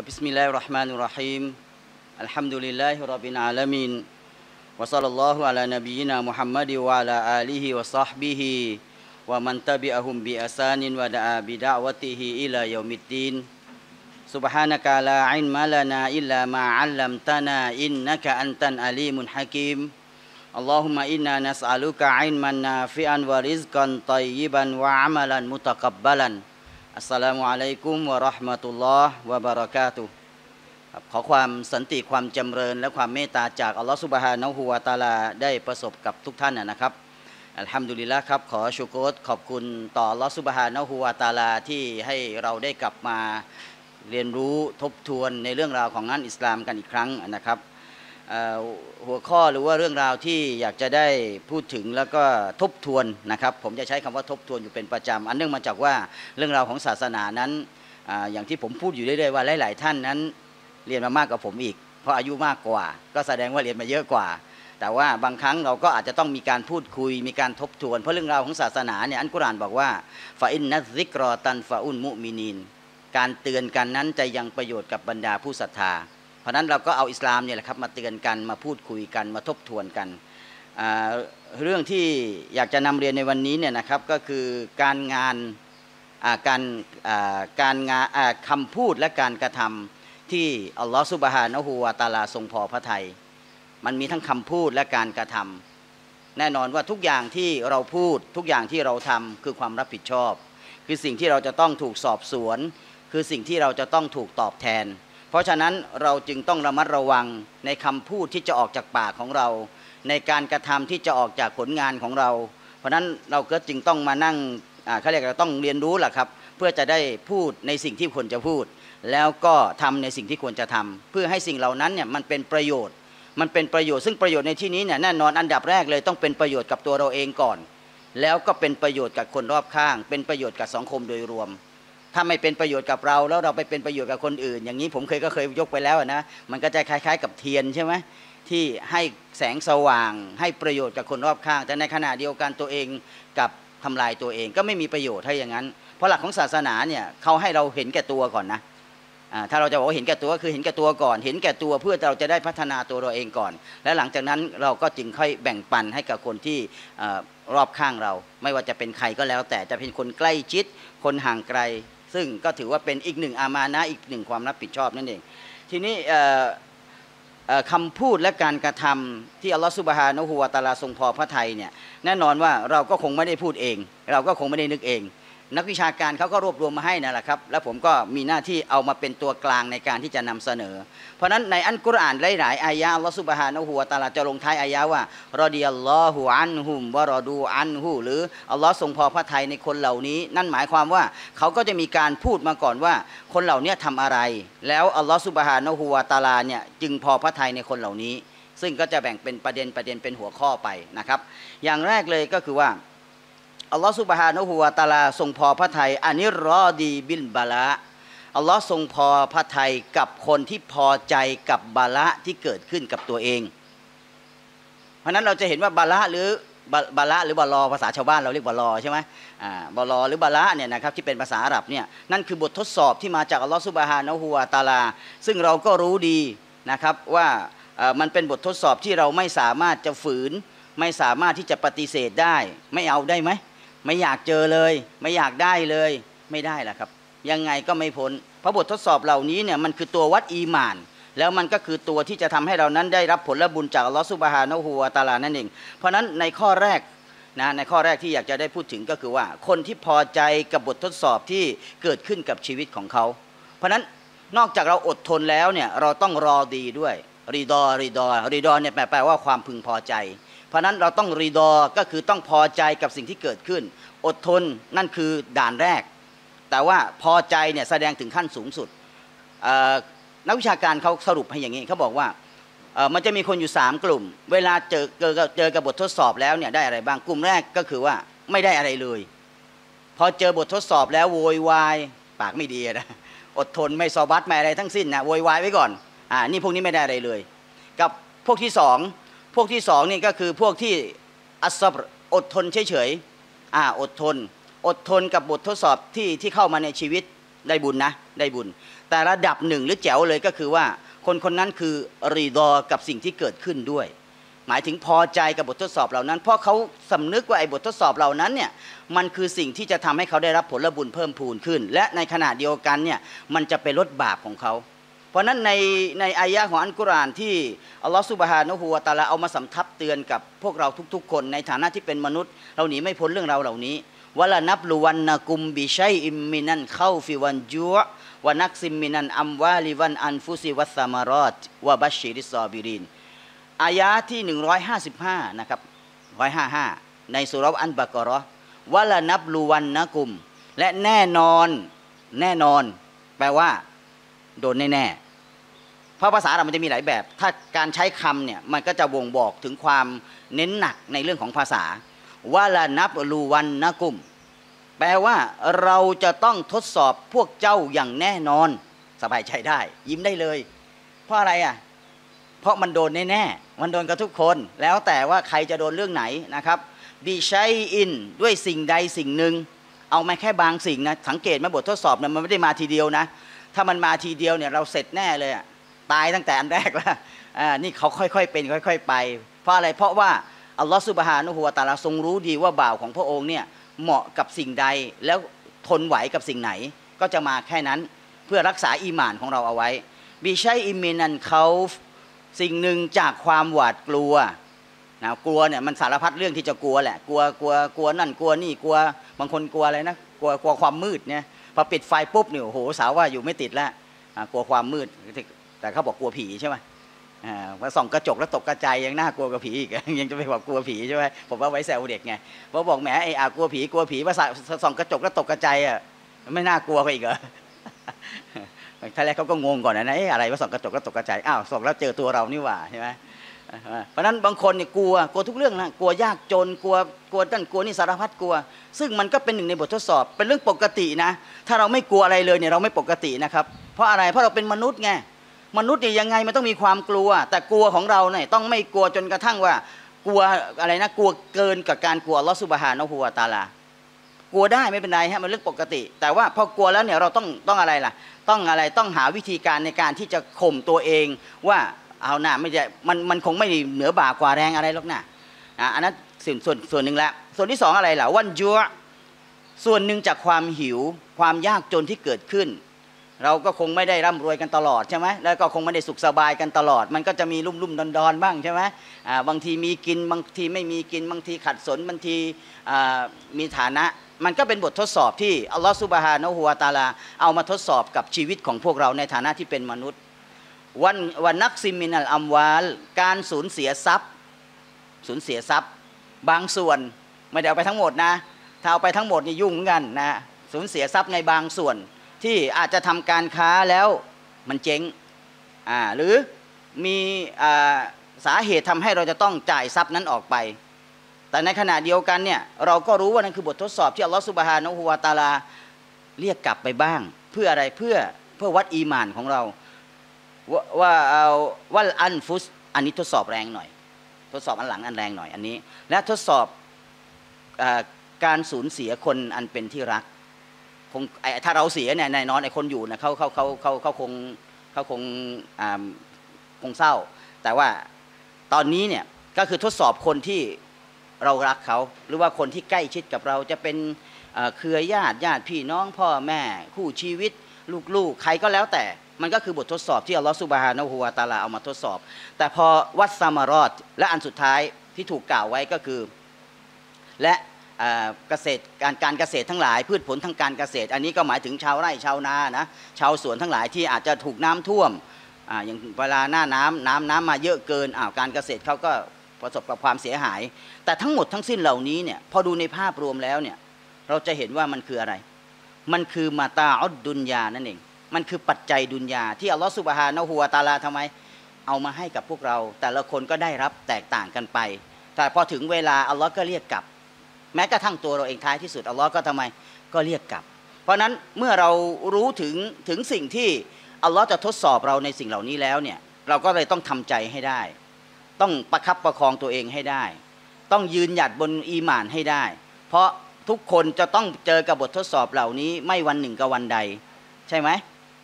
กับบิสมิลลาฮิรเราะห์มานิรเราะฮีมอัลฮัมดุลิลลาฮิร็อบบิลอาละมีนวะศ็อลลัลลอฮุอะลานบีนามุฮัมมัดวะอะลาอาลิฮิวะศอฮบิฮิวะมันตะบิอะฮุมบิอิห์ซานินวะดะอาบิดะวะติฮิอิลายอมิดดีนซุบฮานะกะลาอิลมะลานาอิลลามาอัลลัมตะนาอินนะกะอันตันอาลีมุนฮะกีมอัลลอฮุมะอินนานัสอะลุกะอิลมันนาฟิอันวะริซกันฏอยยิบันวะอะมัลันมุตะกับบัลันอัสสลามุอะลัยกุมวะเราะห์มะตุลลอฮ์วะบะเราะกาตุฮ์ขอความสันติความจำเริญและความเมตตาจากอัลลอฮ์ซุบฮานะฮูวะตะอาลาได้ประสบกับทุกท่านนะครับอัลฮัมดุลิลละห์ครับขอชูกรขอบคุณต่ออัลลอฮ์ซุบฮานะฮูวะตะอาลาที่ให้เราได้กลับมาเรียนรู้ทบทวนในเรื่องราวของงานอิสลามกันอีกครั้งนะครับหัวข้อหรือว่าเรื่องราวที่อยากจะได้พูดถึงแล้วก็ทบทวนนะครับผมจะใช้คำว่าทบทวนอยู่เป็นประจำอันเนื่องมาจากว่าเรื่องราวของศาสนานั้น อย่างที่ผมพูดอยู่เรื่อยๆว่าหลายๆท่านนั้นเรียนมามากกว่าผมอีกเพราะอายุมากกว่าก็แสดงว่าเรียนมาเยอะกว่าแต่ว่าบางครั้งเราก็อาจจะต้องมีการพูดคุยมีการทบทวนเพราะเรื่องราวของศาสนาเนี่ยอัลกุรอานบอกว่าฟาอินนัซซิกรอตันฟาอุนมุมินีนการเตือนกันนั้นจะยังประโยชน์กับบรรดาผู้ศรัทธาเพราะนั้นเราก็เอาอิสลามเนี่ยแหละครับมาเตือนกันมาพูดคุยกันมาทบทวนกันเรื่องที่อยากจะนำเรียนในวันนี้เนี่ยนะครับก็คือการงานคำพูดและการกระทำที่อัลลอฮฺซุบฮานะฮูวะตะอาลาทรงพอพระทัยมันมีทั้งคำพูดและการกระทำแน่นอนว่าทุกอย่างที่เราพูดทุกอย่างที่เราทำคือความรับผิดชอบคือสิ่งที่เราจะต้องถูกสอบสวนคือสิ่งที่เราจะต้องถูกตอบแทนเพราะฉะนั้นเราจึงต้องระมัดระวังในคำพูดที่จะออกจากปากของเราในการกระทำที่จะออกจากผลงานของเราเพราะนั้นเราก็จึงต้องมานั่งเขาเรียกเราต้องเรียนรู้แหละครับเพื่อจะได้พูดในสิ่งที่ควรจะพูดแล้วก็ทำในสิ่งที่ควรจะทำเพื่อให้สิ่งเหล่านั้นเนี่ยมันเป็นประโยชน์ซึ่งประโยชน์ในที่นี้เนี่ยแน่นอนอันดับแรกเลยต้องเป็นประโยชน์กับตัวเราเองก่อนแล้วก็เป็นประโยชน์กับคนรอบข้างเป็นประโยชน์กับสังคมโดยรวมถ้าไม่เป็นประโยชน์กับเราแล้วเราไปเป็นประโยชน์กับคนอื่นอย่างนี้ผมเคยยกไปแล้วนะมันก็จะคล้ายๆกับเทียนใช่ไหมที่ให้แสงสว่างให้ประโยชน์กับคนรอบข้างแต่ในขณะเดียวกันตัวเองกับทำลายตัวเองก็ไม่มีประโยชน์ให้อย่างนั้นเพราะหลักของศาสนาเนี่ยเขาให้เราเห็นแก่ตัวก่อนนะถ้าเราจะบอกว่าเห็นแก่ตัวก็คือเห็นแก่ตัวก่อนเห็นแก่ตัวเพื่อเราจะได้พัฒนาตัวเราเองก่อนและหลังจากนั้นเราก็จึงค่อยแบ่งปันให้กับคนที่รอบข้างเราไม่ว่าจะเป็นใครก็แล้วแต่จะเป็นคนใกล้ชิดคนห่างไกลซึ่งก็ถือว่าเป็นอีกหนึ่งอามานะอีกหนึ่งความรับผิดชอบนั่นเองทีนี้คำพูดและการกระทำที่อัลลอฮฺซุบฮานะฮูวะตะอาลาทรงพอพระทัยเนี่ยแน่นอนว่าเราก็คงไม่ได้พูดเองเราก็คงไม่ได้นึกเองนักวิชาการเขาก็รวบรวมมาให้นั่นแหละครับแล้วผมก็มีหน้าที่เอามาเป็นตัวกลางในการที่จะนำเสนอเพราะฉะนั้นในอัลกุรอานหลายๆอายะห์อัลลอฮฺซุบฮานะฮูวะตะอาลาจะลงท้ายอายะห์ว่ารอฎิยัลลอฮุอันฮุมวะรอดูอันฮุหรืออัลลอฮ์ทรงพอพระทัยในคนเหล่านี้นั่นหมายความว่าเขาก็จะมีการพูดมาก่อนว่าคนเหล่านี้ทำอะไรแล้วอัลลอฮฺซุบฮานะฮูวะตะอาลาเนี่ยจึงพอพระทัยในคนเหล่านี้ซึ่งก็จะแบ่งเป็นประเด็นเป็นหัวข้อไปนะครับอย่างแรกเลยก็คือว่าอัลลอฮฺซุบฮานะฮูวะตะอาลาทรงพอพระทัยอันนี้รอดีบิลบาละอัลลอฮฺทรงพอพระทัยกับคนที่พอใจกับบาละที่เกิดขึ้นกับตัวเองเพราะนั้นเราจะเห็นว่าบาละหรือบาละหรือบารอภาษาชาวบ้านเราเรียกบารอใช่ไหมบารอหรือบาละเนี่ยนะครับที่เป็นภาษาอาหรับเนี่ยนั่นคือบททดสอบที่มาจากอัลลอฮฺซุบฮานะฮูวะตะอาลาซึ่งเราก็รู้ดีนะครับว่ามันเป็นบททดสอบที่เราไม่สามารถจะฝืนไม่สามารถที่จะปฏิเสธได้ไม่เอาได้ไหมไม่อยากเจอเลยไม่อยากได้เลยไม่ได้ล่ะครับยังไงก็ไม่พ้นเพราะบททดสอบเหล่านี้เนี่ยมันคือตัววัดอีหม่านแล้วมันก็คือตัวที่จะทำให้เรานั้นได้รับผลและบุญจากอัลลอฮฺซุบฮานะฮูวะตะอาลานั่นเองเพราะฉะนั้นในข้อแรกนะในข้อแรกที่อยากจะได้พูดถึงก็คือว่าคนที่พอใจกับบททดสอบที่เกิดขึ้นกับชีวิตของเขาเพราะฉะนั้นนอกจากเราอดทนแล้วเนี่ยเราต้องรอดีด้วยรีดอเนี่ยแปลว่าความพึงพอใจเพราะนั้นเราต้องรีดอก็คือต้องพอใจกับสิ่งที่เกิดขึ้นอดทนนั่นคือด่านแรกแต่ว่าพอใจเนี่ยแสดงถึงขั้นสูงสุดนักวิชาการเขาสรุปให้อย่างนี้เขาบอกว่ามันจะมีคนอยู่3กลุ่มเวลาเจอกับบททดสอบแล้วเนี่ยได้อะไรบ้างกลุ่มแรกก็คือว่าไม่ได้อะไรเลยพอเจอบททดสอบแล้วโวยวายปากไม่ดีนะอดทนไม่ซอบัตไม่อะไรทั้งสิ้นนะโวยวายไว้ก่อนนี่พวกนี้ไม่ได้อะไรเลยกับพวกที่2นี่ก็คือพวกที่อัศบรอดทนเฉยๆอดทนกับบททดสอบที่เข้ามาในชีวิต ได้บุญนะได้บุญแต่ระดับหนึ่งหรือแจ๋วเลยก็คือว่าคนคนนั้นคือรีดอกับสิ่งที่เกิดขึ้นด้วยหมายถึงพอใจกับบททดสอบเหล่านั้นเพราะเขาสำนึกว่าไอ้บททดสอบเหล่านั้นเนี่ยมันคือสิ่งที่จะทำให้เขาได้รับผลบุญเพิ่มพูนขึ้นและในขณะเดียวกันเนี่ยมันจะไปลดบาปของเขาเพราะฉะนั้นในอายะห์ของอัลกุรอานที่อัลลอฮฺซุบฮานะฮูวะตะอาลาเอามาสัมทับเตือนกับพวกเราทุกๆคนในฐานะที่เป็นมนุษย์เราหนีไม่พ้นเรื่องราวเหล่านี้วะละนับลุวันนะกุมบิชัยอิมมินันเข้าฟิวันจัววะนักซิมมินันอัมวาลิวันอันฟุซิวัสซามารอดวะบัชชิริซซอบิรินอายะที่155นะครับ155ในสุเราะห์อันบะเกาะเราะห์วะละนับลุวันนะกุมและแน่นอนแปลว่าโดนแน่ๆเพราะภาษาเรามันจะมีหลายแบบถ้าการใช้คำเนี่ยมันก็จะบ่งบอกถึงความเน้นหนักในเรื่องของภาษาวะละนับลูวันนะกุมแปลว่าเราจะต้องทดสอบพวกเจ้าอย่างแน่นอนสบายใจได้ยิ้มได้เลยเพราะอะไรอ่ะเพราะมันโดนแน่ๆมันโดนกับทุกคนแล้วแต่ว่าใครจะโดนเรื่องไหนนะครับบิชัยอินด้วยสิ่งใดสิ่งหนึ่งเอามาแค่บางสิ่งนะสังเกตไหมบททดสอบเนี่ยมันไม่ได้มาทีเดียวนะถ้ามันมาทีเดียวเนี่ยเราเสร็จแน่เลยตายตั้งแต่อันแรกแล้วนี่เขาค่อยๆเป็นค่อยๆไปเพราะอะไรเพราะว่าอัลลอฮฺซุบฮานะฮูวะตะอาลาทรงรู้ดีว่าบ่าวของพระองค์เนี่ยเหมาะกับสิ่งใดแล้วทนไหวกับสิ่งไหนก็จะมาแค่นั้นเพื่อรักษาอีหม่านของเราเอาไว้บิชัยอิมินันเขาสิ่งหนึ่งจากความหวาดกลัวนะกลัวเนี่ยมันสารพัดเรื่องที่จะกลัวแหละกลัวนั่นกลัวนี่กลัวบางคนกลัวอะไรนะกลัวความมืดเนี่ยพอปิดไฟปุ๊บเนี่ยโอ้โหสาวว่าอยู่ไม่ติดแล้วกลัวความมืดแต่เขาบอกกลัวผีใช่ไหมพอส่องกระจกแล้วตกกระจายยังน่ากลัวกว่าผีอีกยังจะไปบอกกลัวผีใช่ไหมผมว่าไว้แซวเด็กไงพอบอกแหมไอ้กลัวผีกลัวผีพอส่องกระจกแล้วตกกระจายอ่ะไม่น่ากลัวไปอีกเหรอทีแรกเขาก็งงก่อนนะอะไรว่าส่องกระจกแล้วตกกระจายอ้าวส่องแล้วเจอตัวเรานี่หว่าใช่ไหมเพราะนั้นบางคนเนี่ยกลัวทุกเรื่องนะกลัวยากจนกลัวนั่นกลัวนี่สารพัดกลัวซึ่งมันก็เป็นหนึ่งในบททดสอบเป็นเรื่องปกตินะถ้าเราไม่กลัวอะไรเลยเนี่ยเราไม่ปกตินะครับเพราะอะไรเพราะเราเป็นมนุษย์ไงมนุษย์เนี่ยยังไงมันต้องมีความกลัวแต่กลัวของเราเนี่ยต้องไม่กลัวจนกระทั่งว่ากลัวอะไรนะกลัวเกินกับการกลัวอัลเลาะห์ซุบฮานะฮูวะตะอาลากลัวได้ไม่เป็นไรฮะมันเรื่องปกติแต่ว่าพอกลัวแล้วเนี่ยเราต้องอะไรล่ะต้องหาวิธีการในการที่จะข่มตัวเองว่าเอาหน้าไม่ได้มันคงไม่เหนือบ่ากว่าแรงอะไรหรอกนะอันนั้นส่วนหนึ่งแล้วส่วนที่สองอะไรล่ะวันจัวส่วนหนึ่งจากความหิวความยากจนที่เกิดขึ้นเราก็คงไม่ได้ร่ำรวยกันตลอดใช่ไหมแล้วก็คงไม่ได้สุขสบายกันตลอดมันก็จะมีลุ่มๆดอนๆบ้างใช่ไหมบางทีมีกินบางทีไม่มีกินบางทีขัดสนบางทีมีฐานะมันก็เป็นบททดสอบที่อัลลอฮฺซุบฮานะฮูวะตะอาลาเอามาทดสอบกับชีวิตของพวกเราในฐานะที่เป็นมนุษย์วันนักซิมินัลอัมวาลการสูญเสียทรัพย์บางส่วนไม่ได้เอาไปทั้งหมดนะถ้าเอาไปทั้งหมดนี่ยุ่งเหมือนกันนะสูญเสียทรัพย์ในบางส่วนที่อาจจะทำการค้าแล้วมันเจ๊งหรือมีสาเหตุทำให้เราจะต้องจ่ายทรัพย์นั้นออกไปแต่ในขณะเดียวกันเนี่ยเราก็รู้ว่านั่นคือบททดสอบที่อัลลอฮฺซุบฮานะฮูวะตะอาลาเรียกกลับไปบ้างเพื่ออะไรเพื่อวัดอีหม่านของเราว่าเอาวัลอันฟุสอันนี้ทดสอบแรงหน่อยทดสอบอันหลังอันแรงหน่อยอันนี้และทดสอบการสูญเสียคนอันเป็นที่รักคงถ้าเราเสียเนี่ยนายนอนไอ้คนอยู่นะเขาคงเศร้าแต่ว่าตอนนี้เนี่ยก็คือทดสอบคนที่เรารักเขาหรือว่าคนที่ใกล้ชิดกับเราจะเป็นเครือญาติพี่น้องพ่อแม่คู่ชีวิตลูกๆใครก็แล้วแต่มันก็คือบททดสอบที่อัลลอฮฺซุบฮานะฮูวะตะอาลาเอามาทดสอบแต่พอวัสซามารอดและอันสุดท้ายที่ถูกกล่าวไว้ก็คือและเกษตรการเกษตรทั้งหลายพืชผลทางการเกษตรอันนี้ก็หมายถึงชาวไร่ชาวนานะชาวสวนทั้งหลายที่อาจจะถูกน้ำท่วมอย่างเวลาหน้าน้ำมาเยอะเกินการเกษตรเขาก็ประสบกับความเสียหายแต่ทั้งหมดทั้งสิ้นเหล่านี้เนี่ยพอดูในภาพรวมแล้วเนี่ยเราจะเห็นว่ามันคืออะไรมันคือมาตาอัดดุนยานั่นเองมันคือปัจจัยดุนยาที่อัลลอฮฺซุบฮานะฮูวะตะอาลาทำไมเอามาให้กับพวกเราแต่ละคนก็ได้รับแตกต่างกันไปแต่พอถึงเวลาอัลลอฮฺก็เรียกกลับแม้กระทั่งตัวเราเองท้ายที่สุดอัลลอฮฺก็ทำไมก็เรียกกลับเพราะฉะนั้นเมื่อเรารู้ถึงสิ่งที่อัลลอฮฺจะทดสอบเราในสิ่งเหล่านี้แล้วเนี่ยเราก็เลยต้องทำใจให้ได้ต้องประคับประคองตัวเองให้ได้ต้องยืนหยัดบนอีหม่านให้ได้เพราะทุกคนจะต้องเจอกับบททดสอบเหล่านี้ไม่วันหนึ่งก็วันใด ใช่ไหม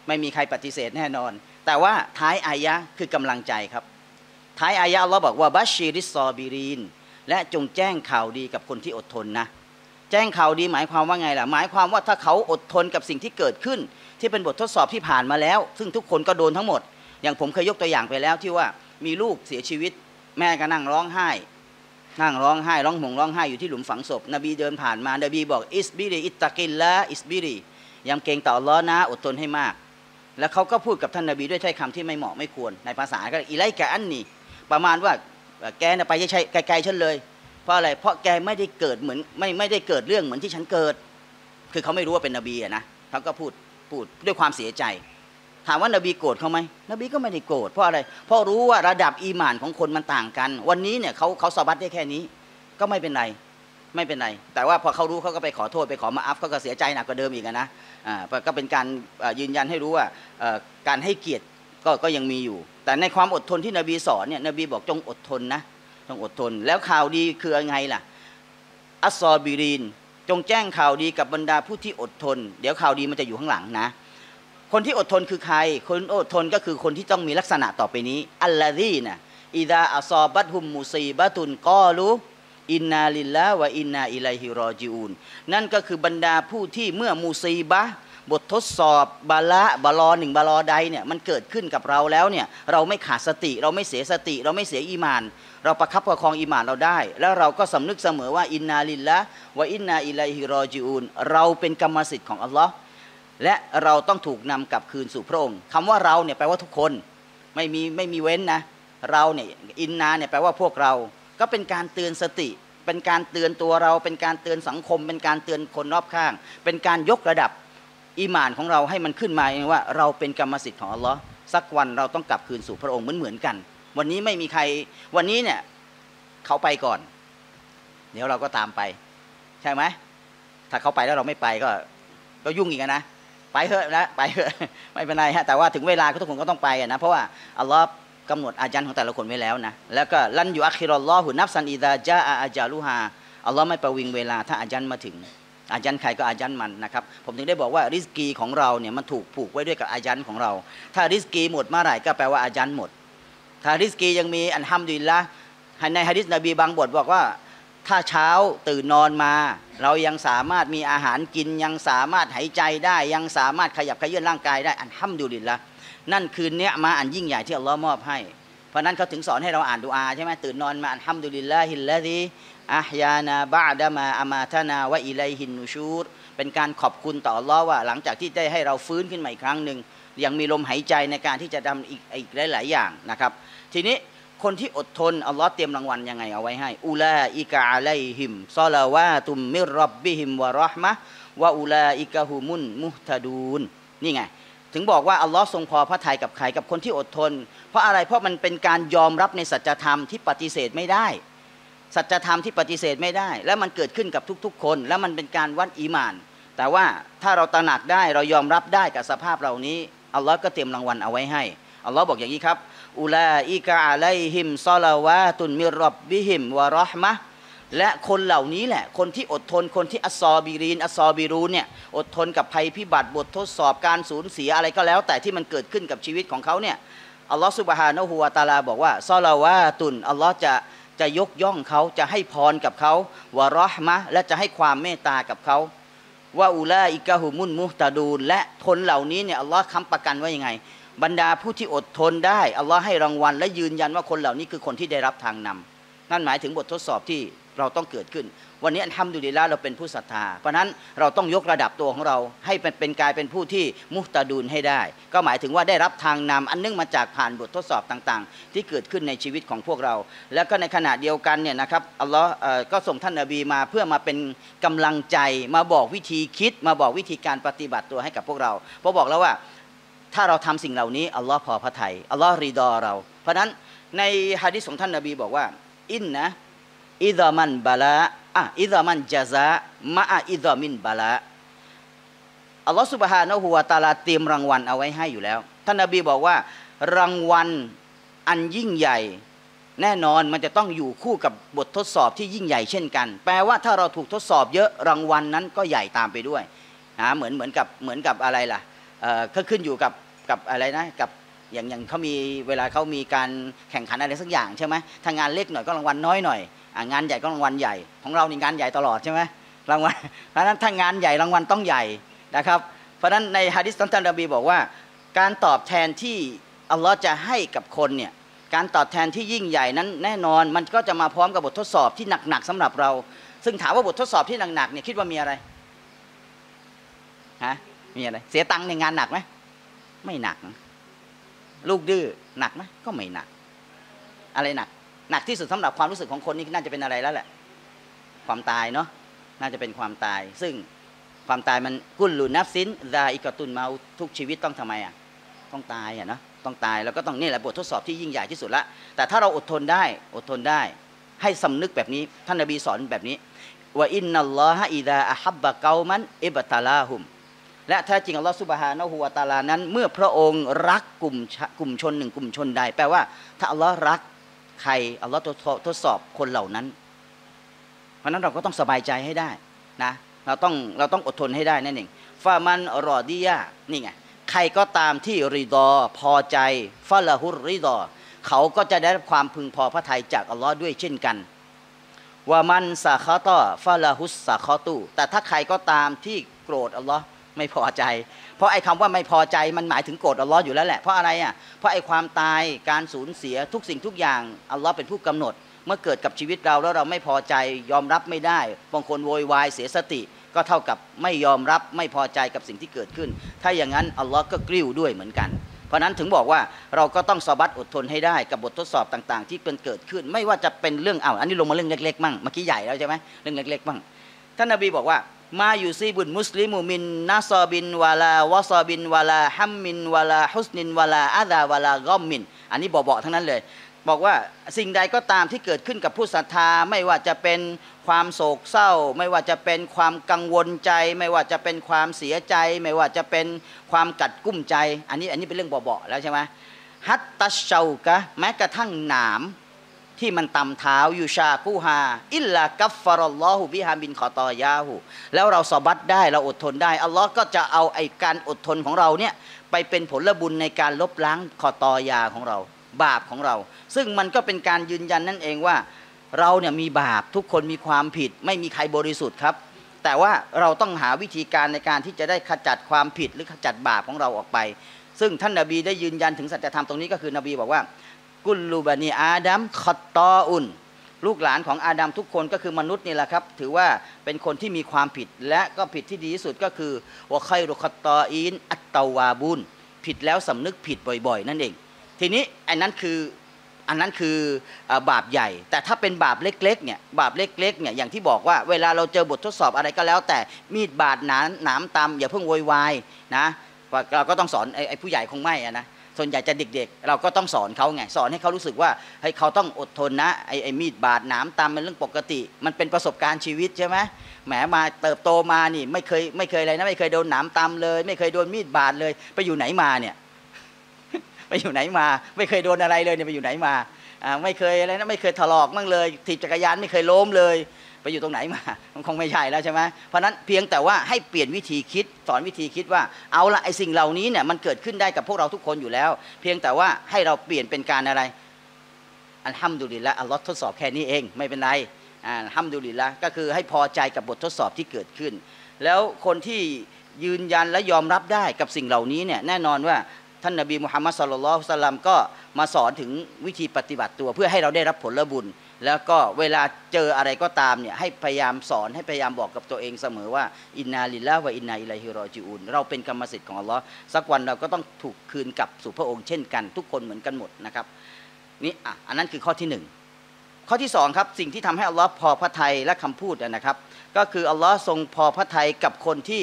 ไม่มีใครปฏิเสธแน่นอนแต่ว่าท้ายอายะคือกำลังใจครับท้ายอายะอัลเลาะห์บอกว่าบัชชีริสซอบิรีนและจงแจ้งข่าวดีกับคนที่อดทนนะแจ้งข่าวดีหมายความว่าไงล่ะหมายความว่าถ้าเขาอดทนกับสิ่งที่เกิดขึ้นที่เป็นบททดสอบที่ผ่านมาแล้วซึ่งทุกคนก็โดนทั้งหมดอย่างผมเคยยกตัวอย่างไปแล้วที่ว่ามีลูกเสียชีวิตแม่ก็นั่งร้องไห้ร้องห่มร้องไห้อยู่ที่หลุมฝังศพนบีเดินผ่านมานบีบอกอิสบิริอิตตะกิลละอิสบิริยำเกรงต่ออัลเลาะห์นะอดทนให้มากแล้วเขาก็พูดกับท่านนบีด้วยถ้อยคำที่ไม่เหมาะไม่ควรในภาษาก็อิไลกะอันนีประมาณว่าแกน่ะไปใช่ไกลๆฉันเลยเพราะอะไรเพราะแกไม่ได้เกิดเหมือนไม่ได้เกิดเรื่องเหมือนที่ฉันเกิดคือเขาไม่รู้ว่าเป็นนบีอะนะเขาก็พูดด้วยความเสียใจถามว่านบีโกรธเขาไหมนบีก็ไม่ได้โกรธเพราะอะไรเพราะรู้ว่าระดับอีหม่านของคนมันต่างกันวันนี้เนี่ยเขาสะบัดได้แค่นี้ก็ไม่เป็นไรแต่ว่าพอเขารู้เขาก็ไปขอโทษไปขอมาอัพเขาก็เสียใจหนักกว่าเดิมอีกนะก็เป็นการยืนยันให้รู้ว่าการให้เกียรติก็ยังมีอยู่แต่ในความอดทนที่นบีสอนเนี่ยนบีบอกจงอดทนนะจงอดทนแล้วข่าวดีคือไงล่ะอัสซอบิรีนจงแจ้งข่าวดีกับบรรดาผู้ที่อดทนเดี๋ยวข่าวดีมันจะอยู่ข้างหลังนะคนที่อดทนคือใครคนอดทนก็คือคนที่ต้องมีลักษณะต่อไปนี้อัลลาซีนะอิซาอัศอบัตฮุมมุซีบะตุนกอลูอินนาลิลลาห์วะอินนาอิลัยฮิรอญิอูนนั่นก็คือบรรดาผู้ที่เมื่อมูซีบะบททดสอบบาละบาลอหนึ่งบาลอใดเนี่ยมันเกิดขึ้นกับเราแล้วเนี่ยเราไม่ขาดสติเราไม่เสียสติเราไม่เสียอีหม่านเราประคับประคองอีหม่านเราได้แล้วเราก็สำนึกเสมอว่าอินนาลิลลาห์วะอินนาอิลัยฮิรอญิอูนเราเป็นกรรมสิทธิ์ของอัลลอฮ์และเราต้องถูกนำกลับคืนสู่พระองค์คำว่าเราเนี่ยแปลว่าทุกคนไม่มีเว้นนะเราเนี่ยอินนาเนี่ยแปลว่าพวกเราก็เป็นการเตือนสติเป็นการเตือนตัวเราเป็นการเตือนสังคมเป็นการเตือนคนรอบข้างเป็นการยกระดับอีหม่านของเราให้มันขึ้นมาเองว่าเราเป็นกรรมสิทธิ์ของอัลลอฮ์สักวันเราต้องกลับคืนสู่พระองค์เหมือนกันวันนี้ไม่มีใครวันนี้เนี่ยเขาไปก่อนเดี๋ยวเราก็ตามไปใช่ไหมถ้าเขาไปแล้วเราไม่ไปก็ยุ่งอีกนะไปเถอะนะไปเถอะไม่เป็นไรฮะแต่ว่าถึงเวลาทุกคนก็ต้องไปนะเพราะว่าอัลลอฮ์กำหนดอาญันของแต่ละคนไว้แล้วนะแล้วก็ลันยูอัคคิรอัลลอฮุนัฟซันอิซาจาอาจารุฮาอัลลอฮ์ไม่ประวิงเวลาถ้าอาญันมาถึงอาญันใครก็อาญันมันนะครับผมถึงได้บอกว่าริสกีของเราเนี่ยมันถูกผูกไว้ด้วยกับอาญันของเราถ้าริสกีหมดเมื่อไหร่ก็แปลว่าอาญันหมดถ้าริสกียังมีอัลฮัมดุลิลละห์ในฮะดิษนบีบางบทบอกว่าถ้าเช้าตื่นนอนมาเรายังสามารถมีอาหารกินยังสามารถหายใจได้ยังสามารถขยับเขยื้อนร่างกายได้อัลฮัมดุลิลละห์นั่นคือเนื้อมาอันยิ่งใหญ่ที่อัลลอฮ์มอบให้เพราะนั้นเขาถึงสอนให้เราอ่านดุอาใช่ไหมตื่นนอนมาอัลฮัมดุลิลลาฮิลลาซีอัฮยานาบะดะมาอะมาตะนาวะอิลัยฮินนูชูรเป็นการขอบคุณต่ออัลลอฮ์ว่าหลังจากที่ได้ให้เราฟื้นขึ้นมาอีกครั้งหนึ่งยังมีลมหายใจในการที่จะทำอีกหลายๆอย่างนะครับทีนี้คนที่อดทนอัลลอฮ์เตรียมรางวัลยังไงเอาไว้ให้อูลาอิกะอะลัยฮิมศอลาวาตุมมิรร็อบบิฮิมวะเราะห์มะฮ์วะอูลาอิกะฮุมุนมุฮตะดูนนี่ไงถึงบอกว่าอัลลอฮ์ทรงพอพระทัยกับใครกับคนที่อดทนเพราะอะไรเพราะมันเป็นการยอมรับในสัจธรรมที่ปฏิเสธไม่ได้สัจธรรมที่ปฏิเสธไม่ได้และมันเกิดขึ้นกับทุกๆคนและมันเป็นการวัดอีหม่านแต่ว่าถ้าเราตระหนักได้เรายอมรับได้กับสภาพเหล่านี้อัลลอฮ์ก็เตรียมรางวัลเอาไว้ให้อัลลอฮ์บอกอย่างนี้ครับอูลาอิกะอะลัยฮิมศอลาวาตุนมิรร็อบบิฮิมวะเราะห์มะฮ์และคนเหล่านี้แหละคนที่อดทนคนที่อัสซอบิรีนอัสซอบิรูนเนี่ยอดทนกับภัยพิบัติบททดสอบการสูญเสียอะไรก็แล้วแต่ที่มันเกิดขึ้นกับชีวิตของเขาเนี่ยอัลลอฮฺซุบฮานะฮูวะตะอาลาบอกว่าซอลาวาตุนอัลลอฮฺจะยกย่องเขาจะให้พรกับเขาวะเราะห์มะฮ์และจะให้ความเมตตากับเขาว่าอูลาอิกะฮุมุนมุฮตะดูนและคนเหล่านี้เนี่ยอัลลอฮฺค้ำประกันว่ายังไงบรรดาผู้ที่อดทนได้อัลลอฮฺให้รางวัลและยืนยันว่าคนเหล่านี้คือคนที่ได้รับทางนำนั่นหมายถึงบททดสอบที่เราต้องเกิดขึ้นวันนี้อัลฮัมดุลิลละห์เราเป็นผู้ศรัทธาเพราะนั้นเราต้องยกระดับตัวของเราให้เป็นกลายเป็นผู้ที่มุฮตะดูนให้ได้ก็หมายถึงว่าได้รับทางนำอันเนื่องมาจากผ่านบททดสอบต่างๆที่เกิดขึ้นในชีวิตของพวกเราแล้วก็ในขณะเดียวกันเนี่ยนะครับอัลลอฮ์ก็ส่งท่านนบีมาเพื่อมาเป็นกำลังใจมาบอกวิธีคิดมาบอกวิธีการปฏิบัติตัวให้กับพวกเราเพราะบอกแล้วว่าถ้าเราทำสิ่งเหล่านี้อัลลอฮ์พอพระทัยอัลลอฮ์รีดอเราเพราะนั้นในหะดีษของท่านนบีบอกว่าอินนะอิซามันบาละอิซามันจาซะมะอิซามินบาละอัลลอฮฺซุบฮานะฮูวะตะอาลาเตรียมรางวัลเอาไว้ให้อยู่แล้วท่านนบีบอกว่ารางวัลอันยิ่งใหญ่แน่นอนมันจะต้องอยู่คู่กับบททดสอบที่ยิ่งใหญ่เช่นกันแปลว่าถ้าเราถูกทดสอบเยอะรางวัลนั้นก็ใหญ่ตามไปด้วยเหมือนกับอะไรล่ะ ก็ขึ้นอยู่กับอะไรนะกับอย่างเขามีเวลาเขามีการแข่งขันอะไรสักอย่างใช่ไหมถ้างานเล็กหน่อยก็รางวัลน้อยหน่อยงานใหญ่ก็รางวัลใหญ่ของเรานี่งานใหญ่ตลอดใช่ไหมรางวัลเพราะฉะนั้นถ้างานใหญ่รางวัลต้องใหญ่นะครับเพราะฉะนั้นในฮะดิษท่านนบีบอกว่าการตอบแทนที่อัลลอฮ์จะให้กับคนเนี่ยการตอบแทนที่ยิ่งใหญ่นั้นแน่นอนมันก็จะมาพร้อมกับบททดสอบที่หนักๆสำหรับเราซึ่งถามว่าบททดสอบที่หนักๆเนี่ยคิดว่ามีอะไรฮะมีอะไรเสียตังค์ในงานหนักไหมไม่หนักลูกดื้อหนักไหมก็ไม่หนักอะไรหนักที่สุดสำหรับความรู้สึกของคนนี่น่าจะเป็นอะไรแล้วแหละความตายเนาะน่าจะเป็นความตายซึ่งความตายมันกุลลุนับซินดาอิกตุนมาทุกชีวิตต้องทำไมอ่ะต้องตายอ่ะเนาะต้องตายแล้วก็ต้องนี่แหละบททดสอบที่ยิ่งใหญ่ที่สุดละแต่ถ้าเราอดทนได้ให้สำนึกแบบนี้ท่านนบีสอนแบบนี้ว่าอินนัลลอฮะอิดะอัฮับบะเกามันอิบตาลาฮุมและแท้จริงอัลลอฮฺซุบฮานะฮูวะตะอาลานั้นเมื่อพระองค์รักกลุ่มชนหนึ่งกลุ่มชนใดแปลว่าถ้าอัลลอฮ์รักใครอัลลอฮ์ทดสอบคนเหล่านั้นเพราะนั้นเราก็ต้องสบายใจให้ได้นะเราต้องอดทนให้ได้นั่นเองฟามันรอดียะนี่ไงใครก็ตามที่ริดอพอใจฟะละฮุรริดอเขาก็จะได้รับความพึงพอพระทัยจากอัลลอฮ์ด้วยเช่นกันว่ามันซะคอตอฟะละฮุสซะคอตุแต่ถ้าใครก็ตามที่โกรธอัลลอฮ์ไม่พอใจเพราะไอ้คำว่าไม่พอใจมันหมายถึงโกรธอัลลอฮ์อยู่แล้วแหละเพราะอะไรอ่ะเพราะไอ้ความตายการสูญเสียทุกสิ่งทุกอย่างอัลลอฮ์เป็นผู้กำหนดเมื่อเกิดกับชีวิตเราแล้วเราไม่พอใจยอมรับไม่ได้บางคนโวยวายเสียสติก็เท่ากับไม่ยอมรับไม่พอใจกับสิ่งที่เกิดขึ้นถ้าอย่างนั้นอัลลอฮ์ก็กริ้วด้วยเหมือนกันเพราะนั้นถึงบอกว่าเราก็ต้องสะบัดอดทนให้ได้กับบททดสอบต่างๆที่เป็นเกิดขึ้นไม่ว่าจะเป็นเรื่องอันนี้ลงมาเรื่องเล็กๆมั่งเมื่อกี้ใหญ่แล้วใช่ไหมเรื่องเล็กๆมั่งท่านนบีบอกว่ามาอยู่ซีบุนมุสลิมุมินนาซอบินวะลาวะซอบินวะลาฮัมมินวะลาฮุสนินวะลาอาซาวะลากอมมินอันนี้บอกทั้งนั้นเลยบอกว่าสิ่งใดก็ตามที่เกิดขึ้นกับผู้ศรัทธาไม่ว่าจะเป็นความโศกเศร้าไม่ว่าจะเป็นความกังวลใจไม่ว่าจะเป็นความเสียใจไม่ว่าจะเป็นความกัดกุ้มใจอันนี้เป็นเรื่องบอกแล้วใช่ไหมฮัตตัชเชากะแม้กระทั่งหนามที่มันตำเท้ายูชากูฮาอิลลากัฟฟารัลลอฮุบิฮามินขอตอยาหูแล้วเราสะบัดได้เราอดทนได้อัลลอฮ์ก็จะเอาไอ้การอดทนของเราเนี่ยไปเป็นผลบุญในการลบล้างขอตอยาของเราบาปของเราซึ่งมันก็เป็นการยืนยันนั่นเองว่าเราเนี่ยมีบาปทุกคนมีความผิดไม่มีใครบริสุทธิ์ครับแต่ว่าเราต้องหาวิธีการในการที่จะได้ขจัดความผิดหรือขจัดบาปของเราออกไปซึ่งท่านนบีได้ยืนยันถึงสัจธรรมตรงนี้ก็คือนบีบอกว่ากุลลูบานีอาดัมขอตออุนลูกหลานของอาดัมทุกคนก็คือมนุษย์นี่แหละครับถือว่าเป็นคนที่มีความผิดและก็ผิดที่ดีที่สุดก็คือวะไครุขอตออีนอัตตาวาบุนผิดแล้วสำนึกผิดบ่อยๆนั่นเองทีนี้อันนั้นคือบาปใหญ่แต่ถ้าเป็นบาปเล็กๆเนี่ยอย่างที่บอกว่าเวลาเราเจอบททดสอบอะไรก็แล้วแต่มีดบาดหนามตำอย่าเพิ่งโวยวายนะเราก็ต้องสอนไอ้ผู้ใหญ่คงไม่นะส่วนใหญ่จะเด็กๆเราก็ต้องสอนเขาไงสอนให้เขารู้สึกว่าให้เขาต้องอดทนนะไอ้มีดบาดหนามตำมันเรื่องปกติมันเป็นประสบการณ์ชีวิตใช่ไหมแหมมาเติบโตมานี่ไม่เคยอะไรนะไม่เคยโดนหนามตำเลยไม่เคยโดนมีดบาดเลยไปอยู่ไหนมาเนี่ยไม่เคยโดนอะไรเลยเนี่ยไปอยู่ไหนมาไม่เคยอะไรนะไม่เคยถลอกมั่งเลยถีบจักรยานไม่เคยล้มเลยไปอยู่ตรงไหนมามันคงไม่ใช่แล้วใช่ไหมเพราะนั้นเพียงแต่ว่าให้เปลี่ยนวิธีคิดสอนวิธีคิดว่าเอาละไอ้สิ่งเหล่านี้เนี่ยมันเกิดขึ้นได้กับพวกเราทุกคนอยู่แล้วเพียงแต่ว่าให้เราเปลี่ยนเป็นการอะไรอัลฮัมดุลิลละห์อัลลอฮ์ทดสอบแค่นี้เองไม่เป็นไรอัลฮัมดุลิลละห์ก็คือให้พอใจกับบททดสอบที่เกิดขึ้นแล้วคนที่ยืนยันและยอมรับได้กับสิ่งเหล่านี้เนี่ยแน่นอนว่าท่านนบีมุฮัมมัดศ็อลลัลลอฮุอะลัยฮิวะซัลลัมก็มาสอนถึงวิธีปฏิบัติตัวเพื่อให้เราได้รับผลบุญแล้วก็เวลาเจออะไรก็ตามเนี่ยให้พยายามสอนให้พยายามบอกกับตัวเองเสมอว่าอินนาลิลลาฮิวะอินนาอิลัยฮิรอญิอูนเราเป็นกรรมสิทธิ์ของอัลลอฮ์สักวันเราก็ต้องถูกคืนกลับสู่พระองค์เช่นกันทุกคนเหมือนกันหมดนะครับนี่อันนั้นคือข้อที่1ข้อที่2ครับสิ่งที่ทำให้อัลลอฮ์พอพระทัยและคำพูดนะครับก็คืออัลลอฮ์ทรงพอพระทัยกับคนที่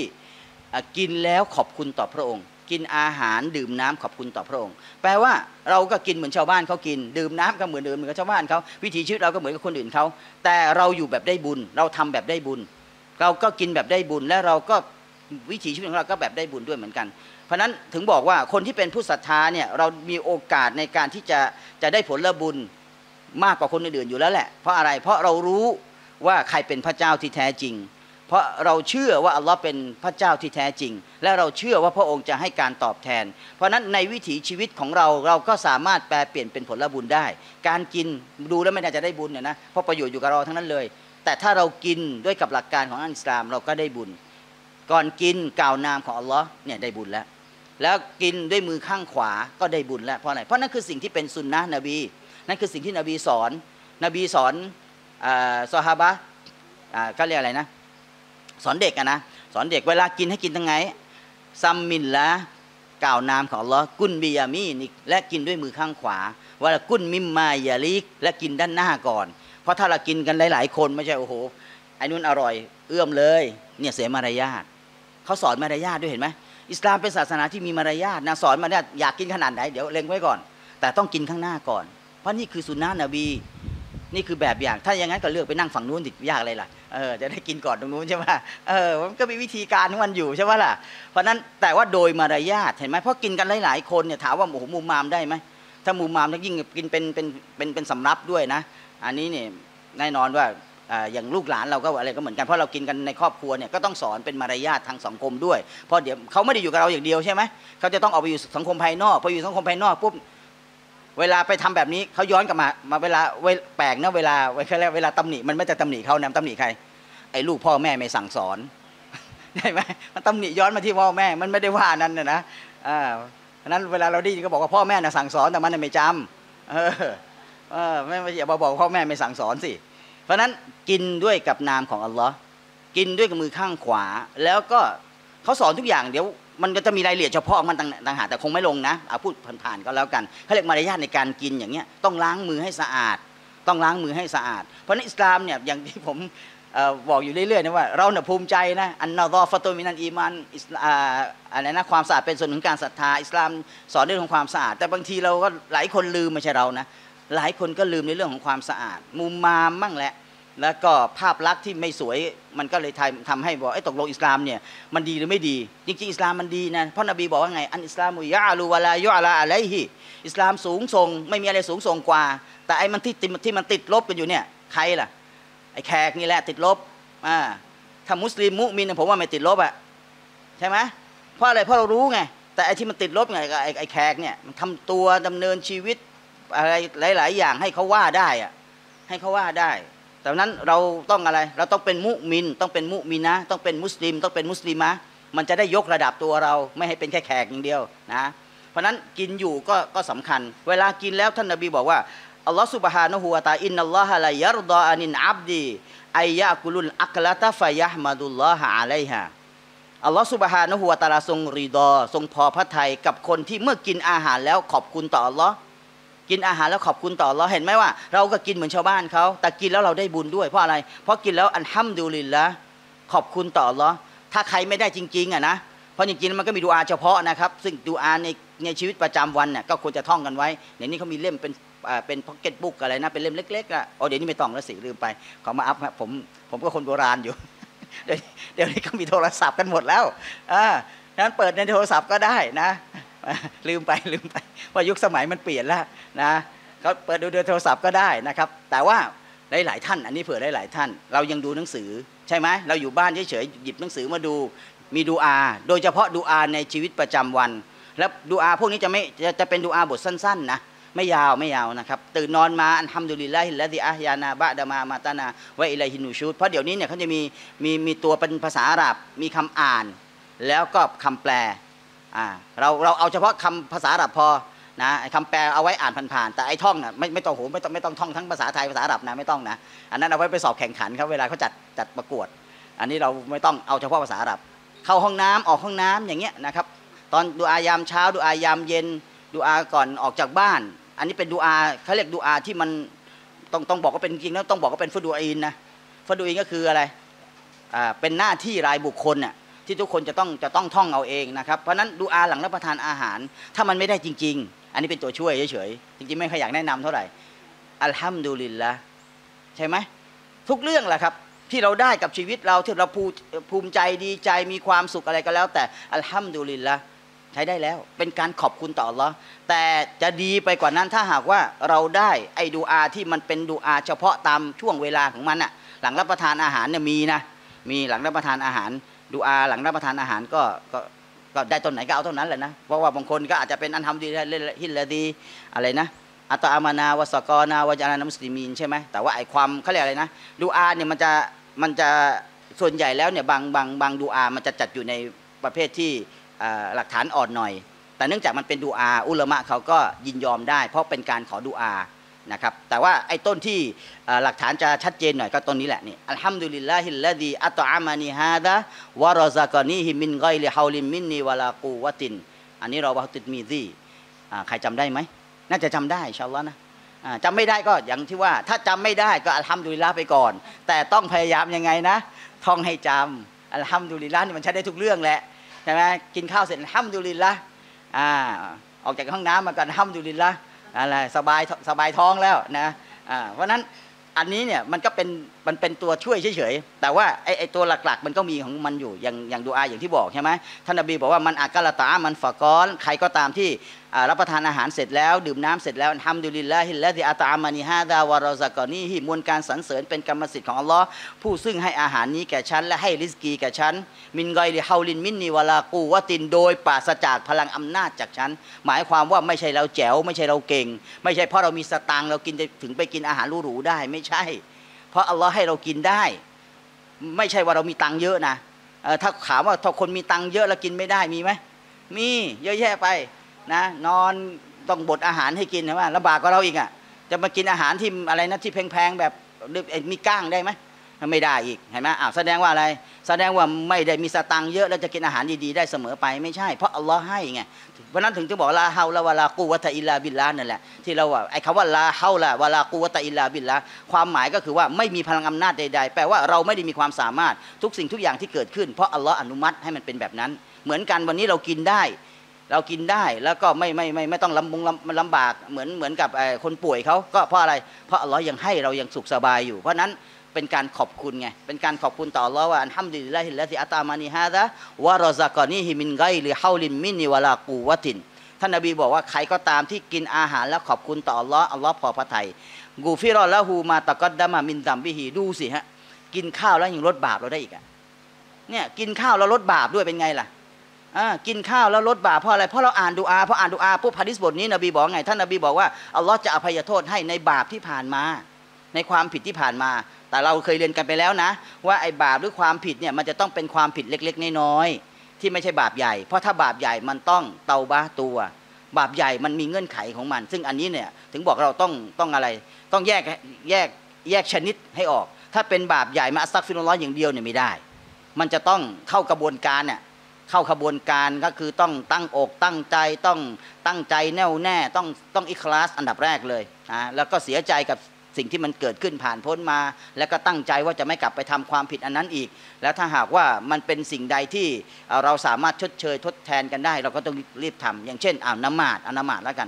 กินแล้วขอบคุณต่อพระองค์กินอาหารดื่มน้ำขอบคุณต่อพระองค์แปลว่าเราก็กินเหมือนชาวบ้านเขากินดื่มน้ำก็เหมือนชาวบ้านเขาวิถีชีวิตเราก็เหมือนกับคนอื่นเขาแต่เราอยู่แบบได้บุญเราทำแบบได้บุญเราก็กินแบบได้บุญและเราก็วิถีชีวิตของเราก็แบบได้บุญด้วยเหมือนกันเพราะฉะนั้นถึงบอกว่าคนที่เป็นผู้ศรัทธาเนี่ยเรามีโอกาสในการที่จะได้ผลบุญมากกว่าคนอื่นอยู่แล้วแหละเพราะอะไรเพราะเรารู้ว่าใครเป็นพระเจ้าที่แท้จริง เพราะเราเชื่อว่าอัลลอฮ์เป็นพระเจ้าที่แท้จริงและเราเชื่อว่าพระองค์จะให้การตอบแทนเพราะฉะนั้นในวิถีชีวิตของเราเราก็สามารถแปลเปลี่ยนเป็นผลบุญได้การกินดูแล้วไม่น่าจะได้บุญเนี่ยนะเพราะประโยชน์อยู่กับเราทั้งนั้นเลยแต่ถ้าเรากินด้วยกับหลักการของอิสลามเราก็ได้บุญก่อนกินกล่าวนามของอัลลอฮ์เนี่ยได้บุญแล้วแล้วกินด้วยมือข้างขวาก็ได้บุญแล้วเพราะอะไรเพราะนั่นคือสิ่งที่เป็นซุนนะห์นบีนั่นคือสิ่งที่นบีสอนซอฮาบะก็เรียกอะไรนะสอนเด็กนะสอนเด็กเวลากินให้กินยังไงซัมมินละกล่าวนามของอัลลอฮ์กุนบิยามีนิกและกินด้วยมือข้างขวาว่ากุนมิมมายาลิกและกินด้านหน้าก่อนเพราะถ้าเรากินกันหลายๆคนไม่ใช่โอ้โหไอ้นู่นอร่อยเอื้อมเลยเนี่ยเสียมารยาทเขาสอนมารยาทด้วยเห็นไหมอิสลามเป็นศาสนาที่มีมารยาทนะสอนมาเนี่ยอยากกินขนาดไหนเดี๋ยวเล็งไว้ก่อนแต่ต้องกินข้างหน้าก่อนเพราะนี่คือสุนนะนบีนี่คือแบบอย่างถ้าอย่างนั้นก็เลือกไปนั่งฝั่งนู้นติดยากอะไรล่ะจะได้กินก่อนตรงนู้นใช่ไหมมันก็มีวิธีการของมันอยู่ใช่ไหมล่ะเพราะนั้นแต่ว่าโดยมารยาทเห็นไหมเพราะกินกันหลายๆคนเนี่ยถามว่าโอ้โหมุมมามได้ไหมถ้ามุมมามถ้ายิ่งกินเป็นสำรับด้วยนะอันนี้เนี่ยแน่นอนว่าอย่างลูกหลานเราก็อะไรก็เหมือนกันเพราะเรากินกันในครอบครัวเนี่ยก็ต้องสอนเป็นมารยาททางสังคมด้วยเพราะเดี๋ยวเขาไม่ได้อยู่กับเราอย่างเดียวใช่ไหมเขาจะต้องออกไปอยู่สังคมภายนอกพออยู่สังคมภายนอกปุ๊บเวลาไปทำแบบนี้เขาย้อนกลับมาเวลาแปลกนะเวลาตำหนิมันไม่จะตำหนิเขานะตำหนิใครไอ้ลูกพ่อแม่ไม่สั่งสอนได้ไหมมันตำหนิย้อนมาที่พ่อแม่มันไม่ได้ว่านั้นนะเพราะนั้นเวลาเราได้ก็บอกว่าพ่อแม่นะสั่งสอนแต่มันไม่จำไม่อย่าบอกพ่อแม่ไม่สั่งสอนสิเพราะฉะนั้นกินด้วยกับนามของอัลลอฮ์กินด้วยกับมือข้างขวาแล้วก็เขาสอนทุกอย่างเดี๋ยวมันก็จะมีรายละเอียดเฉพาะมันต่างหากแต่คงไม่ลงนะเอาพูดผ่านๆก็แล้วกันเขาเรียกมารยาทในการกินอย่างเงี้ยต้องล้างมือให้สะอาดต้องล้างมือให้สะอาดเพราะในอิสลามเนี่ยอย่างที่ผมบอกอยู่เรื่อยๆนะว่าเราเนี่ยภูมิใจนะอันนอฟะตุมินันอีมันอะไรนะความสะอาดเป็นส่วนหนึ่งการศรัทธาอิสลามสอนเรื่องของความสะอาดแต่บางทีเราก็หลายคนลืมไม่ใช่เรานะหลายคนก็ลืมในเรื่องของความสะอาดมุมมามมั่งแหละแล้วก็ภาพลักษณ์ที่ไม่สวยมันก็เลยทำให้บอกไอ้ตกลงอิสลามเนี่ยมันดีหรือไม่ดีจริงๆอิสลามมันดีนะเพราะนบีบอกว่าไงอันอิสลามุยะลูวะลายุอะลาอะลัยฮิอิสลามสูงส่งไม่มีอะไรสูงส่งกว่าแต่ไอ้มันที่มันติดลบกันอยู่เนี่ยใครล่ะไอ้แขกนี่แหละติดลบถ้ามุสลิมมุมินผมว่าไม่ติดลบอ่ะใช่ไหมเพราะอะไรเพราะเรารู้ไงแต่ไอ้ที่มันติดลบไงไอ้แขกเนี่ยมันทำตัวดำเนินชีวิตอะไรหลายๆอย่างให้เขาว่าได้อ่ะให้เขาว่าได้แต่นั้นเราต้องอะไรเราต้องเป็นมุมินต้องเป็นมุมินะต้องเป็นมุสลิมต้องเป็นมุสลิมะมันจะได้ยกระดับตัวเราไม่ให้เป็นแค่แขกอย่างเดียวนะเพราะนั้นกินอยู่ก็สำคัญเวลากินแล้วท่านนบีบอกว่าอัลลอฮฺซุบฮานะฮูวะตะอาลาอินนัลลอฮะลายะรฎออานินอับดีอัยยะกุลุลอักละตะฟะยะฮ์มะดุลลอฮะอะลัยฮะอัลลอฮฺซุบฮานะฮูวะตะอาลาทรงรีฎอทรงพอพระทัยกับคนที่เมื่อกินอาหารแล้วขอบคุณต่ออัลลอฮฺกินอาหารแล้วขอบคุณต่ออัลเลาะห์เห็นไหมว่าเราก็กินเหมือนชาวบ้านเขาแต่กินแล้วเราได้บุญด้วยเพราะอะไรเพราะกินแล้วอัลฮัมดุลิลละขอบคุณต่ออัลเลาะห์ถ้าใครไม่ได้จริงๆนะเพราะจริงๆมันก็มีดูอาเฉพาะนะครับซึ่งดูอาในชีวิตประจำวันน่ะก็ควรจะท่องกันไว้เดี๋ยวนี้เขามีเล่มเป็นพ็อกเก็ตบุ๊กอะไรนะเป็นเล่มเล็กๆอ่ะเดี๋ยวนี้ไม่ต้องแล้วสิลืมไปขอมาอัพผมก็คนโบราณอยู่ เดี๋ยวนี้ก็มีโทรศัพท์กันหมดแล้วนั้นเปิดในโทรศัพท์ก็ได้นะลืมไปว่ายุคสมัยมันเปลี่ยนแล้วนะเขาเปิดดูโทรศัพท์ก็ได้นะครับแต่ว่าหลายๆท่านอันนี้เผื่อหลายๆท่านเรายังดูหนังสือใช่ไหมเราอยู่บ้านเฉยๆหยิบหนังสือมาดูมีดูอาโดยเฉพาะดูอาในชีวิตประจำวันแล้วดูอาพวกนี้จะเป็นดูอาบทสั้นๆนะไม่ยาวนะครับตื่นนอนมาอัลฮัมดุลิลลาฮิลลาซิอะห์ยานาบะดะมามาตานาวะอิลัยฮินนูชูดเพราะเดี๋ยวนี้เนี่ยเขาจะมีตัวเป็นภาษาอาหรับมีคำอ่านแล้วก็คำแปลเราเอาเฉพาะคำภาษาอาหรับพอนะคำแปลเอาไว้อ่านผ่านๆแต่ไอ้ท่องนะไม่ต้องโหไม่ต้องท่องทั้งภาษาไทยภาษาอาหรับนะไม่ต้องนะอันนั้นเอาไว้ไปสอบแข่งขันครับเวลาเขาจัดประกวดอันนี้เราไม่ต้องเอาเฉพาะภาษาอาหรับเข้าห้องน้ำออกห้องน้ำอย่างเงี้ยนะครับตอนดูอายามเช้าดูอายามเย็นดูอาก่อนออกจากบ้านอันนี้เป็นดูอาเขาเรียกดูอาที่มันต้องบอกว่าเป็นจริงแล้วต้องบอกว่าเป็นฟุดูอินนะฟุดูอินก็คืออะไรเป็นหน้าที่รายบุคคลน่ะที่ทุกคนจะต้องท่องเอาเองนะครับเพราะฉะนั้นดูอาหลังรับประทานอาหารถ้ามันไม่ได้จริงๆอันนี้เป็นตัวช่วยเฉยๆจริงๆไม่ค่อยอยากแนะนำเท่าไหร่อัลฮัมดุลิลละใช่ไหมทุกเรื่องแหละครับที่เราได้กับชีวิตเราที่เราภูมิใจดีใจมีความสุขอะไรก็แล้วแต่อัลฮัมดุลิลละใช้ได้แล้วเป็นการขอบคุณต่ออัลลอฮ์แต่จะดีไปกว่านั้นถ้าหากว่าเราได้ไอ้ดูอาที่มันเป็นดูอาเฉพาะตามช่วงเวลาของมันอะหลังรับประทานอาหารเนี่ยมีนะ มีหลังรับประทานอาหารดูอาหลังรับประทานอาหารก็ได้ต้นไหนก็เอาต้นนั้นแหละนะเพราะว่าบางคนก็อาจจะเป็นอันทำดีเล่นฮิลละดีอะไรนะอัตอามานาวะสกอนาวะจานะมุสลิมีนใช่ไหมแต่ว่าไอ้ความเขาเรียกอะไรนะดูอาเนี่ยมันจะส่วนใหญ่แล้วเนี่ยบางดูอามันจะจัดอยู่ในประเภทที่หลักฐานอ่อนหน่อยแต่เนื่องจากมันเป็นดูอาอุลามะเขาก็ยินยอมได้เพราะเป็นการขอดูอานะครับแต่ว่าไอ้ต้นที่หลักฐานจะชัดเจนหน่อยก็ต้นนี้แหละนี่อัลฮัมดุลิลลาฮิลลาดีอัตอามะนีฮาดะวะรอซะกอนีฮิมินไกริฮาวลิมินนีวะลากูวะตินอันนี้เราบอกติดมีซี่ใครจำได้ไหมน่าจะจำได้อินชาอัลเลาะห์นะจำไม่ได้ก็อย่างที่ว่าถ้าจำไม่ได้ก็อัลฮัมดุลิลลาห์ไปก่อนแต่ต้องพยายามยังไงนะท่องให้จำอัลฮัมดุลิลลาห์นี่มันใช้ได้ทุกเรื่องแหละใช่ไหมกินข้าวเสร็จอัลฮัมดุลิลลาห์ออกจากห้องน้ำมาก็อัลฮัมดุลิลลาห์อะไรสบายท้องแล้วนะเพราะฉะนั้นอันนี้เนี่ยมันเป็นตัวช่วยเฉยๆแต่ว่าไอตัวหลักๆมันก็มีของมันอยู่อย่างดูอาอย่างที่บอกใช่ไหมท่านนบีบอกว่ามันอักกะละตามันฝะกอนใครก็ตามที่รับประทานอาหารเสร็จแล้วดื่มน้ำเสร็จแล้วอัลฮัมดุลิลลาฮิลลาซิอัตอามะนีฮาดาวะรอซะกอนีฮิมวลการสรรเสริญเป็นกรรมสิทธิ์ของอัลลอฮ์ผู้ซึ่งให้อาหารนี้แก่ฉันและให้ริสกีแก่ฉันมินไกริฮาวลินมินนีวะลากูวะตินโดยปราศจากพลังอำนาจจากฉันหมายความว่าไม่ใช่เราแจ๋วไม่ใช่เราเก่งไม่ใช่เพราะเรามีสตางค์เรากินถึงไปกินอาหารหรูๆได้ไม่ใช่เพราะอัลลอฮ์ให้เรากินได้ไม่ใช่ว่าเรามีตังค์เยอะนะถ้าถามว่าถ้าคนมีตังค์เยอะแล้วกินไม่ได้มีไหมมีเยอะแยะไปนะนอนต้องบดอาหารให้กินใช่ไหมลำบากกว่าเราอีกอ่ะจะมากินอาหารที่อะไรนะที่แพงๆแบบมีก้างได้ไหมไม่ได้อีกเห็นไหมแสดงว่าอะไรแสดงว่าไม่ได้มีสตังค์เยอะแล้วจะกินอาหารดีๆได้เสมอไปไม่ใช่เพราะอัลลอฮ์ให้ไงเพราะนั้นถึงจะบอกลาฮาวลาวะลากูวะตะอิลาบิลลานั่นแหละที่เราว่าไอ้คำว่าลาฮาวลาวะลากูวะตะอิลาบิลลาความหมายก็คือว่าไม่มีพลังอำนาจใดๆแปลว่าเราไม่ได้มีความสามารถทุกสิ่งทุกอย่างที่เกิดขึ้นเพราะอัลลอฮ์อนุมัติให้มันเป็นแบบนั้นเหมือนกันวันนี้เรากินได้แล้วก็ไม่ต้องลำบากเหมือนกับคนป่วยเขาก็เพราะอะไรเพราะอัลลอฮ์ยังให้เรายังสุขสบายอยู่เพราะนั้นเป็นการขอบคุณไงเป็นการขอบคุณต่ออัลลอฮ์ว่าอัลฮัมดุลิลลาฮิลลาซิอัตอามะนีฮาซาวะรอซะกอนีฮิมินไกริฮาวลินมินนีวะลากูวะตินท่านนบีบอกว่าใครก็ตามที่กินอาหารแล้วขอบคุณต่ออัลลอฮ์อัลลอฮ์พอพระทัยกูฟิรอละฮูมาตะกัดดะมะมินซัมบิฮีดูสิฮะกินข้าวแล้วยังลดบาปเราได้อีกอ่ะเนี่ยกินข้าวแล้วลดบาปด้วยเป็นไงล่ะกินข้าวแล้วลดบาปเพราะอะไรเพราะเราอ่านดุอาเพราะอ่านดุอาปุ๊บหะดีษบทนี้นบีบอกไงท่านนบีบอกว่าอัลลอฮ์จะอภัยโทษให้ในบาปที่ผ่านมาในความผิดที่ผ่านมาแต่เราเคยเรียนกันไปแล้วนะว่าไอ้บาปหรือความผิดเนี่ยมันจะต้องเป็นความผิดเล็กๆน้อยๆที่ไม่ใช่บาปใหญ่เพราะถ้าบาปใหญ่มันต้องเตาบะตัวบาปใหญ่มันมีเงื่อนไขของมันซึ่งอันนี้เนี่ยถึงบอกเราต้องอะไรต้องแยกชนิดให้ออกถ้าเป็นบาปใหญ่มาอัสตัฆฟิรุลลอฮ์อย่างเดียวเนี่ยไม่ได้มันจะต้องเข้ากระบวนการเนี่ยเข้าขบวนการก็คือต้องตั้งอกตั้งใจต้องตั้งใจแน่วแน่ต้องอิคลาสอันดับแรกเลยแล้วก็เสียใจกับสิ่งที่มันเกิดขึ้นผ่านพ้นมาแล้วก็ตั้งใจว่าจะไม่กลับไปทำความผิดอันนั้นอีกแล้วถ้าหากว่ามันเป็นสิ่งใดที่เราสามารถชดเชยทดแทนกันได้เราก็ต้องรีบทำอย่างเช่นนามาดนามาดแล้วกัน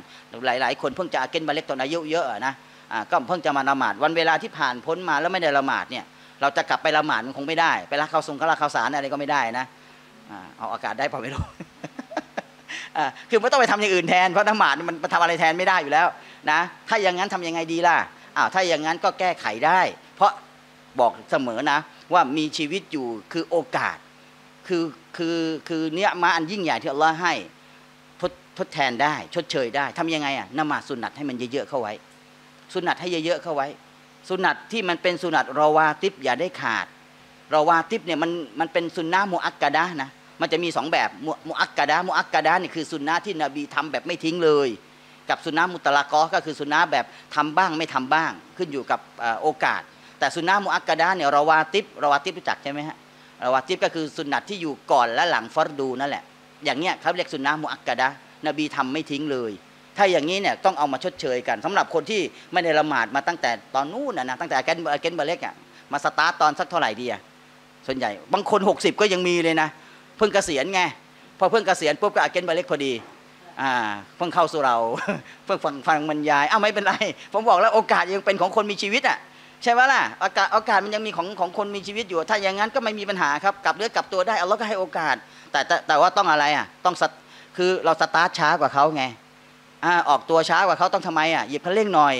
หลายคนเพิ่งจะเกณฑ์บาเล็กตอนอายุเยอะนะก็เพิ่งจะมานามาดวันเวลาที่ผ่านพ้นมาแล้วไม่ได้นามาดเนี่ยเราจะกลับไปนามาดมันคงไม่ได้ไปรักเขาทรงเขารักเขาสารอะไรก็ไม่ได้นะเอาอากาศได้พอไม่รู้คือไม่ต้องไปทำอย่างอื่นแทนเพราะนามาดมันทำอะไรแทนไม่ได้อยู่แล้วนะถ้าอย่างนั้นทำยังไงดีล่ะถ้าอย่างนั้นก็แก้ไขได้เพราะบอกเสมอนะว่ามีชีวิตอยู่คือโอกาสคือเนื้อมาอันยิ่งใหญ่ที่อัลลอฮ์ให้ทดแทนได้ชดเชยได้ทำยังไงนามาสุนัตให้มันเยอะๆเข้าไว้สุนัตให้เยอะๆเข้าไว้สุนัตที่มันเป็นสุนัตรอวาติบอย่าได้ขาดรอวาติบเนี่ยมันเป็นสุนนะมุอักกะดะนะมันจะมี2แบบมุอักกะดะนี่คือสุนนะที่นบีทำแบบไม่ทิ้งเลยกับสุนนะมุตะลากอก็คือสุนนะแบบทำบ้างไม่ทำบ้างขึ้นอยู่กับโอกาสแต่สุนนะมุอักกะดะเนี่ยรอวาติบรู้จักใช่ไหมฮะรอวาติบก็คือสุนนะที่อยู่ก่อนและหลังฟัรดูนั่นแหละอย่างเนี้ยเขาเรียกสุนนะมุอักกะดะนบีทำไม่ทิ้งเลยถ้าอย่างนี้เนี่ยต้องเอามาชดเชยกันสำหรับคนที่ไม่ได้ละหมาดมาตั้งแต่ตอนนู้นนะตั้งแต่เกณฑ์บาเล็กมาสตาร์ตตอนสักเท่าไหร่ดีส่วนใหญ่บางคน60ก็ยังมีเลยนะเพิ่งเกษียณไงพอเพิ่งเกษียณปุ๊บก็เกณฑ์บาเล็กพอดีเพิ่งเข้าสู่เราเพิ่งฟังบรรยายไม่เป็นไรผมบอกแล้วโอกาสยังเป็นของคนมีชีวิตใช่ไหมล่ะโอกาสมันยังมีของคนมีชีวิตอยู่ถ้าอย่างนั้นก็ไม่มีปัญหาครับกลับเลือกกลับตัวได้อัลลอฮ์ก็ให้โอกาสแต่ว่าต้องอะไรต้องคือเราสตาร์ทช้ากว่าเขาไงออกตัวช้ากว่าเขาต้องทำไมหยิบคันเร่งหน่อย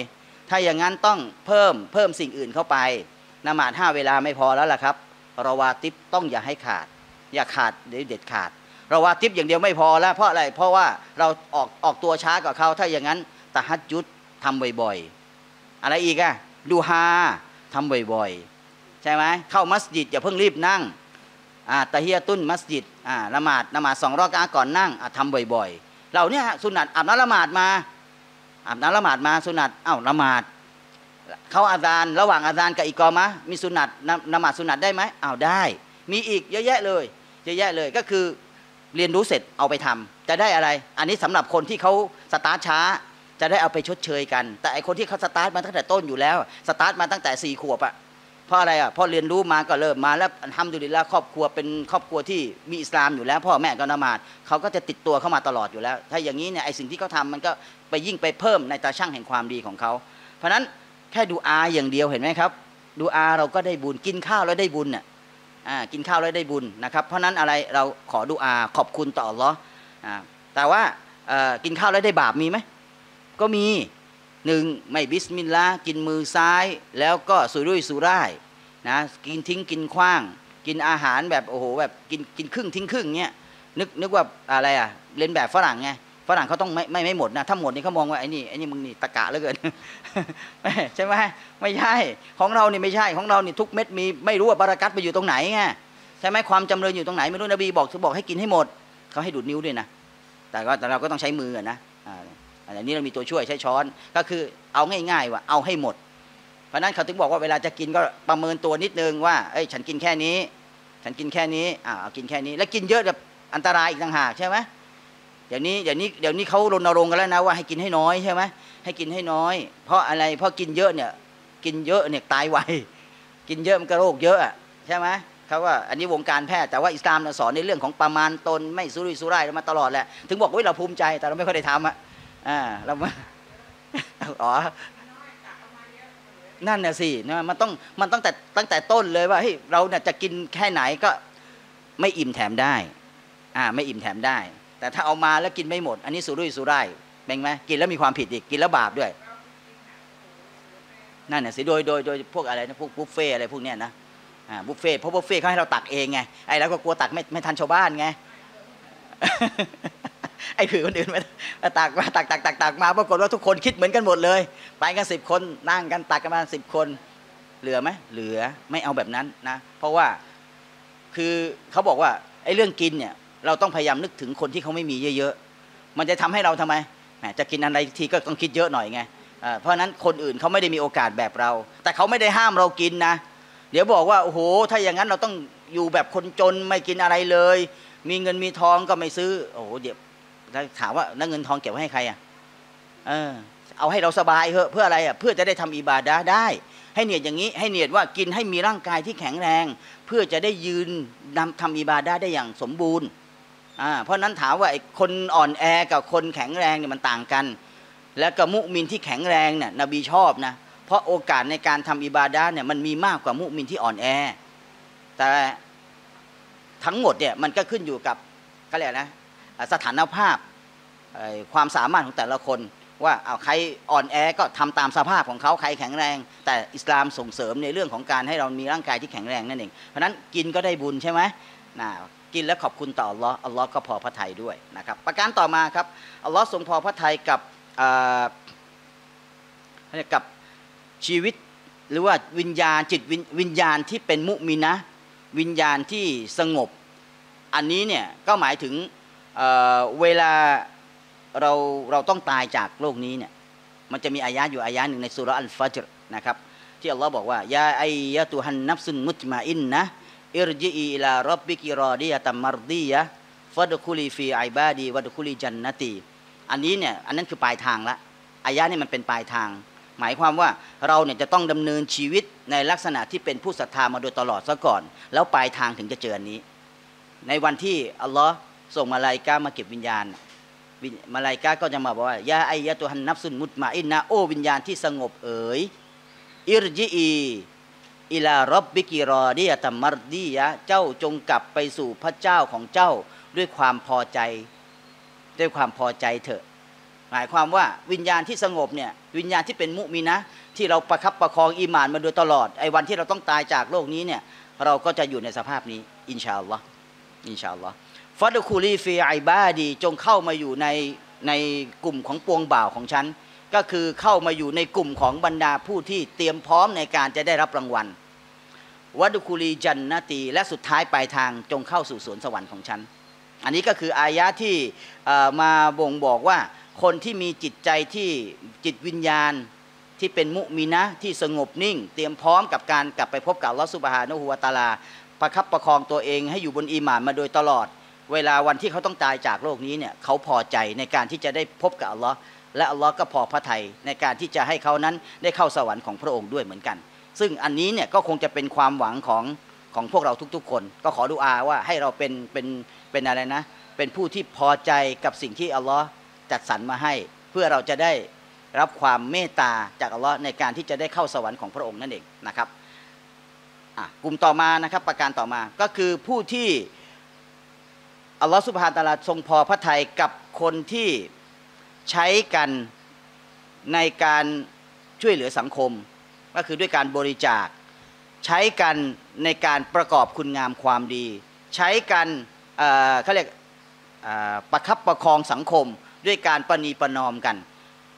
ถ้าอย่างนั้นต้องเพิ่มสิ่งอื่นเข้าไปนามาด5 เวลาไม่พอแล้วล่ะครับ รวาติบต้องอย่าให้ขาดอย่าขาดเด็ดขาดรวาติบอย่างเดียวไม่พอแล้วเพราะอะไรเพราะว่าเราออกตัวช้ากว่าเขาถ้าอย่างนั้นตะฮัจญุดทำบ่อยๆอะไรอีกอะดูฮาทำบ่อยๆใช่ไหมเข้ามัสยิดอย่าเพิ่งรีบนั่งตะเฮียตุนมัสยิดละหมาดสองรอกะก่อนนั่งทำบ่อยๆเราเนี่ยสุนัตอาบน้ำละหมาดมาอาบน้ำละหมาดมาสุนัตอ้าวละหมาดเขาอาซานระหว่างอาซานกับอิกอมะมีสุนัตละหมาดสุนัตได้ไหมอ้าวได้มีอีกเยอะแยะเลยเยอะแยะเลยก็คือเรียนรู้เสร็จเอาไปทำจะได้อะไรอันนี้สำหรับคนที่เขาสตาร์ทช้าจะได้เอาไปชดเชยกันแต่ไอคนที่เขาสตาร์ทมาตั้งแต่ต้นอยู่แล้วสตาร์ทมาตั้งแต่4ขวบอะเพราะอะไรอะเพราะเรียนรู้มาก็เริ่มมาแล้วอัลฮัมดุลิลละห์ครอบครัวเป็นครอบครัวที่มีอิสลามอยู่แล้วพ่อแม่ก็ละหมาดเขาก็จะติดตัวเข้ามาตลอดอยู่แล้วถ้าอย่างนี้เนี่ยไอสิ่งที่เขาทำมันก็ไปยิ่งไปเพิ่มในตาช่างแห่งความดีของเขาเพราะฉะนั้นแค่ดูอาอย่างเดียวเห็นไหมครับดูอาเราก็ได้บุญกินข้าวแล้วได้บุญน่ะกินข้าวแล้วได้บุญนะครับเพราะนั้นอะไรเราขอดูอาขอบคุณต่ออัลเลาะห์แต่ว่ากินข้าวแล้วได้บาปมีไหมก็มีหนึ่งไม่บิสมิลลาห์กินมือซ้ายแล้วก็สุรุ่ยสุร่ายนะกินทิ้งกินขว้างกินอาหารแบบโอ้โหแบบกินครึ่งทิ้งครึ่งเนี้ยนึกว่าอะไรอ่ะเล่นแบบฝรั่งไงฝรั่งเขาต้องไม่หมดนะถ้าหมดนี่เขามองว่าไอ้นี่มึงนี่ตะกะเหลือเกิน ใช่ไหมไม่ใช่ของเรานี่ไม่ใช่ของเรานี่ทุกเม็ดมีไม่รู้ว่าบารักัตไปอยู่ตรงไหนไงใช่ไหมความจำเริญอยู่ตรงไหนไม่รู้นบีบอกให้กินให้หมดเขาให้ดูดนิ้วด้วยนะแต่เราก็ต้องใช้มือนะอันนี้เรามีตัวช่วยใช้ช้อนก็คือเอาง่ายๆว่าเอาให้หมดเพราะนั้นเขาถึงบอกว่าเวลาจะกินก็ประเมินตัวนิดนึงว่าเอ้ยฉันกินแค่นี้ฉันกินแค่นี้เอากินแค่นี้แล้วกินเยอะแบบอันตรายอีกต่างหากใช่ไหมเดี๋ยวนี้เขารณรงค์กันแล้วนะว่าให้กินให้น้อยใช่ไหมให้กินให้น้อยเพราะอะไรเพราะกินเยอะเนี่ยตายไวกินเยอะมันก็โรคเยอะใช่ไหมเขาว่าอันนี้วงการแพทย์แต่ว่าอิสลามสอนในเรื่องของประมาณตนไม่สุรุ่ยสุร่ายมาตลอดแหละถึงบอกว่าเราภูมิใจแต่เราไม่ค่อยได้ทำเรามาอ๋อนั่นน่ะสิมันต้องตั้งแต่ต้นเลยว่าเฮ้ยเราเนี่ยจะกินแค่ไหนก็ไม่อิ่มแถมได้ไม่อิ่มแถมได้แต่ถ้าเอามาแล้วกินไม่หมดอันนี้สุรุ่ยสุร่ายเป็นไหมกินแล้วมีความผิดอีกกินแล้วบาปด้วยนั่นน่ะสิโดยพวกอะไรนะพวกบุฟเฟ่อะไรพวกเนี้ยนะบุฟเฟ่เพราะบุฟเฟ่เขาให้เราตักเองไงไอ้แล้วก็กลัวตักไม่ทันชาวบ้านไงไอ้คือคนอื่นมาตักมาปรากฏว่าทุกคนคิดเหมือนกันหมดเลยไปกัน10คนนั่งกันตักกันมา10คนเหลือไหมเหลือไม่เอาแบบนั้นนะเพราะว่าคือเขาบอกว่าไอ้เรื่องกินเนี่ยเราต้องพยายามนึกถึงคนที่เขาไม่มีเยอะๆมันจะทำให้เราทำไมแหมจะกินอะไรทีก็ต้องคิดเยอะหน่อยไงเพราะนั้นคนอื่นเขาไม่ได้มีโอกาสแบบเราแต่เขาไม่ได้ห้ามเรากินนะเดี๋ยวบอกว่าโอ้โหถ้าอย่างนั้นเราต้องอยู่แบบคนจนไม่กินอะไรเลยมีเงินมีทองก็ไม่ซื้อโอ้โหเดี๋ยวถามว่าเงินทองเก็บไว้ให้ใครเอาให้เราสบายเถอะเพื่ออะไรเพื่อจะได้ทำอิบาดะห์ได้ให้เนียดอย่างนี้ให้เนียดว่ากินให้มีร่างกายที่แข็งแรงเพื่อจะได้ยืนทำอิบาดะห์ได้อย่างสมบูรณ์เพราะนั้นถามว่าไอ้คนอ่อนแอกับคนแข็งแรงเนี่ยมันต่างกันแล้วก็มุมินที่แข็งแรงเนี่ยนบีชอบนะเพราะโอกาสในการทำอิบาดะห์เนี่ยมันมีมากกว่ามุมินที่อ่อนแอแต่ทั้งหมดเนี่ยมันก็ขึ้นอยู่กับก็แล้วนะสถานภาพความสามารถของแต่ละคนว่าเอาใครอ่อนแอก็ทำตามสภาพของเขาใครแข็งแรงแต่อิสลามส่งเสริมในเรื่องของการให้เรามีร่างกายที่แข็งแรงนั่นเองเพราะฉะนั้นกินก็ได้บุญใช่ไหมกินและขอบคุณต่ออัลลอฮ์อัลลอฮ์ก็พอพระทัยด้วยนะครับประการต่อมาครับอัลลอฮ์ทรงพอพระทัยกับชีวิตหรือว่าวิญญาณจิตวิญญาณที่เป็นมุมินะวิญญาณที่สงบอันนี้เนี่ยก็หมายถึงเวลาเราต้องตายจากโลกนี้เนี่ยมันจะมีอายะห์อยู่อายะห์หนึ่งในซูเราะห์อัลฟัจรนะครับที่อัลลอฮ์บอกว่ายาอัยยะตุฮันนัฟซุลมุตมะอินนะฮ์อิรญิอีอิลาร็อบบิกิรอดียะตัมมัรดียะฮ์ฟัดคุลีฟีอิบาดีวัดคุลีจันนะตีอันนี้เนี่ยอันนั้นคือปลายทางละอายะห์นี่มันเป็นปลายทางหมายความว่าเราเนี่ยจะต้องดำเนินชีวิตในลักษณะที่เป็นผู้ศรัทธามาโดยตลอดซะก่อนแล้วปลายทางถึงจะเจออันนี้ในวันที่อัลลอฮ์ส่งมาลายกามาเก็บวิญญาณมาลายกาก็จะมาบอกว่ายาไอยะตัวฮันนับสุนมุตมาอินนะโอวิญญาณที่สงบเอ๋ยอิรจิอีอิลาร็อบบิกิรอดียะตัมมัรดียะเจ้าจงกลับไปสู่พระเจ้าของเจ้าด้วยความพอใจด้วยความพอใจเถอะหมายความว่าวิญญาณที่สงบเนี่ยวิญญาณที่เป็นมุมินะที่เราประคับประคองอีหม่านมาโดยตลอดไอ้วันที่เราต้องตายจากโลกนี้เนี่ย เราก็จะอยู่ในสภาพนี้อินชาอัลลอฮ์ฟัดคูลีฟีไอบาดีจงเข้ามาอยู่ในกลุ่มของปวงบ่าวของฉันก็คือเข้ามาอยู่ในกลุ่มของบรรดาผู้ที่เตรียมพร้อมในการจะได้รับรางวัลวัดคูลีจันนตีและสุดท้ายปลายทางจงเข้าสู่สวนสวรรค์ของฉันอันนี้ก็คืออายะที่มาบ่งบอกว่าคนที่มีจิตใจที่จิตวิญญาณที่เป็นมุมินะที่สงบนิ่งเตรียมพร้อมกับการกลับไปพบกับอัลเลาะห์ซุบฮานะฮูวะตะอาลาประคับประคองตัวเองให้อยู่บนอีหม่านมาโดยตลอดเวลาวันที่เขาต้องตายจากโลกนี้เนี่ยเขาพอใจในการที่จะได้พบกับอัลเลาะห์และอัลเลาะห์ก็พอพระทัยในการที่จะให้เขานั้นได้เข้าสวรรค์ของพระองค์ด้วยเหมือนกันซึ่งอันนี้เนี่ยก็คงจะเป็นความหวังของพวกเราทุกๆคนก็ขอดุอาว่าให้เราเป็นอะไรนะเป็นผู้ที่พอใจกับสิ่งที่อัลเลาะห์จัดสรรมาให้เพื่อเราจะได้รับความเมตตาจากอัลเลาะห์ในการที่จะได้เข้าสวรรค์ของพระองค์นั่นเองนะครับกลุ่มต่อมานะครับประการต่อมาก็คือผู้ที่อัลเลาะห์ซุบฮานะฮูวะตะอาลาทรงพอพระทัยกับคนที่ใช้กันในการช่วยเหลือสังคมก็คือด้วยการบริจาคใช้กันในการประกอบคุณงามความดีใช้กันเขาเรียกประคับประคองสังคมด้วยการประนีประนอมกัน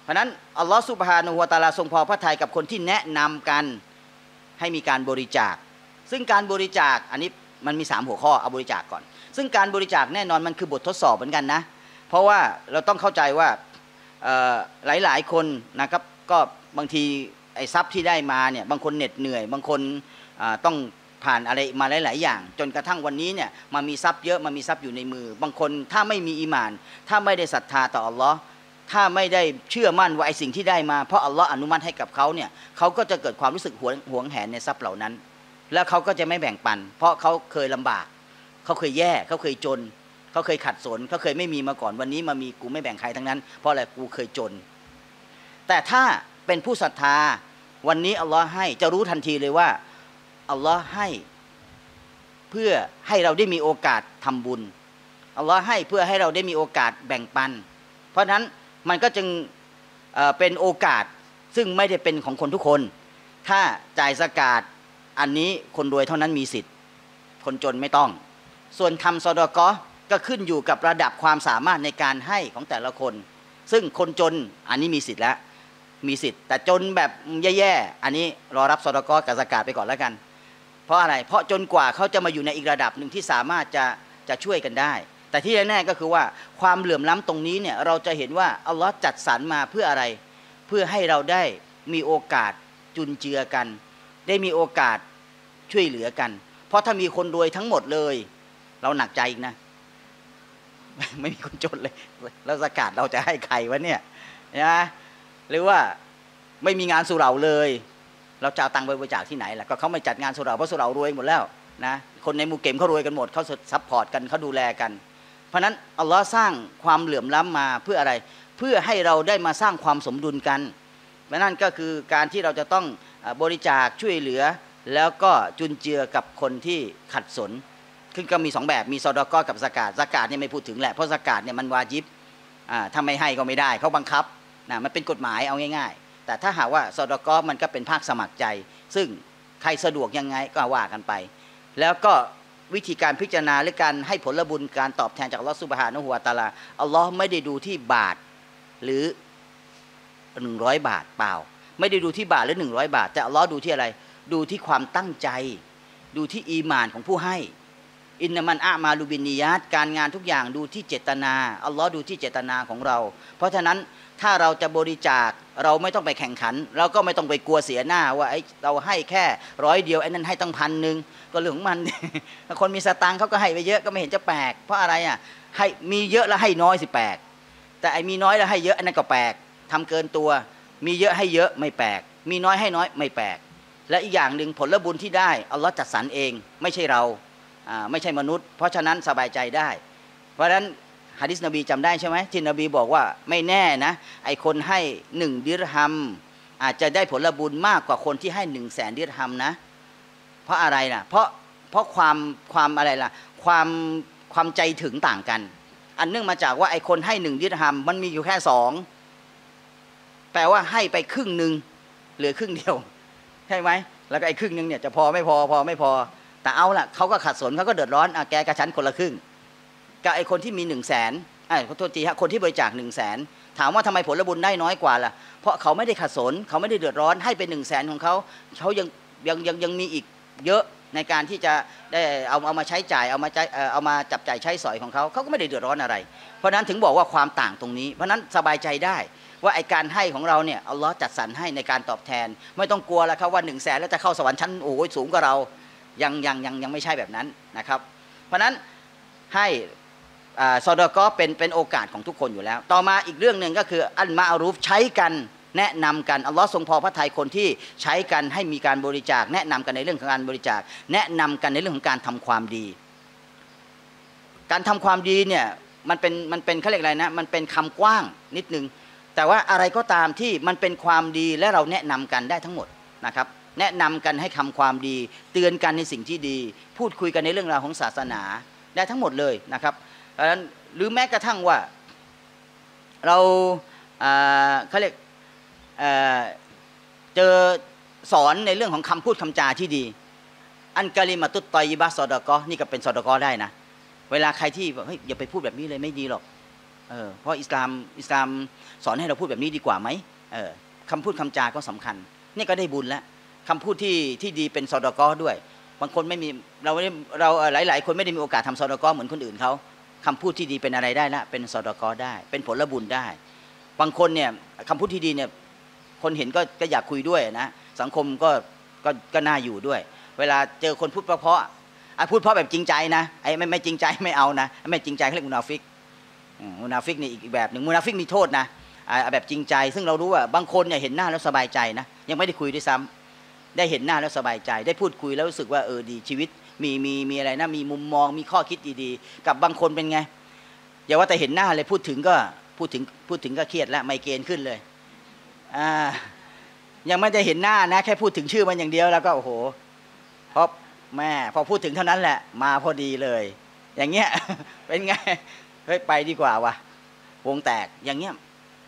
เพราะนั้นอัลลอฮฺซุบฮานะฮูวะตะอาลาทรงพอพระทัยกับคนที่แนะนำกันให้มีการบริจาคซึ่งการบริจาคอันนี้มันมี3หัวข้อเอาบริจาคก่อนซึ่งการบริจาคแน่นอนมันคือบททดสอบเหมือนกันนะเพราะว่าเราต้องเข้าใจว่าหลายคนนะครับก็บางทีไอ้ทรัพย์ที่ได้มาเนี่ยบางคนเหน็ดเหนื่อยบางคนต้องผ่านอะไรมาหลายๆอย่างจนกระทั่งวันนี้เนี่ยมันมีทรัพย์เยอะมันมีทรัพย์อยู่ในมือบางคนถ้าไม่มีอีหม่านถ้าไม่ได้ศรัทธาต่ออัลลอฮ์ถ้าไม่ได้เชื่อมั่นว่าไอ้สิ่งที่ได้มาเพราะอัลลอฮ์อนุมัติให้กับเขาเนี่ยเขาก็จะเกิดความรู้สึกหวงแหนในทรัพย์เหล่านั้นแล้วเขาก็จะไม่แบ่งปันเพราะเขาเคยลำบากเขาเคยแย่เขาเคยจนเขาเคยขัดสนเขาเคยไม่มีมาก่อนวันนี้มามีกูไม่แบ่งใครทั้งนั้นเพราะอะไรกูเคยจนแต่ถ้าเป็นผู้ศรัทธาวันนี้อัลลอฮ์ให้จะรู้ทันทีเลยว่าอัลลอฮ์ให้เพื่อให้เราได้มีโอกาสทำบุญอัลลอฮ์ให้เพื่อให้เราได้มีโอกาสแบ่งปันเพราะฉะนั้นมันก็จึงเป็นโอกาสซึ่งไม่ได้เป็นของคนทุกคนถ้าจ่ายซะกาตอันนี้คนรวยเท่านั้นมีสิทธิ์คนจนไม่ต้องส่วนทำซอดาเกาะห์ก็ขึ้นอยู่กับระดับความสามารถในการให้ของแต่ละคนซึ่งคนจนอันนี้มีสิทธิ์แล้วมีสิทธิ์แต่จนแบบแย่ๆอันนี้รอรับซอดาเกาะห์กับซะกาตไปก่อนแล้วกันเพราะอะไรเพราะจนกว่าเขาจะมาอยู่ในอีกระดับหนึ่งที่สามารถจะช่วยกันได้แต่ที่แน่ๆก็คือว่าความเหลื่อมล้ำตรงนี้เนี่ยเราจะเห็นว่าอัลลอฮ์จัดสรรมาเพื่ออะไรเพื่อให้เราได้มีโอกาสจุนเจือกันได้มีโอกาสช่วยเหลือกันเพราะถ้ามีคนรวยทั้งหมดเลยเราหนักใจอีกนะไม่มีคนจนเลยแล้วซะกาตเราจะให้ใครวะเนี่ยนะหรือว่าไม่มีงานสุเหร่าเลยเราจะเอาตังค์ไปบริจาคที่ไหนล่ะก็เขาไม่จัดงานสุเหร่าเพราะสุเหร่ารวยหมดแล้วนะคนในหมู่เก็มเขารวยกันหมดเขาซัพพอร์ตกันเขาดูแลกันเพราะฉะนั้นอัลลอฮ์สร้างความเหลื่อมล้ำมาเพื่ออะไรเพื่อให้เราได้มาสร้างความสมดุลกันและนั่นก็คือการที่เราจะต้องบริจาคช่วยเหลือแล้วก็จุนเจือกับคนที่ขัดสนขึ้นก็มี2แบบมีซอดาเกาะห์กับซะกาตซะกาตเนี่ยไม่พูดถึงแหละเพราะซะกาตเนี่ยมันวาญิบถ้าไม่ให้ก็ไม่ได้เขาบังคับนะมันเป็นกฎหมายเอาง่ายๆแต่ถ้าหากว่าซอดาเกาะห์มันก็เป็นภาคสมัครใจซึ่งใครสะดวกยังไงก็ว่ากันไปแล้วก็วิธีการพิจารณาหรือการให้ผลบุญการตอบแทนจากอัลลอฮฺซุบฮานะฮูวะตะอาลาอัลลอฮ์ไม่ได้ดูที่บาทหรือ100บาทเปล่าไม่ได้ดูที่บาทหรือ100บาทแต่อัลลอฮ์ดูที่อะไรดูที่ความตั้งใจดูที่อีหม่านของผู้ให้อินนามันอะมาลูบินนียาตการงานทุกอย่างดูที่เจตนาอัลลอฮ์ดูที่เจตนาของเราเพราะฉะนั้นถ้าเราจะบริจาคเราไม่ต้องไปแข่งขันเราก็ไม่ต้องไปกลัวเสียหน้าว่าไอ้เราให้แค่100 เดียวไอ้นั่นให้ตั้ง1,000ก็เรื่องของมันคนมีสตางค์เขาก็ให้ไปเยอะก็ไม่เห็นจะแปลกเพราะอะไรอ่ะให้มีเยอะแล้วให้น้อยสิแปลกแต่ไอ้มีน้อยแล้วให้เยอะอันนั้นก็แปลกทำเกินตัวมีเยอะให้เยอะไม่แปลกมีน้อยให้น้อยไม่แปลกและอีกอย่างหนึ่งผลบุญที่ได้อัลลอฮ์จัดสรรเองไม่ใช่เราไม่ใช่มนุษย์เพราะฉะนั้นสบายใจได้เพราะฉะนั้นหะดีษนบีจำได้ใช่ไหมที่นบีบอกว่าไม่แน่นะไอคนให้1 ดิรฮัมอาจจะได้ผลบุญมากกว่าคนที่ให้100,000 ดิรฮัมนะเพราะอะไรล่ะเพราะความอะไรล่ะความใจถึงต่างกันอันเนื่องมาจากว่าไอคนให้1 ดิรฮัมมันมีอยู่แค่2แปลว่าให้ไปครึ่งหนึ่งเหลือครึ่งเดียวใช่ไหมแล้วก็ไอครึ่งหนึ่งเนี่ยจะพอไม่พอ แต่เอาล่ะเขาก็ขัดสนเขาก็เดือดร้อนแกกับฉันคนละครึ่งกับไอ้คนที่มี 100,000ขอโทษทีฮะคนที่บริจาค 100,000ถามว่าทำไมผลบุญได้น้อยกว่าล่ะเพราะเขาไม่ได้ขัดสนเขาไม่ได้เดือดร้อนให้เป็น100,000ของเขาเขายังมีอีกเยอะในการที่จะได้เอามาใช้จ่ายเอามาจับจ่ายใช้สอยของเขาเขาก็ไม่ได้เดือดร้อนอะไรเพราะนั้นถึงบอกว่าความต่างตรงนี้เพราะนั้นสบายใจได้ว่าไอการให้ของเราเนี่ยอัลลอฮ์จัดสรรให้ในการตอบแทนไม่ต้องกลัวแล้วครับว่า 100,000 แล้วจะเข้าสวรรค์ชั้นโอ้ยสูงกว่าเรายังไม่ใช่แบบนั้นนะครับเพราะนั้นให้ซอดาเกาะห์เป็นโอกาสของทุกคนอยู่แล้วต่อมาอีกเรื่องหนึ่งก็คืออัลมาอารูฟใช้กันแนะนำกันอัลลอฮ์ทรงพอพระทัยคนที่ใช้กันให้มีการบริจาคแนะนำกันในเรื่องของการบริจาคแนะนำกันในเรื่องของการทำความดีการทำความดีเนี่ยมันเป็นเขาเรียกอะไรนะมันเป็นคำกว้างนิดนึงแต่ว่าอะไรก็ตามที่มันเป็นความดีและเราแนะนำกันได้ทั้งหมดนะครับแนะนำกันให้ทำความดีเตือนกันในสิ่งที่ดีพูดคุยกันในเรื่องราวของศาสนาได้ทั้งหมดเลยนะครับเพราะฉะนั้นหรือแม้กระทั่งว่าเราเขาเรียกเจอสอนในเรื่องของคำพูดคำจาที่ดีอันกะลิมาตุตตอยยิบะฮ์ซอดาเกาะห์นี่ก็เป็นซอดาเกาะห์ได้นะเวลาใครที่บอกเฮ้ยอย่าไปพูดแบบนี้เลยไม่ดีหรอกเพราะอิสลามสอนให้เราพูดแบบนี้ดีกว่าไหมคำพูดคำจาก็สำคัญนี่ก็ได้บุญแล้วคำพูดที่ดีเป็นซอดาเกาะห์ด้วยบางคนไม่มีเราหลายคนไม่ได้มีโอกาสทำซอดาเกาะห์เหมือนคนอื่นเขาคำพูดที่ดีเป็นอะไรได้ละเป็นซอดาเกาะห์ได้เป็นผลบุญได้บางคนเนี่ยคำพูดที่ดีเนี่ยคนเห็นก็อยากคุยด้วยนะสังคมก็น่าอยู่ด้วยเวลาเจอคนพูดเพราะๆพูดเพราะแบบจริงใจนะไอ้ไม่จริงใจไม่เอานะไม่จริงใจเขาเรียกมุนาฟิกนี่อีกแบบหนึ่งมุนาฟิกมีโทษนะแบบจริงใจซึ่งเรารู้ว่าบางคนเนี่ยเห็นหน้าแล้วสบายใจนะยังไม่ได้คุยด้วยซ้ำได้เห็นหน้าแล้วสบายใจได้พูดคุยแล้วรู้สึกว่าดีชีวิตมีอะไรนะมีมุมมองมีข้อคิดดีๆกับบางคนเป็นไงอย่าว่าแต่เห็นหน้าเลยพูดถึงก็เครียดแล้วไมเกรนขึ้นเลยยังไม่ได้เห็นหน้านะแค่พูดถึงชื่อมันอย่างเดียวแล้วก็โอ้โหเพราะแม่พอพูดถึงเท่านั้นแหละมาพอดีเลยอย่างเงี้ย เป็นไงเฮ้ยไปดีกว่าวะวงแตกอย่างเงี้ย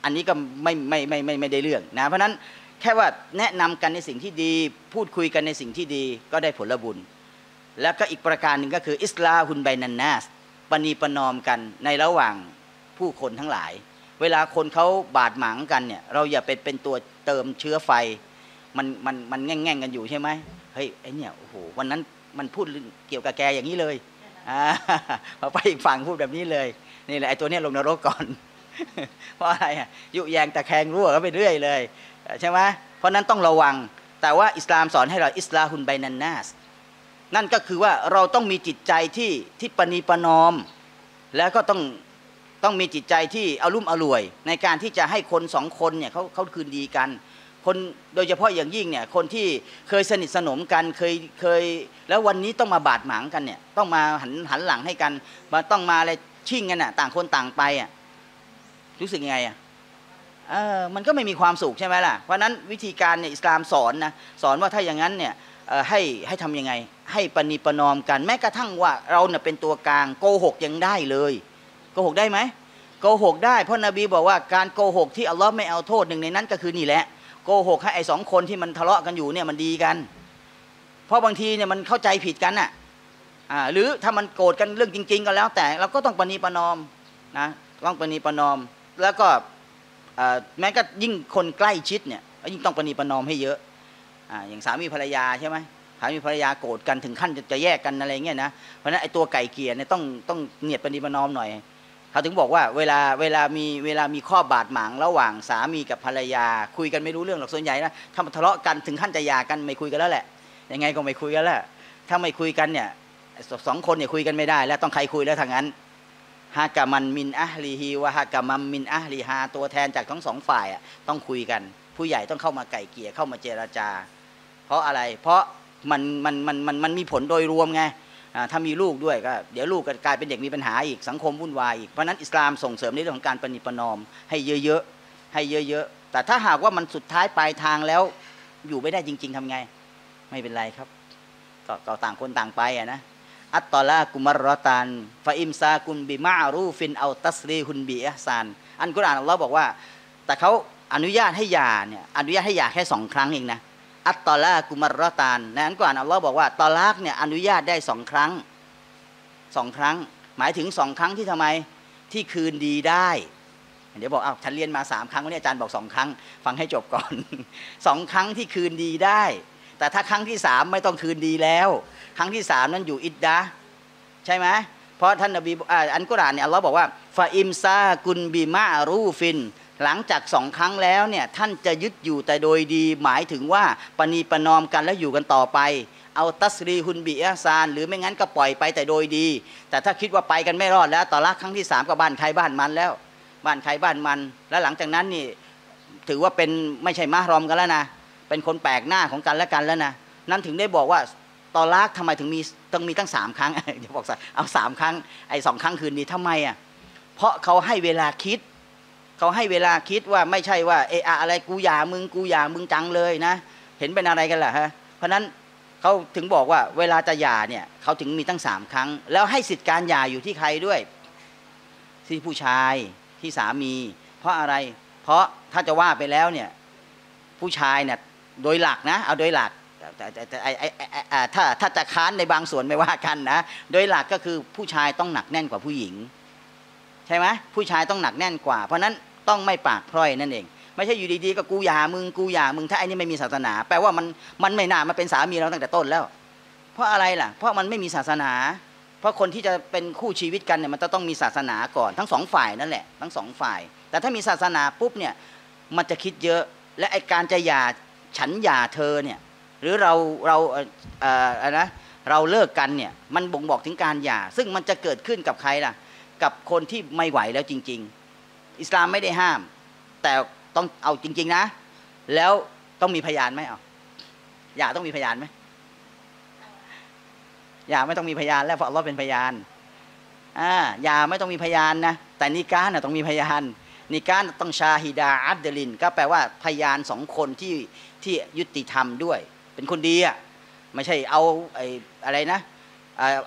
อันนี้ก็ไม่ได้เรื่องนะเพราะฉะนั้นแค่ว่าแนะนำกันในสิ่งที่ดีพูดคุยกันในสิ่งที่ดีก็ได้ผลบุญแล้วก็อีกประการหนึ่งก็คืออิสลาฮุนไบนันนัสปณีประนอมกันในระหว่างผู้คนทั้งหลายเวลาคนเขาบาดหมางกันเนี่ยเราอย่าเป็นตัวเติมเชื้อไฟมันแง่งกันอยู่ใช่ไหมเฮ้ยไอ้เนี่ยโอ้โหวันนั้นมันพูดเกี่ยวกับแกอย่างนี้เลยพอไปอีกฝั่งพูดแบบนี้เลยนี่แหละไอ้ตัวเนี้ยลงนรกก่อน เพราะอะไรยุแยงตะแคงรั่วก็ไปเรื่อยเลยใช่ไหมเพราะนั้นต้องระวังแต่ว่าอิสลามสอนให้เราอิสลาฮุนไบนันนัสนั่นก็คือว่าเราต้องมีจิตใจที่ปณีประนอมแล้วก็ต้องมีจิตใจที่อารุ่มอร่วยในการที่จะให้คนสองคนเนี่ยเขาคืนดีกันคนโดยเฉพาะอย่างยิ่งเนี่ยคนที่เคยสนิทสนมกันเคยแล้ววันนี้ต้องมาบาดหมางกันเนี่ยต้องมาหันหลังให้กันมาต้องมาอะไรชิ่งกันอ่ะต่างคนต่างไปอ่ะรู้สึกยังไงอ่ะมันก็ไม่มีความสุขใช่ไหมล่ะเพราะนั้นวิธีการเนี่ยอิสลามสอนนะสอนว่าถ้าอย่างนั้นเนี่ยให้ทำยังไงให้ปณีประนอมกันแม้กระทั่งว่าเราเนี่ยเป็นตัวกลางโกหกยังได้เลยโกหกได้ไหมโกหกได้เพราะนบีบอกว่าการโกหกที่อัลลอฮ์ไม่เอาโทษหนึ่งในนั้นก็คือนี่แหละโกหกให้ไอ้สองคนที่มันทะเลาะกันอยู่เนี่ยมันดีกันเพราะบางทีเนี่ยมันเข้าใจผิดกันน่ะหรือถ้ามันโกรธกันเรื่องจริงๆก็แล้วแต่เราก็ต้องปณีประนอมนะต้องปณีประนอมแล้วก็แม้ก็ยิ่งคนใกล้ชิดเนี่ยยิ่งต้องปณีประนอมให้เยอะอย่างสามีภรรยาใช่ไหมสามีภรรยาโกรธกันถึงขั้นจะแยกกันอะไรเงี้ยนะเพราะนั้นไอ้ตัวไก่เกลียเนี่ยต้องเนียดปณีประนอมหน่อยเขาถึงบอกว่าเวลามีข้อบาดหมางระหว่างสามีกับภรรยาคุยกันไม่รู้เรื่องหรอกส่วนใหญ่นะถ้าทะเลาะกันถึงขั้นจะหย่ากันไม่คุยกันแล้วแหละยังไงก็ไม่คุยกันแล้วถ้าไม่คุยกันเนี่ยสองคนเนี่ยคุยกันไม่ได้แล้วต้องใครคุยแล้วทางนั้นฮากามันมินอะฮลีฮีวะฮากามัมมินอะฮลีฮาตัวแทนจากทั้งสองฝ่ายต้องคุยกันผู้ใหญ่ต้องเข้ามาไก่เกลี่ยเข้ามาเจรจาเพราะอะไรเพราะมันมีผลโดยรวมไงถ้ามีลูกด้วยก็เดี๋ยวลูกก็กลายเป็นเด็กมีปัญหาอีกสังคมวุ่นวายอีกเพราะนั้นอิสลามส่งเสริมในเรื่องของการปณิประนอมให้เยอะๆให้เยอะๆแต่ถ้าหากว่ามันสุดท้ายปลายทางแล้วอยู่ไม่ได้จริงๆทำไงไม่เป็นไรครับก็ต่างคนต่างไปนะอัตตอลากุมารรอตานฟาอิมซากุนบิมาอารูฟินเอาตัสรีฮุนบีอิห์ซานอันกุรอานอัลลอฮ์บอกว่าแต่เขาอนุญาตให้หย่าเนี่ยอนุญาตให้หย่าแค่2 ครั้งเองนะ อัตตอลากุมารรตานในอันก่อนอัลลอฮ์บอกว่าตอลากเนี่ยอนุญาตได้2 ครั้งหมายถึง2 ครั้งที่ทำไมที่คืนดีได้เดี๋ยวบอกอ้าวฉันเรียนมา3 ครั้งวันนี้อาจารย์บอก2 ครั้งฟังให้จบก่อน 2 ครั้งที่คืนดีได้แต่ถ้าครั้งที่3ไม่ต้องคืนดีแล้วครั้งที่3นั้นอยู่อิดดะใช่ไหมเพราะท่านนบีอันกุรอานเนี่ยอัลลอฮ์บอกว่าฟาอิมซากุนบีมารูฟินหลังจาก2 ครั้งแล้วเนี่ยท่านจะยึดอยู่แต่โดยดีหมายถึงว่าปณีประนอมกันและอยู่กันต่อไปเอาตัสรีฮุนบีอัซานหรือไม่งั้นก็ปล่อยไปแต่โดยดีแต่ถ้าคิดว่าไปกันไม่รอดแล้วตอลักครั้งที่3ก็บ้านใครบ้านมันแล้วบ้านใครบ้านมันแล้วหลังจากนั้นนี่ถือว่าเป็นไม่ใช่มะฮรอมกันแล้วนะเป็นคนแปลกหน้าของกันและกันแล้วนะนั่นถึงได้บอกว่าตอลักทำไมถึงมีตั้ง3 ครั้งเดี๋ยวบอกใส่เอา3 ครั้งไอ้2 ครั้งคืนนี้ทำไมอ่ะเพราะเขาให้เวลาคิดเขาให้เวลาคิดว่าไม่ใช่ว่าเอออะไรกูอย่ามึงจังเลยนะเห็นเป็นอะไรกันล่ะฮะเพราะนั้นเขาถึงบอกว่าเวลาจะหย่าเนี่ยเขาถึงมีตั้ง3 ครั้งแล้วให้สิทธิการหย่าอยู่ที่ใครด้วยที่ผู้ชายที่สามีเพราะอะไรเพราะถ้าจะว่าไปแล้วเนี่ยผู้ชายเนี่ยโดยหลักนะเอาโดยหลักถ้าจะค้านในบางส่วนไม่ว่ากันนะโดยหลักก็คือผู้ชายต้องหนักแน่นกว่าผู้หญิงใช่ไหมผู้ชายต้องหนักแน่นกว่าเพราะนั้นต้องไม่ปากพร่อยนั่นเองไม่ใช่อยู่ดีๆก็กูอย่ามึงถ้าไอ้นี่ไม่มีศาสนาแปลว่ามันไม่น่ามาเป็นสามีเราตั้งแต่ต้นแล้วเพราะอะไรล่ะเพราะมันไม่มีศาสนาเพราะคนที่จะเป็นคู่ชีวิตกันเนี่ยมันจะต้องมีศาสนาก่อนทั้ง2 ฝ่ายนั่นแหละทั้ง2 ฝ่ายแต่ถ้ามีศาสนาปุ๊บเนี่ยมันจะคิดเยอะและไอ้การจะหย่าฉันหย่าเธอเนี่ยหรือเราเลิกกันเนี่ยมันบ่งบอกถึงการหย่าซึ่งมันจะเกิดขึ้นกับใครล่ะกับคนที่ไม่ไหวแล้วจริงๆอิสลามไม่ได้ห้ามแต่ต้องเอาจริงๆนะแล้วต้องมีพยานไหมเอาอย่าต้องมีพยานไหมอย่าไม่ต้องมีพยานแล้วเพราะอัลลอฮ์เป็นพยานอย่าไม่ต้องมีพยานนะแต่นิกาห์ต้องมีพยานนิกาห์ต้องชาฮิดาอัดเดลินก็แปลว่าพยาน2 คนที่ยุติธรรมด้วยเป็นคนดีอ่ะไม่ใช่เอาอะไรนะ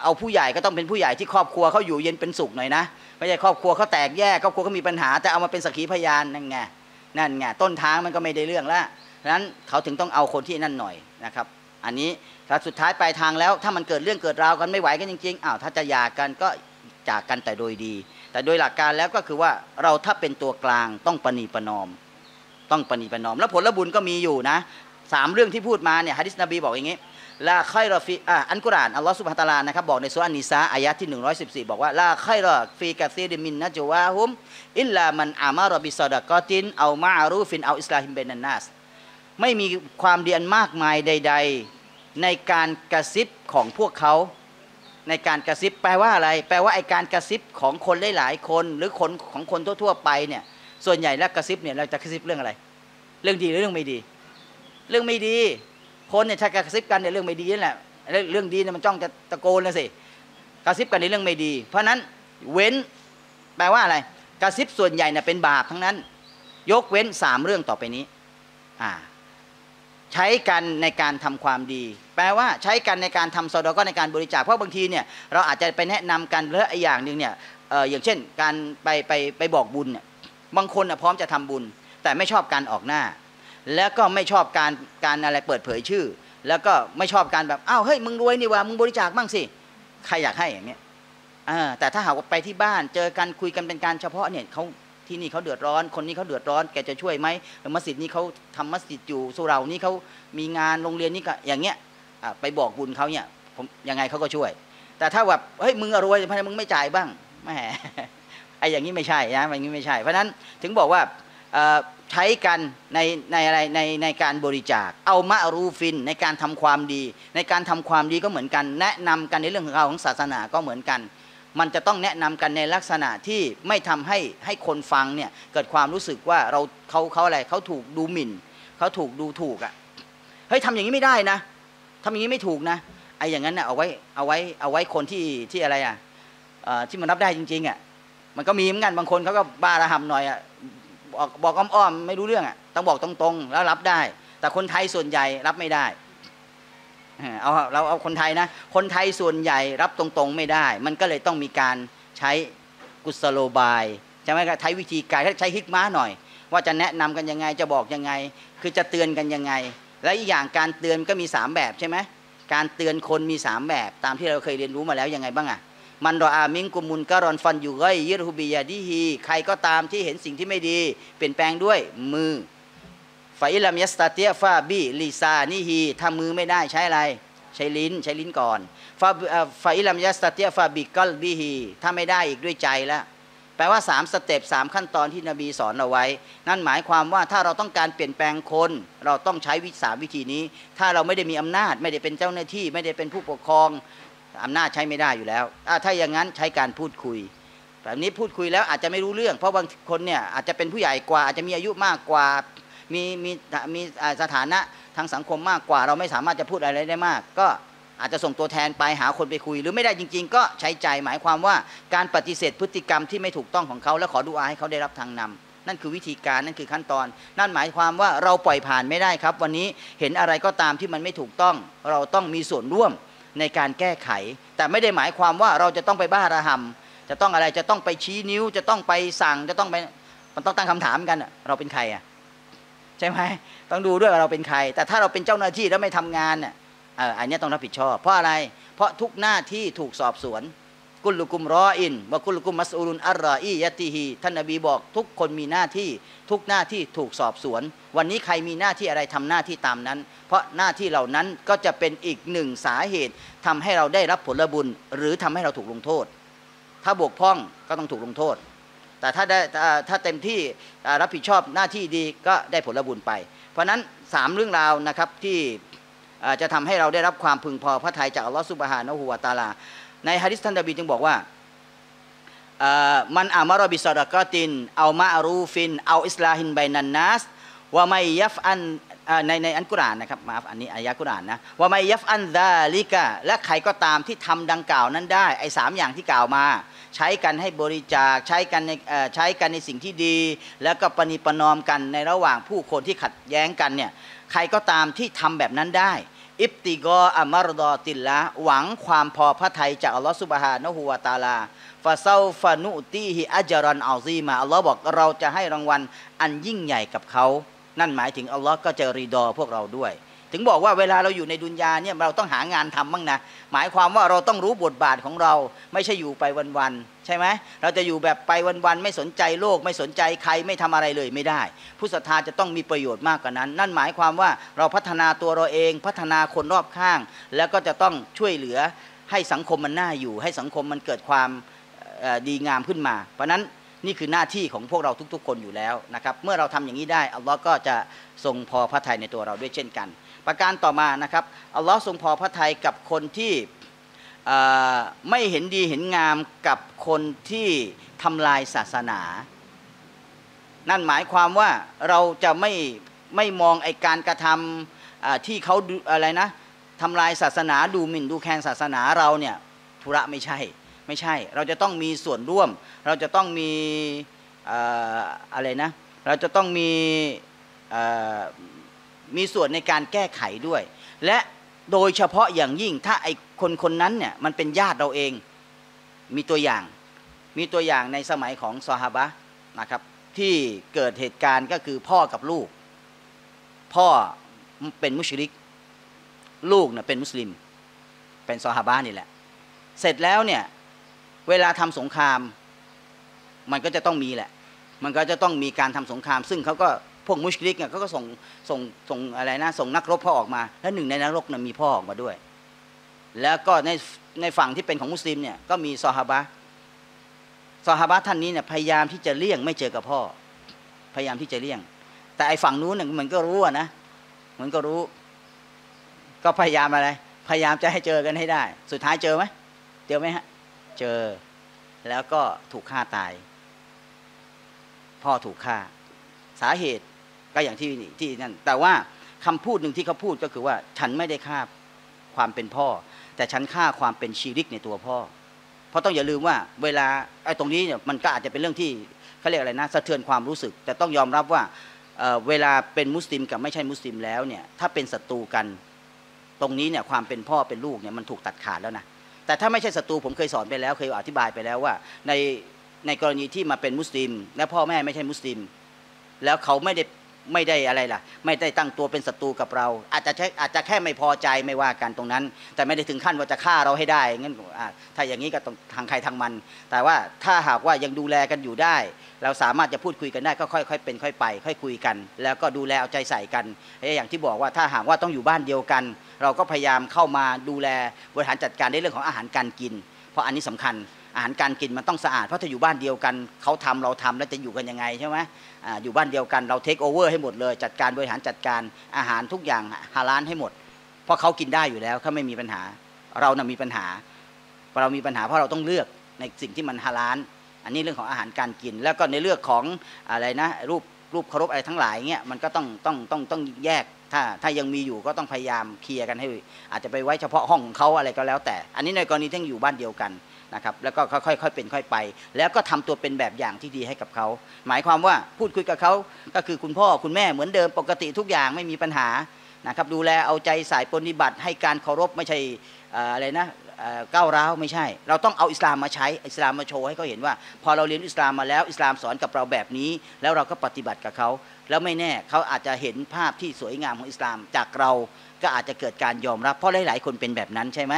เอาผู้ใหญ่ก็ต้องเป็นผู้ใหญ่ที่ครอบครัวเขาอยู่เย็นเป็นสุขหน่อยนะไม่ใช่ครอบครัวเขาแตกแยกครอบครัวเขามีปัญหาแต่เอามาเป็นสักขีพยานนั่นไงต้นทางมันก็ไม่ได้เรื่องแล้วนั้นเขาถึงต้องเอาคนที่นั่นหน่อยนะครับอันนี้ถ้าสุดท้ายปลายทางแล้วถ้ามันเกิดเรื่องเกิดราวกันไม่ไหวกันจริงๆอ้าวถ้าจะหย่ากันก็จากกันแต่โดยดีแต่โดยหลักการแล้วก็คือว่าเราถ้าเป็นตัวกลางต้องปณีประนอมแล้วผลบุญก็มีอยู่นะ3 เรื่องที่พูดมาเนี่ยหะดีษนบีบอกอย่างนี้ลาไครอฟีอันกุรอานอัลลอฮฺซุบฮานะตะอาลานะครับบอกในซูเราะห์นิสาอายะห์ที่114บอกว่าลาไครอฟีกะซีริมินนะจวาฮุมอิลลามันอามารอบิศอดะกอตินเอามาอารูฟินเอาอิสลาฮิมเบนันนัสไม่มีความดีอันมากมายใดๆในการกระซิบของพวกเขาในการกระซิบแปลว่าอะไรแปลว่าไอการกระซิบของคนหลายๆคนหรือคนของคนทั่วๆไปเนี่ยส่วนใหญ่แล้วกระซิบเนี่ยเราจะกระซิบเรื่องอะไรเรื่องดีหรือเรื่องไม่ดีเรื่องไม่ดีคนเนี่ยถ้ากระซิบกันในเรื่องไม่ดีนั่นแหละเรื่องดีเนี่ยมันจ้องจะตะโกนนะสิกระซิบกันในเรื่องไม่ดีเพราะนั้นเว้นแปลว่าอะไรกระซิบส่วนใหญ่เนี่ยเป็นบาปทั้งนั้นยกเว้น3 เรื่องต่อไปนี้ใช้กันในการทำความดีแปลว่าใช้กันในการทำซอดาก็ในการบริจาคเพราะบางทีเนี่ยเราอาจจะไปแนะนำกันหรือไอ้อย่างหนึ่งเนี่ยอย่างเช่นการไปบอกบุญเนี่ยบางคนพร้อมจะทำบุญแต่ไม่ชอบการออกหน้าแล้วก็ไม่ชอบการอะไรเปิดเผยชื่อแล้วก็ไม่ชอบการแบบอ้าวเฮ้ยมึงรวยนี่ว่ามึงบริจาคบ้างสิใครอยากให้อย่างเงี้ยแต่ถ้าหากว่าไปที่บ้านเจอกันคุยกันเป็นการเฉพาะเนี่ยเขาที่นี่เขาเดือดร้อนคนนี้เขาเดือดร้อนแกจะช่วยไหมมัสยิดนี้เขาทำมัสยิดอยู่สุเหร่านี้เขามีงานโรงเรียนนี่ก็อย่างเงี้ยไปบอกบุญเขาเนี่ยผมยังไงเขาก็ช่วยแต่ถ้าแบบเฮ้ยมึงรวยทำไมมึงไม่จ่ายบ้างแหมไอ้อย่างนี้ไม่ใช่นะอย่างนี้ไม่ใช่เพราะฉะนั้นถึงบอกว่าใช้กันในการบริจาคเอามารูฟินในการทำความดีก็เหมือนกันแนะนำกันในเรื่องของเราของศาสนาก็เหมือนกันมันจะต้องแนะนำกันในลักษณะที่ไม่ทำให้คนฟังเนี่ยเกิดความรู้สึกว่าเขาอะไรเขาถูกดูหมิ่นเขาถูกดูถูกเฮ้ยทำอย่างนี้ไม่ได้นะทำอย่างนี้ไม่ถูกนะไอ้อย่างนั้นนะเอาไว้คนที่อะไรที่มันรับได้จริงๆมันก็มีเหมือนกันบางคนเขาก็บ้าระห่ำหน่อยบอกอ้อมๆไม่รู้เรื่องต้องบอกตรงๆแล้วรับได้แต่คนไทยส่วนใหญ่รับไม่ได้เราเอาคนไทยนะคนไทยส่วนใหญ่รับตรงๆไม่ได้มันก็เลยต้องมีการใช้กุศโลบายใช่ไหมครับใช้วิธีการใช้ฮิกมะหน่อยว่าจะแนะนำกันยังไงจะบอกยังไงคือจะเตือนกันยังไง และอีกอย่างการเตือนก็มี3แบบใช่ไหมการเตือนคนมี3แบบตามที่เราเคยเรียนรู้มาแล้วยังไงบ้างอ่ะมันรออามิงกุมุนกะรอนฟันอยู่ไกยิรุบิยาดีฮีใครก็ตามที่เห็นสิ่งที่ไม่ดีเปลี่ยนแปลงด้วยมือไฟอิลามิสตาเตียฟาบีลิซานีฮีถ้ามือไม่ได้ใช้อะไรใช้ลิ้นก่อนไฟอิลามิสตาเตียฟาบิกัลบีฮีถ้าไม่ได้อีกด้วยใจแล้วแปลว่า3สเต็ป3ขั้นตอนที่นบีสอนเอาไว้นั่นหมายความว่าถ้าเราต้องการเปลี่ยนแปลงคนเราต้องใช้3วิธีนี้ถ้าเราไม่ได้มีอำนาจไม่ได้เป็นเจ้าหน้าที่ไม่ได้เป็นผู้ปกครองอำนาจใช้ไม่ได้อยู่แล้วถ้าอย่างนั้นใช้การพูดคุยแบบนี้พูดคุยแล้วอาจจะไม่รู้เรื่องเพราะบางคนเนี่ยอาจจะเป็นผู้ใหญ่กว่าอาจจะมีอายุมากกว่ามีสถานะทางสังคมมากกว่าเราไม่สามารถจะพูดอะไรได้มากก็อาจจะส่งตัวแทนไปหาคนไปคุยหรือไม่ได้จริงๆก็ใช้ใจหมายความว่าการปฏิเสธพฤติกรรมที่ไม่ถูกต้องของเขาและขอดุอาให้เขาได้รับทางนำนั่นคือวิธีการนั่นคือขั้นตอนนั่นหมายความว่าเราปล่อยผ่านไม่ได้ครับวันนี้เห็นอะไรก็ตามที่มันไม่ถูกต้องเราต้องมีส่วนร่วมในการแก้ไขแต่ไม่ได้หมายความว่าเราจะต้องไปบ้าระห่ำจะต้องอะไรจะต้องไปชี้นิ้วจะต้องไปสั่งจะต้องไปมันต้องตั้งคำถามกันเราเป็นใครอ่ะใช่ไหมต้องดูด้วยว่าเราเป็นใครแต่ถ้าเราเป็นเจ้าหน้าที่แล้วไม่ทำงานเนี่ยอันนี้ต้องรับผิดชอบเพราะอะไรเพราะทุกหน้าที่ถูกสอบสวนกุลุกุมรออินวะกุลุกุมมัสอูลุนอัลรออียะติฮีท่านนบีบอกทุกคนมีหน้าที่ทุกหน้าที่ถูกสอบสวนวันนี้ใครมีหน้าที่อะไรทำหน้าที่ตามนั้นเพราะหน้าที่เหล่านั้นก็จะเป็นอีกหนึ่งสาเหตุทำให้เราได้รับผลบุญหรือทำให้เราถูกลงโทษถ้าบกพร่องก็ต้องถูกลงโทษแต่ถ้าเต็มที่รับผิดชอบหน้าที่ดีก็ได้ผลบุญไปเพราะฉะนั้น3เรื่องราวนะครับที่จะทำให้เราได้รับความพึงพอพระทัยจากอัลลอฮฺซุบฮานะฮูวะตะอาลาในหะดีษท่านนบีจึงบอกว่ามันอามารอบิศอดะกอตินเอามาอารูฟินเอาอิสลาฮินไบนันนัสว่าไม่ยัฟอันในอันกุรอานนะครับมาอันนี้อายะกุรอานนะว่าไม่ยัฟอันซาลิกะและใครก็ตามที่ทำดังกล่าวนั้นได้ไอ้3อย่างที่กล่าวมาใช้กันให้บริจาคใช้กันในสิ่งที่ดีแล้วก็ปณิประนอมกันในระหว่างผู้คนที่ขัดแย้งกันเนี่ยใครก็ตามที่ทำแบบนั้นได้อิบติกออัมรดอติลละหวังความพอพระทัยจากอัลลอฮฺซุบฮานะฮูวะตะอาลาฟาเซาฟานุตีฮิอัจรอนอัลซีมาอัลลอฮ์บอกเราจะให้รางวัลอันยิ่งใหญ่กับเขานั่นหมายถึงอัลลอฮ์ก็จะรีดอพวกเราด้วยถึงบอกว่าเวลาเราอยู่ในดุนยาเนี่ยเราต้องหางานทำบ้างนะหมายความว่าเราต้องรู้บทบาทของเราไม่ใช่อยู่ไปวันๆใช่ไหมเราจะอยู่แบบไปวันๆไม่สนใจโลกไม่สนใจใครไม่ทำอะไรเลยไม่ได้ผู้ศรัทธาจะต้องมีประโยชน์มากกว่านั้นนั่นหมายความว่าเราพัฒนาตัวเราเองพัฒนาคนรอบข้างแล้วก็จะต้องช่วยเหลือให้สังคมมันน่าอยู่ให้สังคมมันเกิดความดีงามขึ้นมาเพราะฉะนั้นนี่คือหน้าที่ของพวกเราทุกๆคนอยู่แล้วนะครับเมื่อเราทำอย่างนี้ได้อัลลอฮ์ก็จะทรงพอพระทัยในตัวเราด้วยเช่นกันประการต่อมานะครับอัลลอฮ์ทรงพอพระทัยกับคนที่ไม่เห็นดีเห็นงามกับคนที่ทำลายศาสนานั่นหมายความว่าเราจะไม่มองไอการกระทำที่เขาอะไรนะทำลายศาสนาดูหมิ่นดูแคลนศาสนาเราเนี่ยธุระไม่ใช่เราจะต้องมีส่วนร่วมเราจะต้องมีอะไรนะเราจะต้องมีส่วนในการแก้ไขด้วยและโดยเฉพาะอย่างยิ่งถ้าไอคนนั้นเนี่ยมันเป็นญาติเราเองมีตัวอย่างในสมัยของซอฮาบะห์นะครับที่เกิดเหตุการณ์ก็คือพ่อกับลูกพ่อเป็นมุชริกลูกเนี่ยเป็นมุสลิมเป็นซอฮาบะห์นี่แหละเสร็จแล้วเนี่ยเวลาทำสงครามมันก็จะต้องมีแหละมันก็จะต้องมีการทำสงครามซึ่งเขาก็พวกมุชริกเนี่ยเขาก็ส่งอะไรนะส่งนักรบพ่อออกมาและหนึ่งในนักรบมีพ่อออกมาด้วยแล้วก็ในฝั่งที่เป็นของมุสลิมเนี่ยก็มีซอฮาบะห์ท่านนี้เนี่ยพยายามที่จะเลี่ยงไม่เจอกับพ่อพยายามที่จะเลี่ยงแต่ไอ้ฝั่งนู้นเนี่ยมันก็รู้นะมันก็รู้ก็พยายามอะไรพยายามจะให้เจอกันให้ได้สุดท้ายเจอไหมฮะเจอแล้วก็ถูกฆ่าตายพ่อถูกฆ่าสาเหตุก็อย่างที่นั่นแต่ว่าคำพูดหนึ่งที่เขาพูดก็คือว่าฉันไม่ได้ฆ่าความเป็นพ่อแต่ฉันฆ่าความเป็นชีริกในตัวพ่อเพราะต้องอย่าลืมว่าเวลาไอ้ตรงนี้เนี่ยมันก็อาจจะเป็นเรื่องที่เขาเรียกอะไรนะสะเทือนความรู้สึกแต่ต้องยอมรับว่าเวลาเป็นมุสลิมกับไม่ใช่มุสลิมแล้วเนี่ยถ้าเป็นศัตรูกันตรงนี้เนี่ยความเป็นพ่อเป็นลูกเนี่ยมันถูกตัดขาดแล้วนะแต่ถ้าไม่ใช่ศัตรูผมเคยสอนไปแล้วเคยอธิบายไปแล้วว่าในกรณีที่มาเป็นมุสลิมและพ่อแม่ไม่ใช่มุสลิมแล้วเขาไม่ได้ ไม่ได้อะไรล่ะไม่ได้ตั้งตัวเป็นศัตรูกับเราอาจจะแค่ไม่พอใจไม่ว่ากันตรงนั้นแต่ไม่ได้ถึงขั้นว่าจะฆ่าเราให้ได้งั้นถ้าอย่างนี้ก็ต้องทางใครทางมันแต่ว่าถ้าหากว่ายังดูแลกันอยู่ได้เราสามารถจะพูดคุยกันได้ก็ค่อยๆเป็นค่อยไปค่อยคุยกันแล้วก็ดูแลเอาใจใส่กันอย่างที่บอกว่าถ้าหากว่าต้องอยู่บ้านเดียวกันเราก็พยายามเข้ามาดูแลบริหารจัดการในเรื่องของอาหารการกินเพราะอันนี้สำคัญอาหารการกินมันต้องสะอาดเพราะถ้าอยู่บ้านเดียวกันเขาทำเราทำแล้วจะอยู่กันยังไงใช่ไหมอยู่บ้านเดียวกันเราเทคโอเวอร์ให้หมดเลยจัดการบริหารจัดการอาหารทุกอย่างฮาลาลให้หมดเพราะเขากินได้อยู่แล้วเขาไม่มีปัญหาเราน่ะมีปัญหาเรามีปัญหาเพราะเราต้องเลือกในสิ่งที่มันฮาลาลอันนี้เรื่องของอาหารการกินแล้วก็ในเรื่องของอะไรนะรูปเคารพอะไรทั้งหลายเงี้ยมันก็ต้องแยกถ้ายังมีอยู่ก็ต้องพยายามเคลียร์กันให้อาจจะไปไว้เฉพาะห้องของเขาอะไรก็แล้วแต่อันนี้ในกรณีที่อยู่บ้านเดียวกันนะครับแล้วก็ค่อยๆเป็นค่อยไปแล้วก็ทำตัวเป็นแบบอย่างที่ดีให้กับเขาหมายความว่าพูดคุยกับเขาก็คือคุณพ่อคุณแม่เหมือนเดิมปกติทุกอย่างไม่มีปัญหานะครับดูแลเอาใจใส่ปฏิบัติให้การเคารพไม่ใช่อะไรนะก้าวร้าวไม่ใช่เราต้องเอาอิสลามมาใช้อิสลามมาโชว์ให้เขาเห็นว่าพอเราเรียนอิสลามมาแล้วอิสลามสอนกับเราแบบนี้แล้วเราก็ปฏิบัติกับเขาแล้วไม่แน่เขาอาจจะเห็นภาพที่สวยงามของอิสลามจากเราก็อาจจะเกิดการยอมรับเพราะหลายๆคนเป็นแบบนั้นใช่ไหม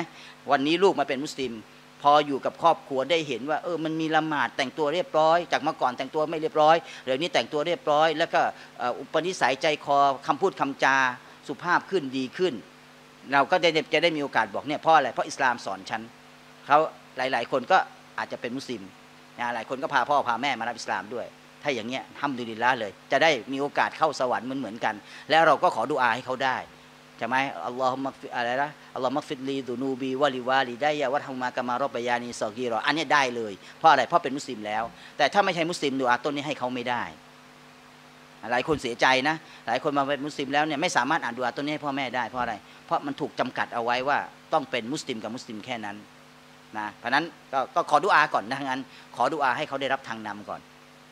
วันนี้ลูกมาเป็นมุสลิมพออยู่กับครอบครัวได้เห็นว่ามันมีละหมาดแต่งตัวเรียบร้อยจากเมื่อก่อนแต่งตัวไม่เรียบร้อยเดี๋ยวนี้แต่งตัวเรียบร้อยแล้วก็อุปนิสัยใจคอคำพูดคำจาสุภาพขึ้นดีขึ้นเราก็จะได้มีโอกาสบอกเนี่ยเพราะอะไรเพราะอิสลามสอนฉันเขาหลายๆคนก็อาจจะเป็นมุสลิมหลายคนก็พาพ่อพาแม่มารับอิสลามด้วยถ้าอย่างเงี้ยฮัมดุลิลละห์เลยจะได้มีโอกาสเข้าสวรรค์เหมือนกันแล้วเราก็ขอดุอาให้เขาได้ใช่ไหมอัลลอฮฺมักฟิอะไรนะอัลลอฮฺมักฟิลีดูนูบีวะลิวาลีได้ยาวัดฮุมากามารอบยานีซอกีรออันนี้ได้เลยเพราะอะไรเพราะเป็นมุสลิมแล้วแต่ถ้าไม่ใช่มุสลิมดูอาต้นนี้ให้เขาไม่ได้หลายคนเสียใจนะหลายคนมาเป็นมุสลิมแล้วเนี่ยไม่สามารถอ่านดูอาต้นนี้ให้พ่อแม่ได้เพราะอะไรเพราะมันถูกจำกัดเอาไว้ว่าต้องเป็นมุสลิมกับมุสลิมแค่นั้นนะเพราะนั้นก็ขอดุอาก่อนนะงั้นขอดุอาให้เขาได้รับทางนำก่อน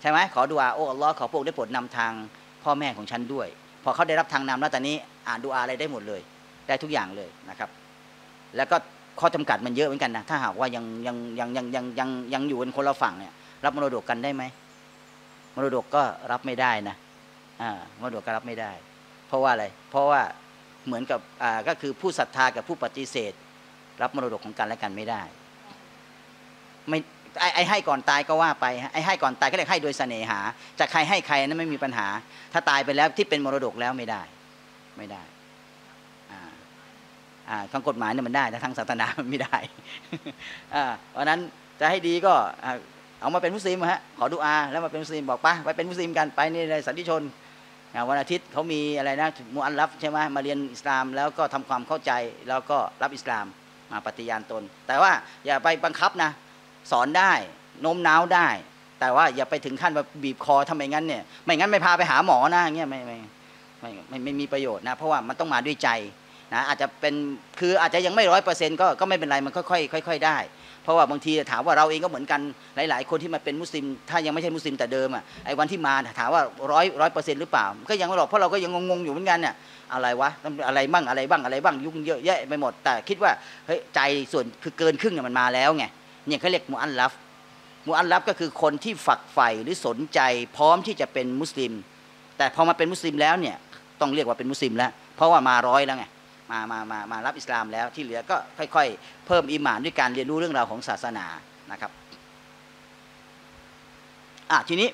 ใช่ไหมขอดุอาโอ้อัลลอฮฺขอพระองค์ได้โปรดนำทางพ่อแม่ของฉันด้วยพอเขาได้รับทางนำแล้วตอนนี้อ่านดูอาอะไรได้หมดเลยได้ทุกอย่างเลยนะครับแล้วก็ข้อจำกัดมันเยอะเหมือนกันนะถ้าหากว่ายังอยู่กันคนละฝั่งเนี่ยรับมรดกกันได้ไหมมรดกก็รับไม่ได้นะมรดกก็รับไม่ได้เพราะว่าอะไรเพราะว่าเหมือนกับก็คือผู้ศรัทธากับผู้ปฏิเสธรับมรดกของกันและกันไม่ได้ไม่ไอ้ให้ก่อนตายก็ว่าไปไอ้ให้ก่อนตายก็เรียกให้โดยเสน่หาจะใครให้ใครนั้นไม่มีปัญหาถ้าตายไปแล้วที่เป็นมรดกแล้วไม่ได้ไม่ได้ทางกฎหมายเนี่ยมันได้แต่ทางศาสนามันไม่ได้เพราะนั้นจะให้ดีก็เอามาเป็นมุสลิมฮะขอดุอาแล้วมาเป็นมุสลิมบอกป้าไปเป็นมุสลิมกันไปนี่เลยสันติชนวันอาทิตย์เขามีอะไรนะมุอัลลัฟใช่ไหมมาเรียนอิสลามแล้วก็ทำความเข้าใจแล้วก็รับอิสลามมาปฏิญาณตนแต่ว่าอย่าไปบังคับนะสอนได้โน้มน้าวได้แต่ว่าอย่าไปถึงขั้นแบบบีบคอทำไมงั้นเนี่ยไม่งั้นไม่พาไปหาหมอนะเงี้ยไม่มีประโยชน์นะเพราะว่ามันต้องมาด้วยใจนะอาจจะเป็นคืออาจจะยังไม่100%ก็ไม่เป็นไรมันค่อยๆได้เพราะว่าบางทีถามว่าเราเองก็เหมือนกันหลายๆคนที่มาเป็นมุสลิมถ้ายังไม่ใช่มุสลิมแต่เดิมอ่ะไอ้วันที่มาถามว่า100%หรือเปล่าก็ยังไม่หรอกเพราะเราก็ยังงงๆอยู่เหมือนกันเนี่ยอะไรวะอะไรบ้างยุ่งเยอะแยะไปหมดแต่คิดว่าเฮ้ยใจส่วนคือเกินครึ่งเนี่ยมันมาแล้วไงเนี่ยเขาเรียกมุอัลลัฟก็คือคนที่ฝักใฝ่หรือสนใจพร้อมที่จะเป็นมุสลิมแต่พอมาเป็นมุสลิมแล้วเนี่ยต้องเรียกว่าเป็นมุสลิมแล้วเพราะว่ามาร้อยแล้วไงมารับอิสลามแล้วที่เหลือก็ค่อยๆเพิ่มอีหม่านด้วยการเรียนรู้เรื่องราวของศาสนานะครับทีนี้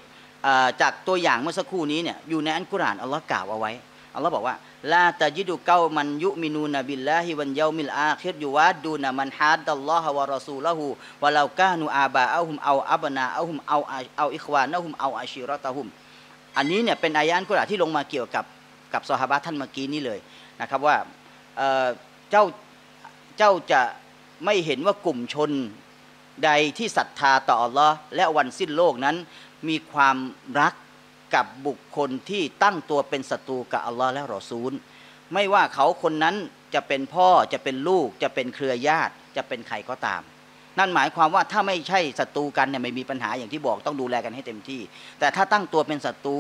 จากตัวอย่างเมื่อสักครู่นี้เนี่ยอยู่ในอัลกุรอานอัลลอฮ์กล่าวเอาไว้อัลลอฮ์บอกว่าลาตะยิดูเก้ามันยุมินูนบิลลาฮิวันเยามิลอาคิรยูวาดูนมันฮัดดัลลอฮ์วะรอซูละฮูวะลาวกานูอาบาอะฮุมเอาอับนาอะฮุมเอาอิควานะฮุมเอาอาชิเราะตะฮุมอันนี้เนี่ยเป็นอายะฮ์อัลกุรอานที่ลงมาเกี่ยวกับซอฮาบะห์ท่านเมื่อกี้นี้เลยนะครับว่าเจ้าจะไม่เห็นว่ากลุ่มชนใดที่ศรัทธาต่ออัลลอฮ์และวันสิ้นโลกนั้นมีความรักกับบุคคลที่ตั้งตัวเป็นศัตรูกับอัลลอฮ์และรอซูลไม่ว่าเขาคนนั้นจะเป็นพ่อจะเป็นลูกจะเป็นเครือญาติจะเป็นใครก็ตามนั่นหมายความว่าถ้าไม่ใช่ศัตรูกันเนี่ยไม่มีปัญหาอย่างที่บอกต้องดูแลกันให้เต็มที่แต่ถ้าตั้งตัวเป็นศัตรู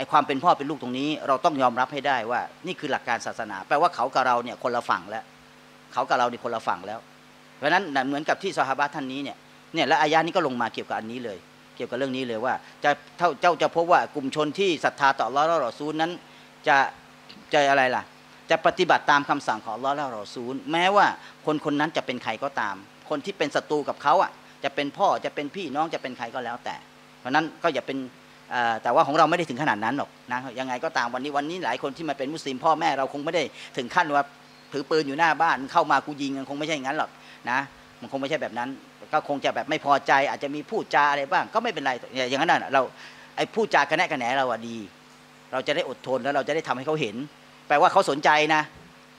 ไอ้ความเป็นพ่อเป็นลูกตรงนี้เราต้องยอมรับให้ได้ว่านี่คือหลักการศาสนาแปลว่าเขากับเราเนี่ยคนละฝั่งแล้วเขากับเราเนี่ยคนละฝั่งแล้วเพราะฉะนั้นเหมือนกับที่ซอฮาบะห์ท่านนี้เนี่ยและอายะนี้ก็ลงมาเกี่ยวกับอันนี้เลย เกี่ยวกับเรื่องนี้เลยว่าจะเจ้าจะพบว่ากลุ่มชนที่ศรัทธาต่ออัลเลาะห์และรอซูลนั้นจะอะไรล่ะจะปฏิบัติตามคำสั่งของอัลเลาะห์และรอซูลแม้ว่าคนนั้นจะเป็นใครก็ตามคนที่เป็นศัตรูกับเขาอ่ะจะเป็นพ่อจะเป็นพี่น้องจะเป็นใครก็แล้วแต่เพราะนั้นก็อย่าเป็นแต่ว่าของเราไม่ได้ถึงขนาดนั้นหรอกนะยังไงก็ตามวันนี้หลายคนที่มาเป็นมุสลิมพ่อแม่เราคงไม่ได้ถึงขั้นว่าถือปืนอยู่หน้าบ้านเข้ามากูยิงมันคงไม่ใช่อย่างนั้นหรอกนะมันคงไม่ใช่แบบนั้นก็คงจะแบบไม่พอใจอาจจะมีพูดจาอะไรบ้างก็ไม่เป็นไรอย่างนั้นเราไอ้พูดจากระแนะกระแหนเราอะดีเราจะได้อดทนแล้วเราจะได้ทำให้เขาเห็นแปลว่าเขาสนใจนะ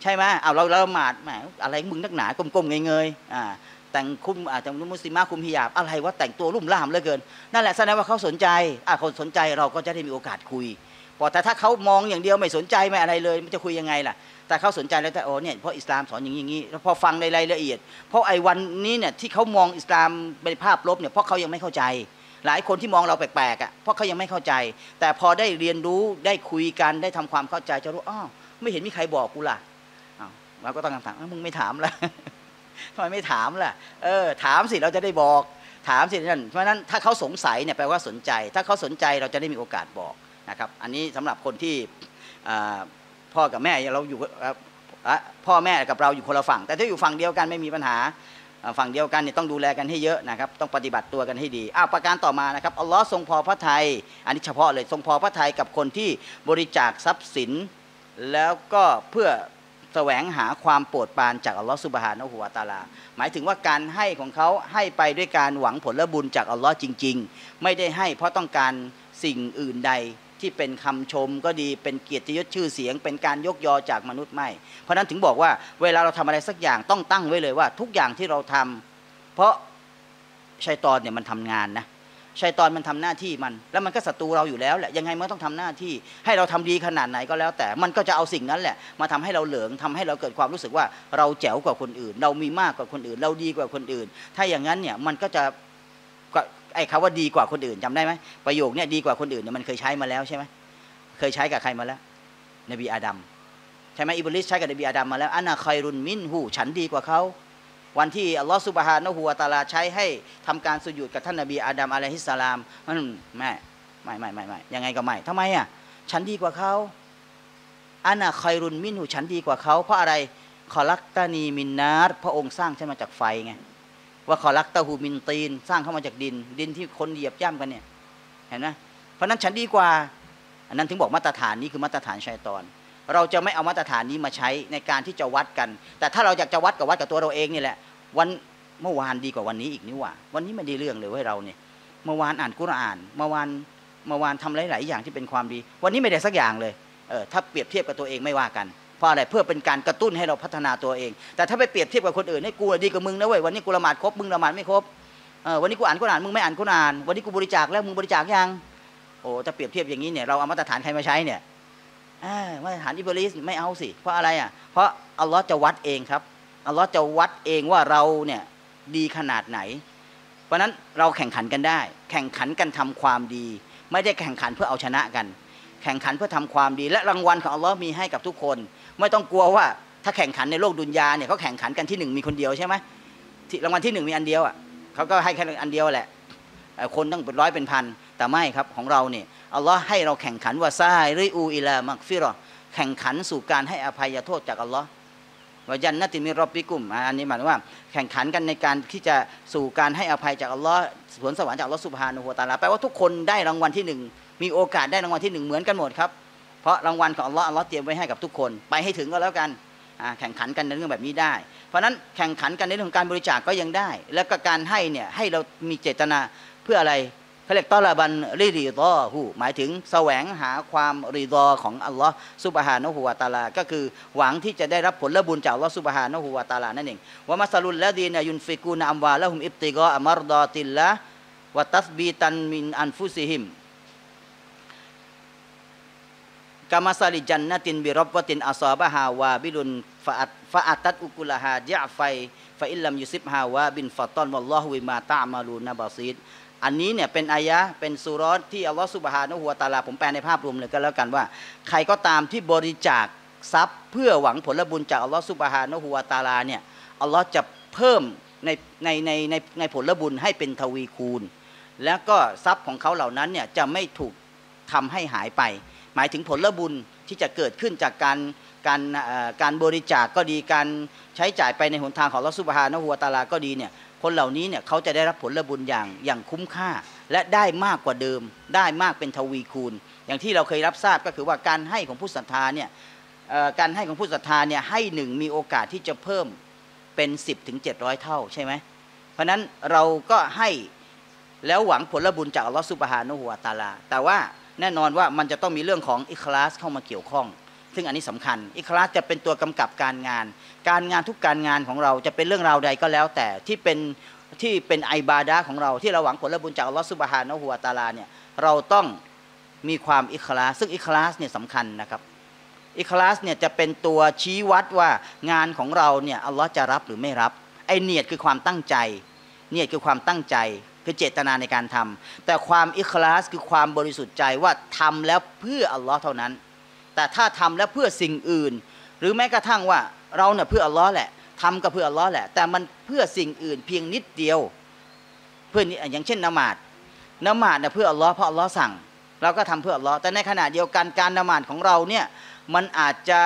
ใช่ไหมเอาเราหมาดแหมอะไรมึงนักหนาก้มๆเงยๆแต่งคุมแต่งมุสลิมะคุมฮิญาบอะไรวะแต่งตัวลุ่มล่ามเหลือเกินนั่นแหละแสดงว่าเขาสนใจคนสนใจเราก็จะได้มีโอกาสคุยพอแต่ถ้าเขามองอย่างเดียวไม่สนใจไม่อะไรเลยมันจะคุยยังไงล่ะแต่เขาสนใจแล้วแต่โอ้เนี่ยเพราะอิสลามสอนอย่างนี้แล้วพอฟังในรายละเอียดเพราะไอ้วันนี้เนี่ยที่เขามองอิสลามเป็นภาพลบเนี่ยเพราะเขายังไม่เข้าใจหลายคนที่มองเราแปลกๆเพราะเขายังไม่เข้าใจแต่พอได้เรียนรู้ได้คุยกันได้ทำความเข้าใจจะรู้อ้าวไม่เห็นมีใครบอกกูล่ะเราก็ต้องถามมึงไม่ถามล่ะทำไมไม่ถามล่ะถามสิเราจะได้บอกถามสินั่นเพราะฉะนั้นถ้าเขาสงสัยเนี่ยแปลว่าสนใจถ้าเขาสนใจเราจะได้มีโอกาสบอกนะครับอันนี้สำหรับคนที่พ่อกับแม่เราอยู่พ่อแม่กับเราอยู่คนละฝั่งแต่ถ้าอยู่ฝั่งเดียวกันไม่มีปัญหาฝั่งเดียวกันเนี่ยต้องดูแลกันให้เยอะนะครับต้องปฏิบัติตัวกันให้ดีประการต่อมานะครับอัลลอฮ์ทรงพอพระทัยอันนี้เฉพาะเลยทรงพอพระทัยกับคนที่บริจาคทรัพย์สินแล้วก็เพื่อแสวงหาความโปรดปรานจากอัลลอฮฺซุบฮานะฮูวะตะอาลาหมายถึงว่าการให้ของเขาให้ไปด้วยการหวังผลบุญจากอัลลอฮฺจริงๆไม่ได้ให้เพราะต้องการสิ่งอื่นใดที่เป็นคำชมก็ดีเป็นเกียรติยศชื่อเสียงเป็นการยกยอจากมนุษย์ไม่เพราะฉะนั้นถึงบอกว่าเวลาเราทำอะไรสักอย่างต้องตั้งไว้เลยว่าทุกอย่างที่เราทำเพราะชัยฏอนเนี่ยมันทำงานนะชัยฏอนมันทำหน้าที่มันแล้วมันก็ศัตรูเราอยู่แล้วแหละยังไงมันต้องทำหน้าที่ให้เราทำดีขนาดไหนก็แล้วแต่มันก็จะเอาสิ่งนั้นแหละมาทำให้เราเหลืองทำให้เราเกิดความรู้สึกว่าเราแจ๋วกว่าคนอื่นเรามีมากกว่าคนอื่นเราดีกว่าคนอื่นถ้าอย่างนั้นเนี่ยมันก็จะไอ้คำว่าดีกว่าคนอื่นจำได้ไหมประโยคเนี่ยดีกว่าคนอื่นเนี่ยมันเคยใช้มาแล้วใช่ไหมเคยใช้กับใครมาแล้วนบีอาดัมใช่ไหมอิบลิสใช้กับนบีอาดัมมาแล้วอานาคอยรุนมินหูฉันดีกว่าเขาวันที่อัลลอฮฺซุบฮานะฮูวะตะอาลาใช้ให้ทำการสุญูดกับท่านนบีอาดัมอะลัยฮิสสลามไม่ยังไงก็ไม่ทำไมอ่ะฉันดีกว่าเขาอานาคอยรุนมินหูฉันดีกว่าเขาเพราะอะไรคอลักตานีมินนาร์พระองค์สร้างฉันมาจากไฟไงว่าขอรักตะหูมินตีนสร้างเข้ามาจากดินที่คนเหยียบย่ำกันเนี่ยเห็นไหมเพราะนั้นฉันดีกว่าอันนั้นถึงบอกมาตรฐานนี้คือมาตรฐานชัยฏอนเราจะไม่เอามาตรฐานนี้มาใช้ในการที่จะวัดกันแต่ถ้าเราอยากจะวัดกับตัวเราเองนี่แหละวันเมื่อวานดีกว่าวันนี้อีกนี่ว่าวันนี้ไม่ได้เรื่องเลยว่าเราเนี่ยเมื่อวานอ่านกุรอานเมื่อวานทำหลายๆอย่างที่เป็นความดีวันนี้ไม่ได้สักอย่างเลยถ้าเปรียบเทียบกับตัวเองไม่ว่ากันเพราะอะไรเพื่อเป็นการกระตุ้นให้เราพัฒนาตัวเองแต่ถ้าไปเปรียบเทียบกับคนอื่นให้กูดีกว่ามึงนะเว้ยวันนี้กูละหมาดครบมึงละหมาดไม่ครบวันนี้กูอ่านกูอ่านมึงไม่อ่านกูอ่านวันนี้กูบริจาคแล้วมึงบริจาคยังโอ้จะเปรียบเทียบอย่างนี้เนี่ยเราเอามาตรฐานใครมาใช้เนี่ยมาตรฐานอิบลิสไม่เอาสิเพราะอะไรอ่ะเพราะอัลลอฮ์จะวัดเองครับอัลลอฮ์จะวัดเองว่าเราเนี่ยดีขนาดไหนเพราะนั้นเราแข่งขันกันได้แข่งขันกันทำความดีไม่ได้แข่งขันเพื่อเอาชนะกันแข่งขันเพื่อทำความดีและรางวัลของอัลลอฮ์มีให้กับทุกคนไม่ต้องกลัวว่าถ้าแข่งขันในโลกดุนยาเนี่ยเขาแข่งขันกันที่1มีคนเดียวใช่ไหมรางวัลที่1มีอันเดียวอ่ะเขาก็ให้แค่อันเดียวแหละคนต้องเป็นร้อยเป็นพันแต่ไม่ครับของเราเนี่ยอัลลอฮ์ให้เราแข่งขันว่าซาอิริอูอิลามักฟิรอแข่งขันสู่การให้อภัยโทษจากอัลลอฮ์วะญันนะติมิร็อบบิกุมอันนี้หมายว่าแข่งขันกันในการที่จะสู่การให้อภัยจากอัลลอฮ์สวนสวรรค์จากอัลลอฮ์ซุบฮานะฮูวะตะอาลาแปลว่าทุกคนได้รางวัลที่1มีโอกาสได้รางวัลที่1เหมือนกันหมดครับเพราะรางวัลของอัลลอฮ์เตรียมไว้ให้กับทุกคนไปให้ถึงก็แล้วกันแข่งขันกันในเรื่องแบบนี้ได้เพราะฉะนั้นแข่งขันกันในเรื่องการบริจาคก็ยังได้แล้วก็การให้เนี่ยให้เรามีเจตนาเพื่ออะไรเขาเรียกตอละบันรีฎอฮูหมายถึงแสวงหาความรีฎอของอัลลอฮ์ซุบฮานะฮูวะตะอาลาก็คือหวังที่จะได้รับผลบุญจากอัลลอฮ์ซุบฮานะฮูวะตะอาลานั่นเองวะมัสลุลละดีนะยุนฟิกูนะอัมวาละฮุมอิบติกออะมัรฎอติลละวะตัศบีตันมินอันฟุซิฮิมกามาซาลิจันนตินบิรบวตินอัซอบะฮาวาบิลุนฟาอัตัดอุกุลฮาเดียไฟฟาอิลลัมยุซิบฮาวาบินฟาตอนวัลลอฮุวิมาตามาลูนบาซีดอันนี้เนี่ยเป็นอายะเป็นสุรษที่อัลลอฮฺซุบฮานะฮูวะตะอาลาผมแปลในภาพรวมเลยก็แล้วกันว่าใครก็ตามที่บริจาคทรัพย์เพื่อหวังผลบุญจากอัลลอฮฺซุบฮานะฮูวะตะอาลาเนี่ยอัลลอฮฺจะเพิ่มในผลบุญให้เป็นทวีคูณ แล้วก็ทรัพย์ของเขาเหล่านั้นเนี่ยจะไม่ถูกทำให้หายไปหมายถึงผลบุญที่จะเกิดขึ้นจากการบริจาค ก็ดีการใช้จ่ายไปในหนทางของอัลเลาะห์ซุบฮานะฮูวะตะอาลาก็ดีเนี่ยคนเหล่านี้เนี่ยเขาจะได้รับผลบุญอย่างคุ้มค่าและได้มากกว่าเดิมได้มากเป็นทวีคูณอย่างที่เราเคยรับทราบก็คือว่าการให้ของผู้ศรัทธาเนี่ยการให้ของผู้ศรัทธาเนี่ยให้หนึ่งมีโอกาสที่จะเพิ่มเป็น10 ถึง 700เท่าใช่ไหมเพราะฉะนั้นเราก็ให้แล้วหวังผลบุญจากอัลเลาะห์ซุบฮานะฮูวะตะอาลาแต่ว่าแน่นอนว่ามันจะต้องมีเรื่องของอิคลาสเข้ามาเกี่ยวข้องซึ่งอันนี้สำคัญอิคลาสจะเป็นตัวกำกับการงานทุกการงานของเราจะเป็นเรื่องราวใดก็แล้วแต่ที่เป็นอิบาดะห์ของเราที่เราหวังผลบุญจากอัลเลาะห์ซุบฮานะฮูวะตะอาลาเนี่ยเราต้องมีความอิคลาสซึ่งอิคลาสเนี่ยสำคัญนะครับอิคลาสเนี่ยจะเป็นตัวชี้วัดว่างานของเราเนี่ยอัลเลาะห์จะรับหรือไม่รับไอเนียดคือความตั้งใจเนียดคือความตั้งใจคือเจตนาในการทำแต่ความอิคลาสคือความบริสุทธิ์ใจว่าทำแล้วเพื่ออัลเลาะห์เท่านั้นแต่ถ้าทำแล้วเพื่อสิ่งอื่นหรือแม้กระทั่งว่าเราเนี่ยเพื่ออัลเลาะห์แหละทำก็เพื่ออัลเลาะห์แหละแต่มันเพื่อสิ่งอื่นเพียงนิดเดียวเพื่ออย่างเช่นนามาตเนี่ยเพื่ออัลเลาะห์เพราะอัลเลาะห์สั่งเราก็ทำเพื่ออัลเลาะห์แต่ในขณะเดียวกันการนามาตของเราเนี่ยมันอาจจะ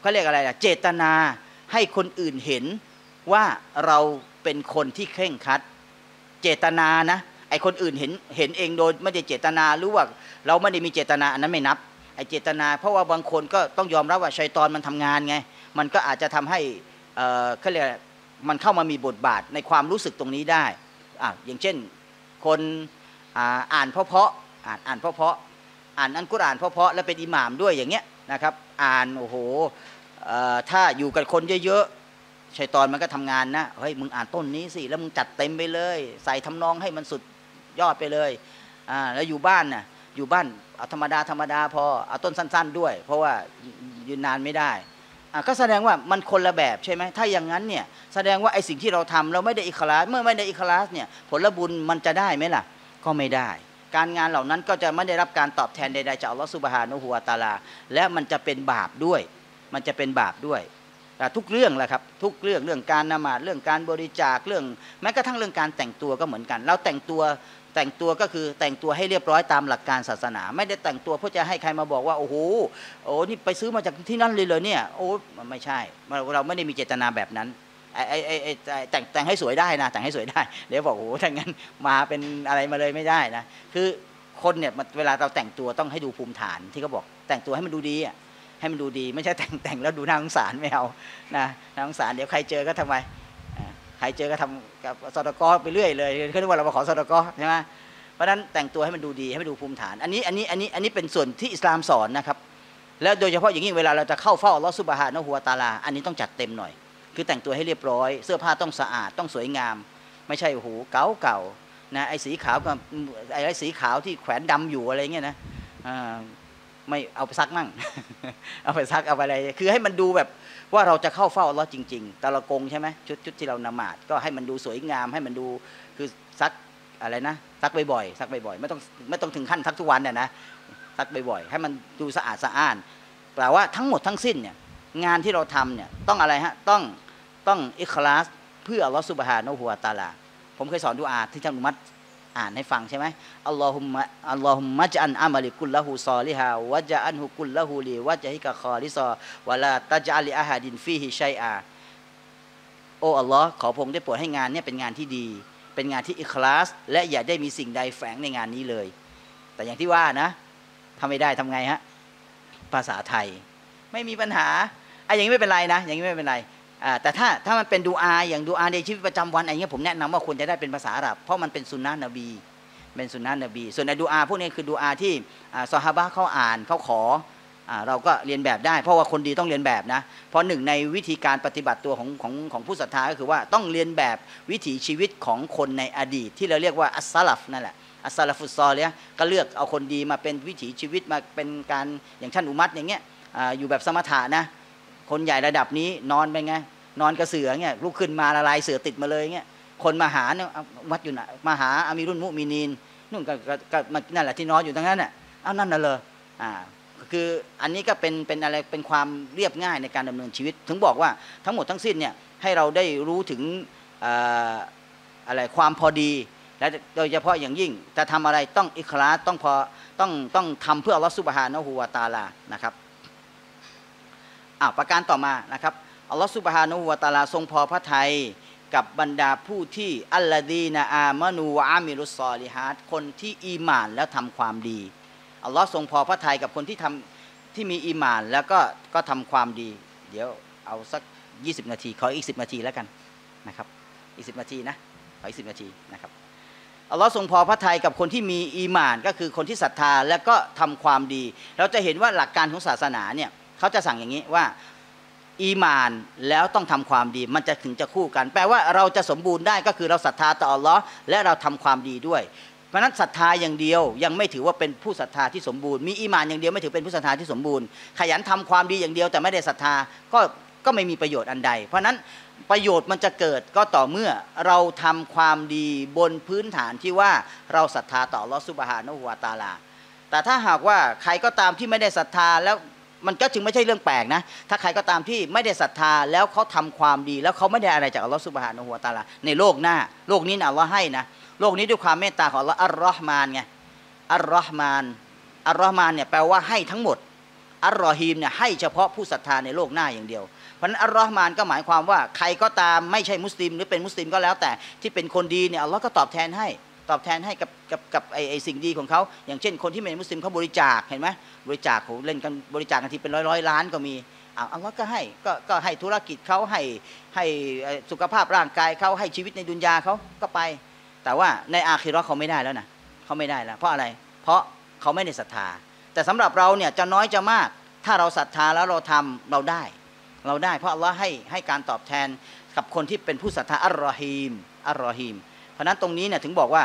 เขาเรียกอะไรล่ะเจตนาให้คนอื่นเห็นว่าเราเป็นคนที่เคร่งครัดเจตนานะไอคนอื่นเห็นเองโดยไม่ได้เจตนาหรือว่าเราไม่ได้มีเจตนาอันนั้นไม่นับไอเจตนาเพราะว่าบางคนก็ต้องยอมรับว่าชัยฏอนมันทำงานไงมันก็อาจจะทำให้เขาเรียกมันเข้ามามีบทบาทในความรู้สึกตรงนี้ได้อย่างเช่นคนอ่านเพาะๆอ่านอัลกุรอานเพาะๆแล้วเป็นอิหม่ามด้วยอย่างเงี้ยนะครับอ่านโอ้โหถ้าอยู่กับคนเยอะๆชัยฏอนมันก็ทำงานนะเฮ้ยมึงอ่านต้นนี้สิแล้วมึงจัดเต็มไปเลยใส่ทำนองให้มันสุดยอดไปเลยแล้วอยู่บ้านน่ะอยู่บ้านเอาธรรมดาพอเอาต้นสั้นๆด้วยเพราะว่ายืนนานไม่ได้ก็แสดงว่ามันคนละแบบใช่ไหมถ้าอย่างนั้นเนี่ยแสดงว่าไอ้สิ่งที่เราทำเราไม่ได้อิคลาสเมื่อไม่ได้อิคลาสเนี่ยผลบุญมันจะได้ไหมล่ะก็ไม่ได้การงานเหล่านั้นก็จะไม่ได้รับการตอบแทนใดๆจากอัลเลาะห์ซุบฮานะฮูวะตะอาลาและมันจะเป็นบาปด้วยทุกเรื่องแหละครับทุกเรื่องการนามาตเรื่องการบริจาคเรื่องแม้กระทั่งเรื่องการแต่งตัวก็เหมือนกันเราแต่งตัวก็คือแต่งตัวให้เรียบร้อยตามหลักการศาสนาไม่ได้แต่งตัวเพื่อจะให้ใครมาบอกว่าโอ้โหนี่ไปซื้อมาจากที่นั่นเลยเลยเนี่ยโอ้มันไม่ใช่เราไม่ได้มีเจตนาแบบนั้นแต่งให้สวยได้นะแต่งให้สวยได้เดี๋ยวบอกโอ้ถ้างั้นมาเป็นอะไรมาเลยไม่ได้นะคือคนเนี่ยเวลาเราแต่งตัวต้องให้ดูภูมิฐานที่เขาบอกแต่งตัวให้มันดูดีอ่ะให้มันดูดีไม่ใช่แต่งแล้วดูน่าสงสารไม่เอานะน่าสงสารเดี๋ยวใครเจอก็ทำไมใครเจอก็ทำกับสตกไปเรื่อยเลยเขาเรียกว่าเรามาขอสตกใช่ไหมเพราะฉะนั้นแต่งตัวให้มันดูดีให้มันดูภูมิฐานอันนี้เป็นส่วนที่อิสลามสอนนะครับแล้วโดยเฉพาะอย่างยิ่งเวลาเราจะเข้าเฝ้าอัลเลาะห์ซุบฮานะฮูวะตะอาลาอันนี้ต้องจัดเต็มหน่อยคือแต่งตัวให้เรียบร้อยเสื้อผ้าต้องสะอาดต้องสวยงามไม่ใช่หูเก่าๆนะไอ้สีขาวกับไอ้สีขาวที่แขวนดำอยู่อะไรเงี้ยนะไม่เอาไปซักมั่งเอาไปซักเอาไปอะไรคือให้มันดูแบบว่าเราจะเข้าเฝ้าอัลเลาะห์จริงๆตะละกงใช่ไหมชุดที่เรานามาดก็ให้มันดูสวยงามให้มันดูคือซักอะไรนะซักบ่อยๆซักบ่อยๆไม่ต้องถึงขั้นซักทุกวันเนี่ยนะซักบ่อยๆให้มันดูสะอาดแปลว่าทั้งหมดทั้งสิ้นเนี่ยงานที่เราทำเนี่ยต้องอะไรฮะต้องอิคลาสเพื่ออัลเลาะห์ซุบฮานะฮูวะตะอาลาผมเคยสอนดุอาที่ท่านอุมัตอ่านให้ฟังใช่ไหมอัลลอฮุมมะจะอันอามาลิกุลละหูซอลิฮาวะจะอันฮุกุลละหูลีวะจะฮิกะคอลิซอวะลาตะจะอัลลิอาฮาดินฟีฮิชัยอาโอ้อัลลอฮ์ขอพงได้โปรดให้งานเนี่ยเป็นงานที่ดีเป็นงานที่อิคลาสและอย่าได้มีสิ่งใดแฝงในงานนี้เลยแต่อย่างที่ว่านะทำไม่ได้ทำไงฮะภาษาไทยไม่มีปัญหาอย่างนี้ไม่เป็นไรนะอย่างนี้ไม่เป็นไรแต่ถ้ามันเป็นดูอาอย่างดูอาในชีวิตประจำวันอะไรเงี้ยผมแนะนำว่าควรจะได้เป็นภาษาอาหรับเพราะมันเป็นสุนนะนบีเป็นสุนนะนบีส่วนในดูอาพวกนี้คือดูอาที่ซอฮาบะห์เขาอ่านเขาขอเราก็เรียนแบบได้เพราะว่าคนดีต้องเรียนแบบนะเพราะหนึ่งในวิธีการปฏิบัติตัวของผู้ศรัทธาก็คือว่าต้องเรียนแบบวิถีชีวิตของคนในอดีตที่เราเรียกว่าอัสซะลัฟนั่นแหละอัสซะลัฟุศศอลิฮ์ก็เลือกเอาคนดีมาเป็นวิถีชีวิตมาเป็นการอย่างท่านอุมัตอย่างเงี้ยอยู่แบบสมถะนะคนใหญ่ระดับนี้นอนเป็นไงนอนกระเสือเนี่ยลุกขึ้นมาละลายเสือติดมาเลยเนี่ยคนมาหาเนี่ยวัดอยู่น่ะมาหาอามีรุ่นมุมินีนนู่นก็นั่นแหละที่นอนอยู่ตรงนั้นน่ะเอานั่นน่ะเลยคืออันนี้ก็เป็นอะไรเป็นความเรียบง่ายในการดำเนินชีวิตถึงบอกว่าทั้งหมดทั้งสิ้นเนี่ยให้เราได้รู้ถึงอะไรความพอดี และโดยเฉพาะอย่างยิ่งจะทำอะไรต้องอิคลาสต้องทำเพื่ออัลลอฮฺซุบฮานะฮูวะตะอาลานะครับประการต่อมานะครับอัลลอฮฺซุบฮานะฮูวะตะอาลาทรงพอพระทัยกับบรรดาผู้ที่อัลลดีนะอามะนูวะอามิลุสซอลิฮาตคนที่อีหม่านแล้วทำความดีอัลลอฮฺทรงพอพระทัยกับคนที่มีอีหม่านแล้วก็ทำความดีเดี๋ยวเอาสัก20นาทีขออีก10นาทีแล้วกันนะครับอีก10นาทีนะขออีก10นาทีนะครับอัลลอฮ์ทรงพอพระทัยกับคนที่มีอีหม่านก็คือคนที่ศรัทธาแล้วก็ทำความดีเราจะเห็นว่าหลักการของศาสนาเนี่ยเขาจะสั่งอย่างนี้ว่าอีหม่านแล้วต้องทำความดีมันจะถึงจะคู่กันแปลว่าเราจะสมบูรณ์ได้ก็คือเราศรัทธาต่ออัลลอฮ์และเราทำความดีด้วยเพราะนั้นศรัทธาอย่างเดียวยังไม่ถือว่าเป็นผู้ศรัทธาที่สมบูรณ์มีอีหม่านอย่างเดียวไม่ถือเป็นผู้ศรัทธาที่สมบูรณ์ขยันทำความดีอย่างเดียวแต่ไม่ได้ศรัทธาก็ไม่มีประโยชน์อันใดเพราะนั้นประโยชน์มันจะเกิดก็ต่อเมื่อเราทำความดีบนพื้นฐานที่ว่าเราศรัทธาต่ออัลเลาะห์ซุบฮานะฮูวะตะอาลาแต่ถ้าหากว่าใครก็ตามที่ไม่ได้ศรัทธาแล้วมันก็จึงไม่ใช่เรื่องแปลกนะถ้าใครก็ตามที่ไม่ได้ศรัทธาแล้วเขาทำความดีแล้วเขาไม่ได้อะไรจากอัลเลาะห์ซุบฮานะฮูวะตะอาลาในโลกหน้าโลกนี้อัลเลาะห์ให้นะโลกนี้ด้วยความเมตตาของอัลเลาะห์อัรเราะห์มานไงอัรเราะห์มานเนี่ยแปลว่าให้ทั้งหมดอัรเราะฮีมเนี่ยให้เฉพาะผู้ศรัทธาในโลกหน้าอย่างเดียวเพราะนั้นอัลลอฮ์มานก็หมายความว่าใครก็ตามไม่ใช่มุสลิมหรือเป็นมุสลิมก็แล้วแต่ที่เป็นคนดีเนี่ยอัลลอฮ์ก็ตอบแทนให้กับไอสิ่งดีของเขาอย่างเช่นคนที่เป็นมุสลิมเขาบริจาคเห็นไหมบริจาคเขาเล่นกันบริจาคกันทีเป็นร้อยล้านก็มีอัลลอฮ์ก็ให้ก็ให้ธุรกิจเขาให้สุขภาพร่างกายเขาให้ชีวิตในดุนยาเขาก็ไปแต่ว่าในอาคิเราะห์เขาไม่ได้แล้วนะเขาไม่ได้แล้วเพราะอะไรเพราะเขาไม่ได้ศรัทธาแต่สำหรับเราเนี่ยจะน้อยจะมากถ้าเราศรัทธาแล้วเราทำเราได้เพราะอัลลอฮ์ให้การตอบแทนกับคนที่เป็นผู้ศรัทธาอัลรอฮีมเพราะนั้นตรงนี้เนี่ยถึงบอกว่า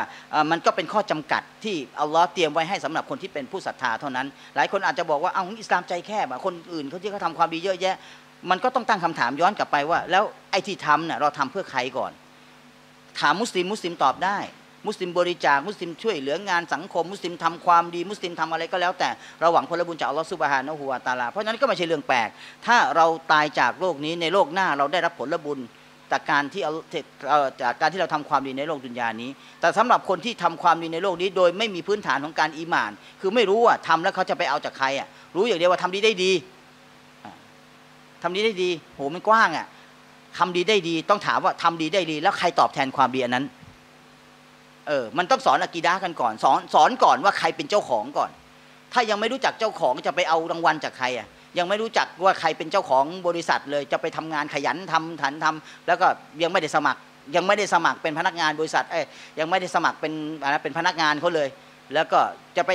มันก็เป็นข้อจำกัดที่อัลลอฮ์เตรียมไว้ให้สำหรับคนที่เป็นผู้ศรัทธาเท่านั้นหลายคนอาจจะบอกว่าเอาอิสลามใจแคบคนอื่นเขาที่เขาทำความดีเยอะแยะมันก็ต้องตั้งคำถามย้อนกลับไปว่าแล้วไอ้ที่ทำเนี่ยเราทำเพื่อใครก่อนถามมุสลิมตอบได้มุสลิมบริจาคมุสลิมช่วยเหลืองานสังคมมุสลิมทำความดีมุสลิมทำอะไรก็แล้วแต่เราหวังผลบุญจากอัลลอฮฺซุบฮานะฮูวะตะอาลาเพราะฉะนั้นก็ไม่ใช่เรื่องแปลกถ้าเราตายจากโลกนี้ในโลกหน้าเราได้รับผลบุญจากการที่เราทำความดีในโลกดุนยานี้แต่สำหรับคนที่ทำความดีในโลกนี้โดยไม่มีพื้นฐานของการอีหม่านคือไม่รู้ว่าทำแล้วเขาจะไปเอาจากใครอ่ะรู้อย่างเดียวว่าทำดีได้ดีโหมันกว้างอ่ะทำดีได้ดีต้องถามว่าทำดีได้ดีแล้วใครตอบแทนความดีอันนั้นมันต้องสอนอะกีดะห์กันก่อนสอนก่อนว่าใครเป็นเจ้าของก่อนถ้ายังไม่รู้จักเจ้าของจะไปเอารางวัลจากใครอ่ะยังไม่รู้จักว่าใครเป็นเจ้าของบริษัทเลยจะไปทำงานขยันทำแล้วก็ยังไม่ได้สมัครเป็นพนักงานบริษัทยังไม่ได้สมัครเป็นพนักงานเขาเลยแล้วก็จะไป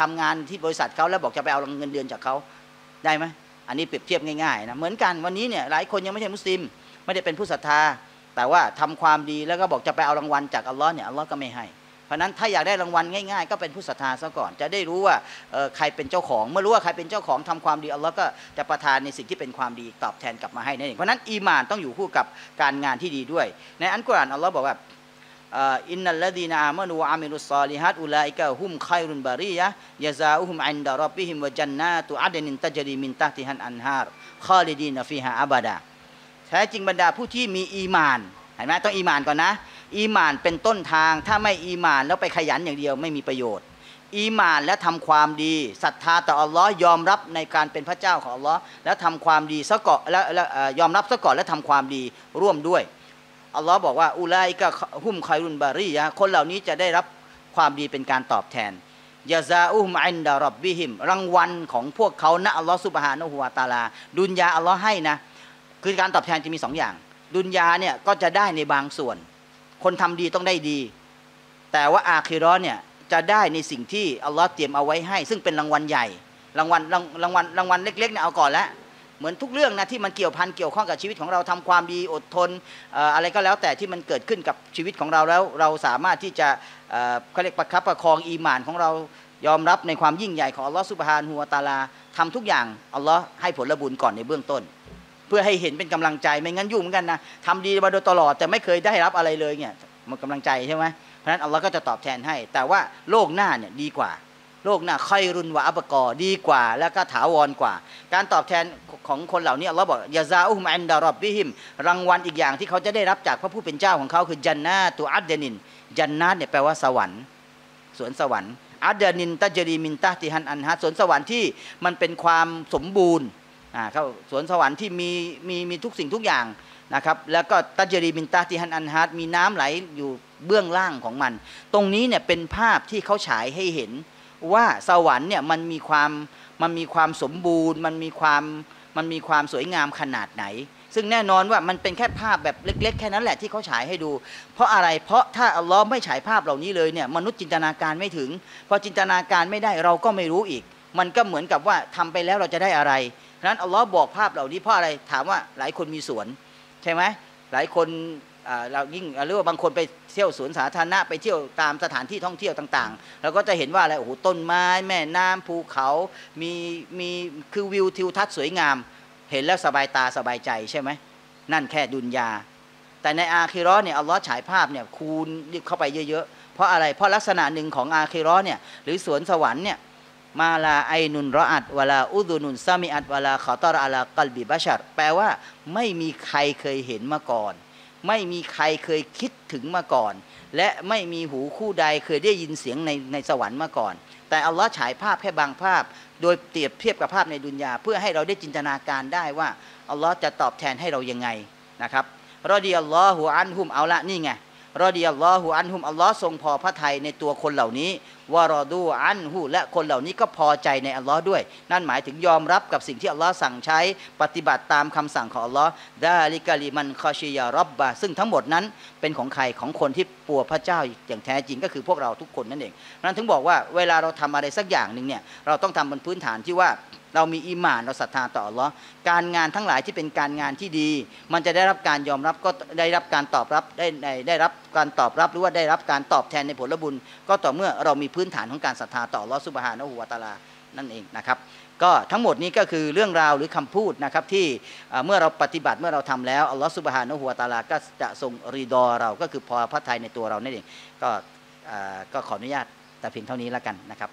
ทำงานที่บริษัทเขาแล้วบอกจะไปเอาเงินเดือนจากเขาได้ไหมอันนี้เปรียบเทียบง่ายๆนะเหมือนกันวันนี้เนี่ยหลายคนยังไม่ใช่มุสลิมไม่ได้เป็นผู้ศรัทธาแต่ว่าทำความดีแล้วก็บอกจะไปเอารางวัลจากอัลลอฮ์เนี่ยอัลลอฮ์ก็ไม่ให้เพราะนั้นถ้าอยากได้รางวัลง่ายๆก็เป็นผู้ศรัทธาซะก่อนจะได้รู้ว่าใครเป็นเจ้าของเมื่อรู้ว่าใครเป็นเจ้าของทำความดีอัลลอฮ์ก็จะประทานในสิ่งที่เป็นความดีตอบแทนกลับมาให้นั่นเองเพราะนั้นอีหม่านต้องอยู่คู่กับการงานที่ดีด้วยในอัลกุรอานอัลลอฮ์บอกว่าอินนัลลดีนะอามะนูวะอามิลุสซอลิฮาตอุลาอิกะฮุมค็อยรุนบะรียะฮ์ยะซาอุฮุมอินดะร็อบบิฮิมวะญันนาตุอะดนินตัจรีมินตะฮ์ติฮัลอันฮาร์คอลิดีนฟิฮาอับดะแท้จริงบรรดาผู้ที่มีอีหม่านเห็นไหมต้องอีหม่านก่อนนะอีหม่านเป็นต้นทางถ้าไม่อีหม่านแล้วไปขยันอย่างเดียวไม่มีประโยชน์อีหม่านและทำความดีศรัทธาต่ออัลลอฮ์ยอมรับในการเป็นพระเจ้าของอัลลอฮ์แล้วทำความดีซะก่อนแล้วยอมรับซะก่อนและทำความดีร่วมด้วยอัลลอฮ์บอกว่าอุลัยกะฮุมค็อยรุนบะรียะฮ์คนเหล่านี้จะได้รับความดีเป็นการตอบแทนยะซาอุฮุมอินดะร็อบบิฮิมรางวัลของพวกเขาณอัลลอฮ์ซุบฮานะฮูวะตะอาลาดุนยาอัลลอฮ์ให้นะคือการตอบแทนจะมี2 อย่างดุนยาเนี่ยก็จะได้ในบางส่วนคนทำดีต้องได้ดีแต่ว่าอาคิเราะห์เนี่ยจะได้ในสิ่งที่อัลลอฮ์เตรียมเอาไว้ให้ซึ่งเป็นรางวัลใหญ่รางวัลเล็กๆเนี่ยเอาก่อนแล้วเหมือนทุกเรื่องนะที่มันเกี่ยวพันเกี่ยวข้องกับชีวิตของเราทำความดีอดทนอะไรก็แล้วแต่ที่มันเกิดขึ้นกับชีวิตของเราแล้วเราสามารถที่จะเขาเรียกประคับประคองอีหม่านของเรายอมรับในความยิ่งใหญ่ของอัลลอฮ์ซุบฮานะฮูวะตะอาลาทำทุกอย่างอัลลอฮ์ให้ผลบุญก่อนในเบื้องต้นเพื่อให้เห็นเป็นกำลังใจไม่งั้นยุ่งเหมือนกันนะทำดีมาโดยตลอดแต่ไม่เคยได้รับอะไรเลยเนี่ยมันกำลังใจใช่ไหมเพราะฉะนั้นอัลลอฮ์ก็จะตอบแทนให้แต่ว่าโลกหน้าเนี่ยดีกว่า โลกหน้าค่อยรุนวะอับกอดีกว่าและก็ถาวรกว่าการตอบแทนของคนเหล่านี้อัลลอฮ์บอกยาซาอุมอันดารอบบิฮิมรางวัลอีกอย่างที่เขาจะได้รับจากพระผู้เป็นเจ้าของเขาคือจันนาตุอัดเดนินจันนาตเนี่ยแปลว่าสวรรค์สวนสวรรค์อัดเดนินตะจรีมินตะติฮันอันฮะสวนสวรรค์ที่มันเป็นความสมบูรณ์เขาสวนสวรรค์ที่มีทุกสิ่งทุกอย่างนะครับแล้วก็ตะจรีมินตะติฮันอันฮะมีน้ำไหลอยู่เบื้องล่างของมันตรงนี้เนี่ยเป็นภาพที่เขาฉายให้เห็นว่าสวรรค์เนี่ยมันมีความสมบูรณ์มันมีความสวยงามขนาดไหนซึ่งแน่นอนว่ามันเป็นแค่ภาพแบบเล็กๆแค่นั้นแหละที่เขาฉายให้ดูเพราะอะไรเพราะถ้าอัลลอฮ์ไม่ฉายภาพเหล่านี้เลยเนี่ยมนุษย์จินตนาการไม่ถึงพอจินตนาการไม่ได้เราก็ไม่รู้อีกมันก็เหมือนกับว่าทำไปแล้วเราจะได้อะไรฉะนั้นอัลลอฮ์บอกภาพเหล่านี้เพราะอะไรถามว่าหลายคนมีสวนใช่ไหมหลายคนเรายิ่งหรือว่าบางคนไปเที่ยวสวนสาธารณะไปเที่ยวตามสถานที่ท่องเที่ยวต่างๆเราก็จะเห็นว่าอะไรโอ้โหต้นไม้แม่น้ำภูเขามีคือวิวทิวทัศน์สวยงามเห็นแล้วสบายตาสบายใจใช่ไหมนั่นแค่ดุนยาแต่ในอาคิเราะห์เนี่ยอัลลอฮ์ฉายภาพเนี่ยคูณเข้าไปเยอะๆเพราะอะไรเพราะลักษณะหนึ่งของอาคิเราะห์เนี่ยหรือสวนสวรรค์เนี่ยมาลาไอนุนรออัดวะลาอุดุนุนซามิอัดวะลาขอตอรอะลากัลบิบะชัรแปลว่าไม่มีใครเคยเห็นมาก่อนไม่มีใครเคยคิดถึงมาก่อนและไม่มีหูคู่ใดเคยได้ยินเสียงในสวรรค์มาก่อนแต่อัลลอฮ์ฉายภาพแค่บางภาพโดยเปรียบเทียบกับภาพในดุนยาเพื่อให้เราได้จินตนาการได้ว่าอัลลอฮ์จะตอบแทนให้เรายังไงนะครับรอฎิยัลลอฮุอันฮุมเอาละนี่ไงรอฎิยัลลอฮุอันฮุมอัลลอฮ์ทรงพอพระทัยในตัวคนเหล่านี้วะรอดูอันฮุและคนเหล่านี้ก็พอใจในอัลลอฮ์ด้วยนั่นหมายถึงยอมรับกับสิ่งที่อัลลอฮ์สั่งใช้ปฏิบัติตามคำสั่งของอัลลอฮ์ดาลิกะลิมันคอชิยารับบ่าซึ่งทั้งหมดนั้นเป็นของใครของคนที่กลัวพระเจ้าอย่างแท้จริงก็คือพวกเราทุกคนนั่นเองนั้นถึงบอกว่าเวลาเราทำอะไรสักอย่างหนึ่งเนี่ยเราต้องทำบนพื้นฐานที่ว่าเรามีอีหม่านเราศรัทธาต่ออัลลอฮ์การงานทั้งหลายที่เป็นการงานที่ดีมันจะได้รับการยอมรับก็ได้รับการตอบรับได้รับการตอบรับหรือว่าได้รับการตอบแทนในผลบุญก็ต่อเมื่อเรามีพื้นฐานของการศรัทธาต่ออัลลอฮ์ซุบฮานะฮูวะตะอาลานั่นเองนะครับก็ทั้งหมดนี้ก็คือเรื่องราวหรือคำพูดนะครับที่เมื่อเราปฏิบัติเมื่อเราทำแล้วอัลลอฮ์ซุบฮานะฮูวะตะอาลาก็จะทรงรีดอเราก็คือพอพระทัยในตัวเรานั่นเองก็ขออนุญาตแต่เพียงเท่านี้แล้วกันนะครับ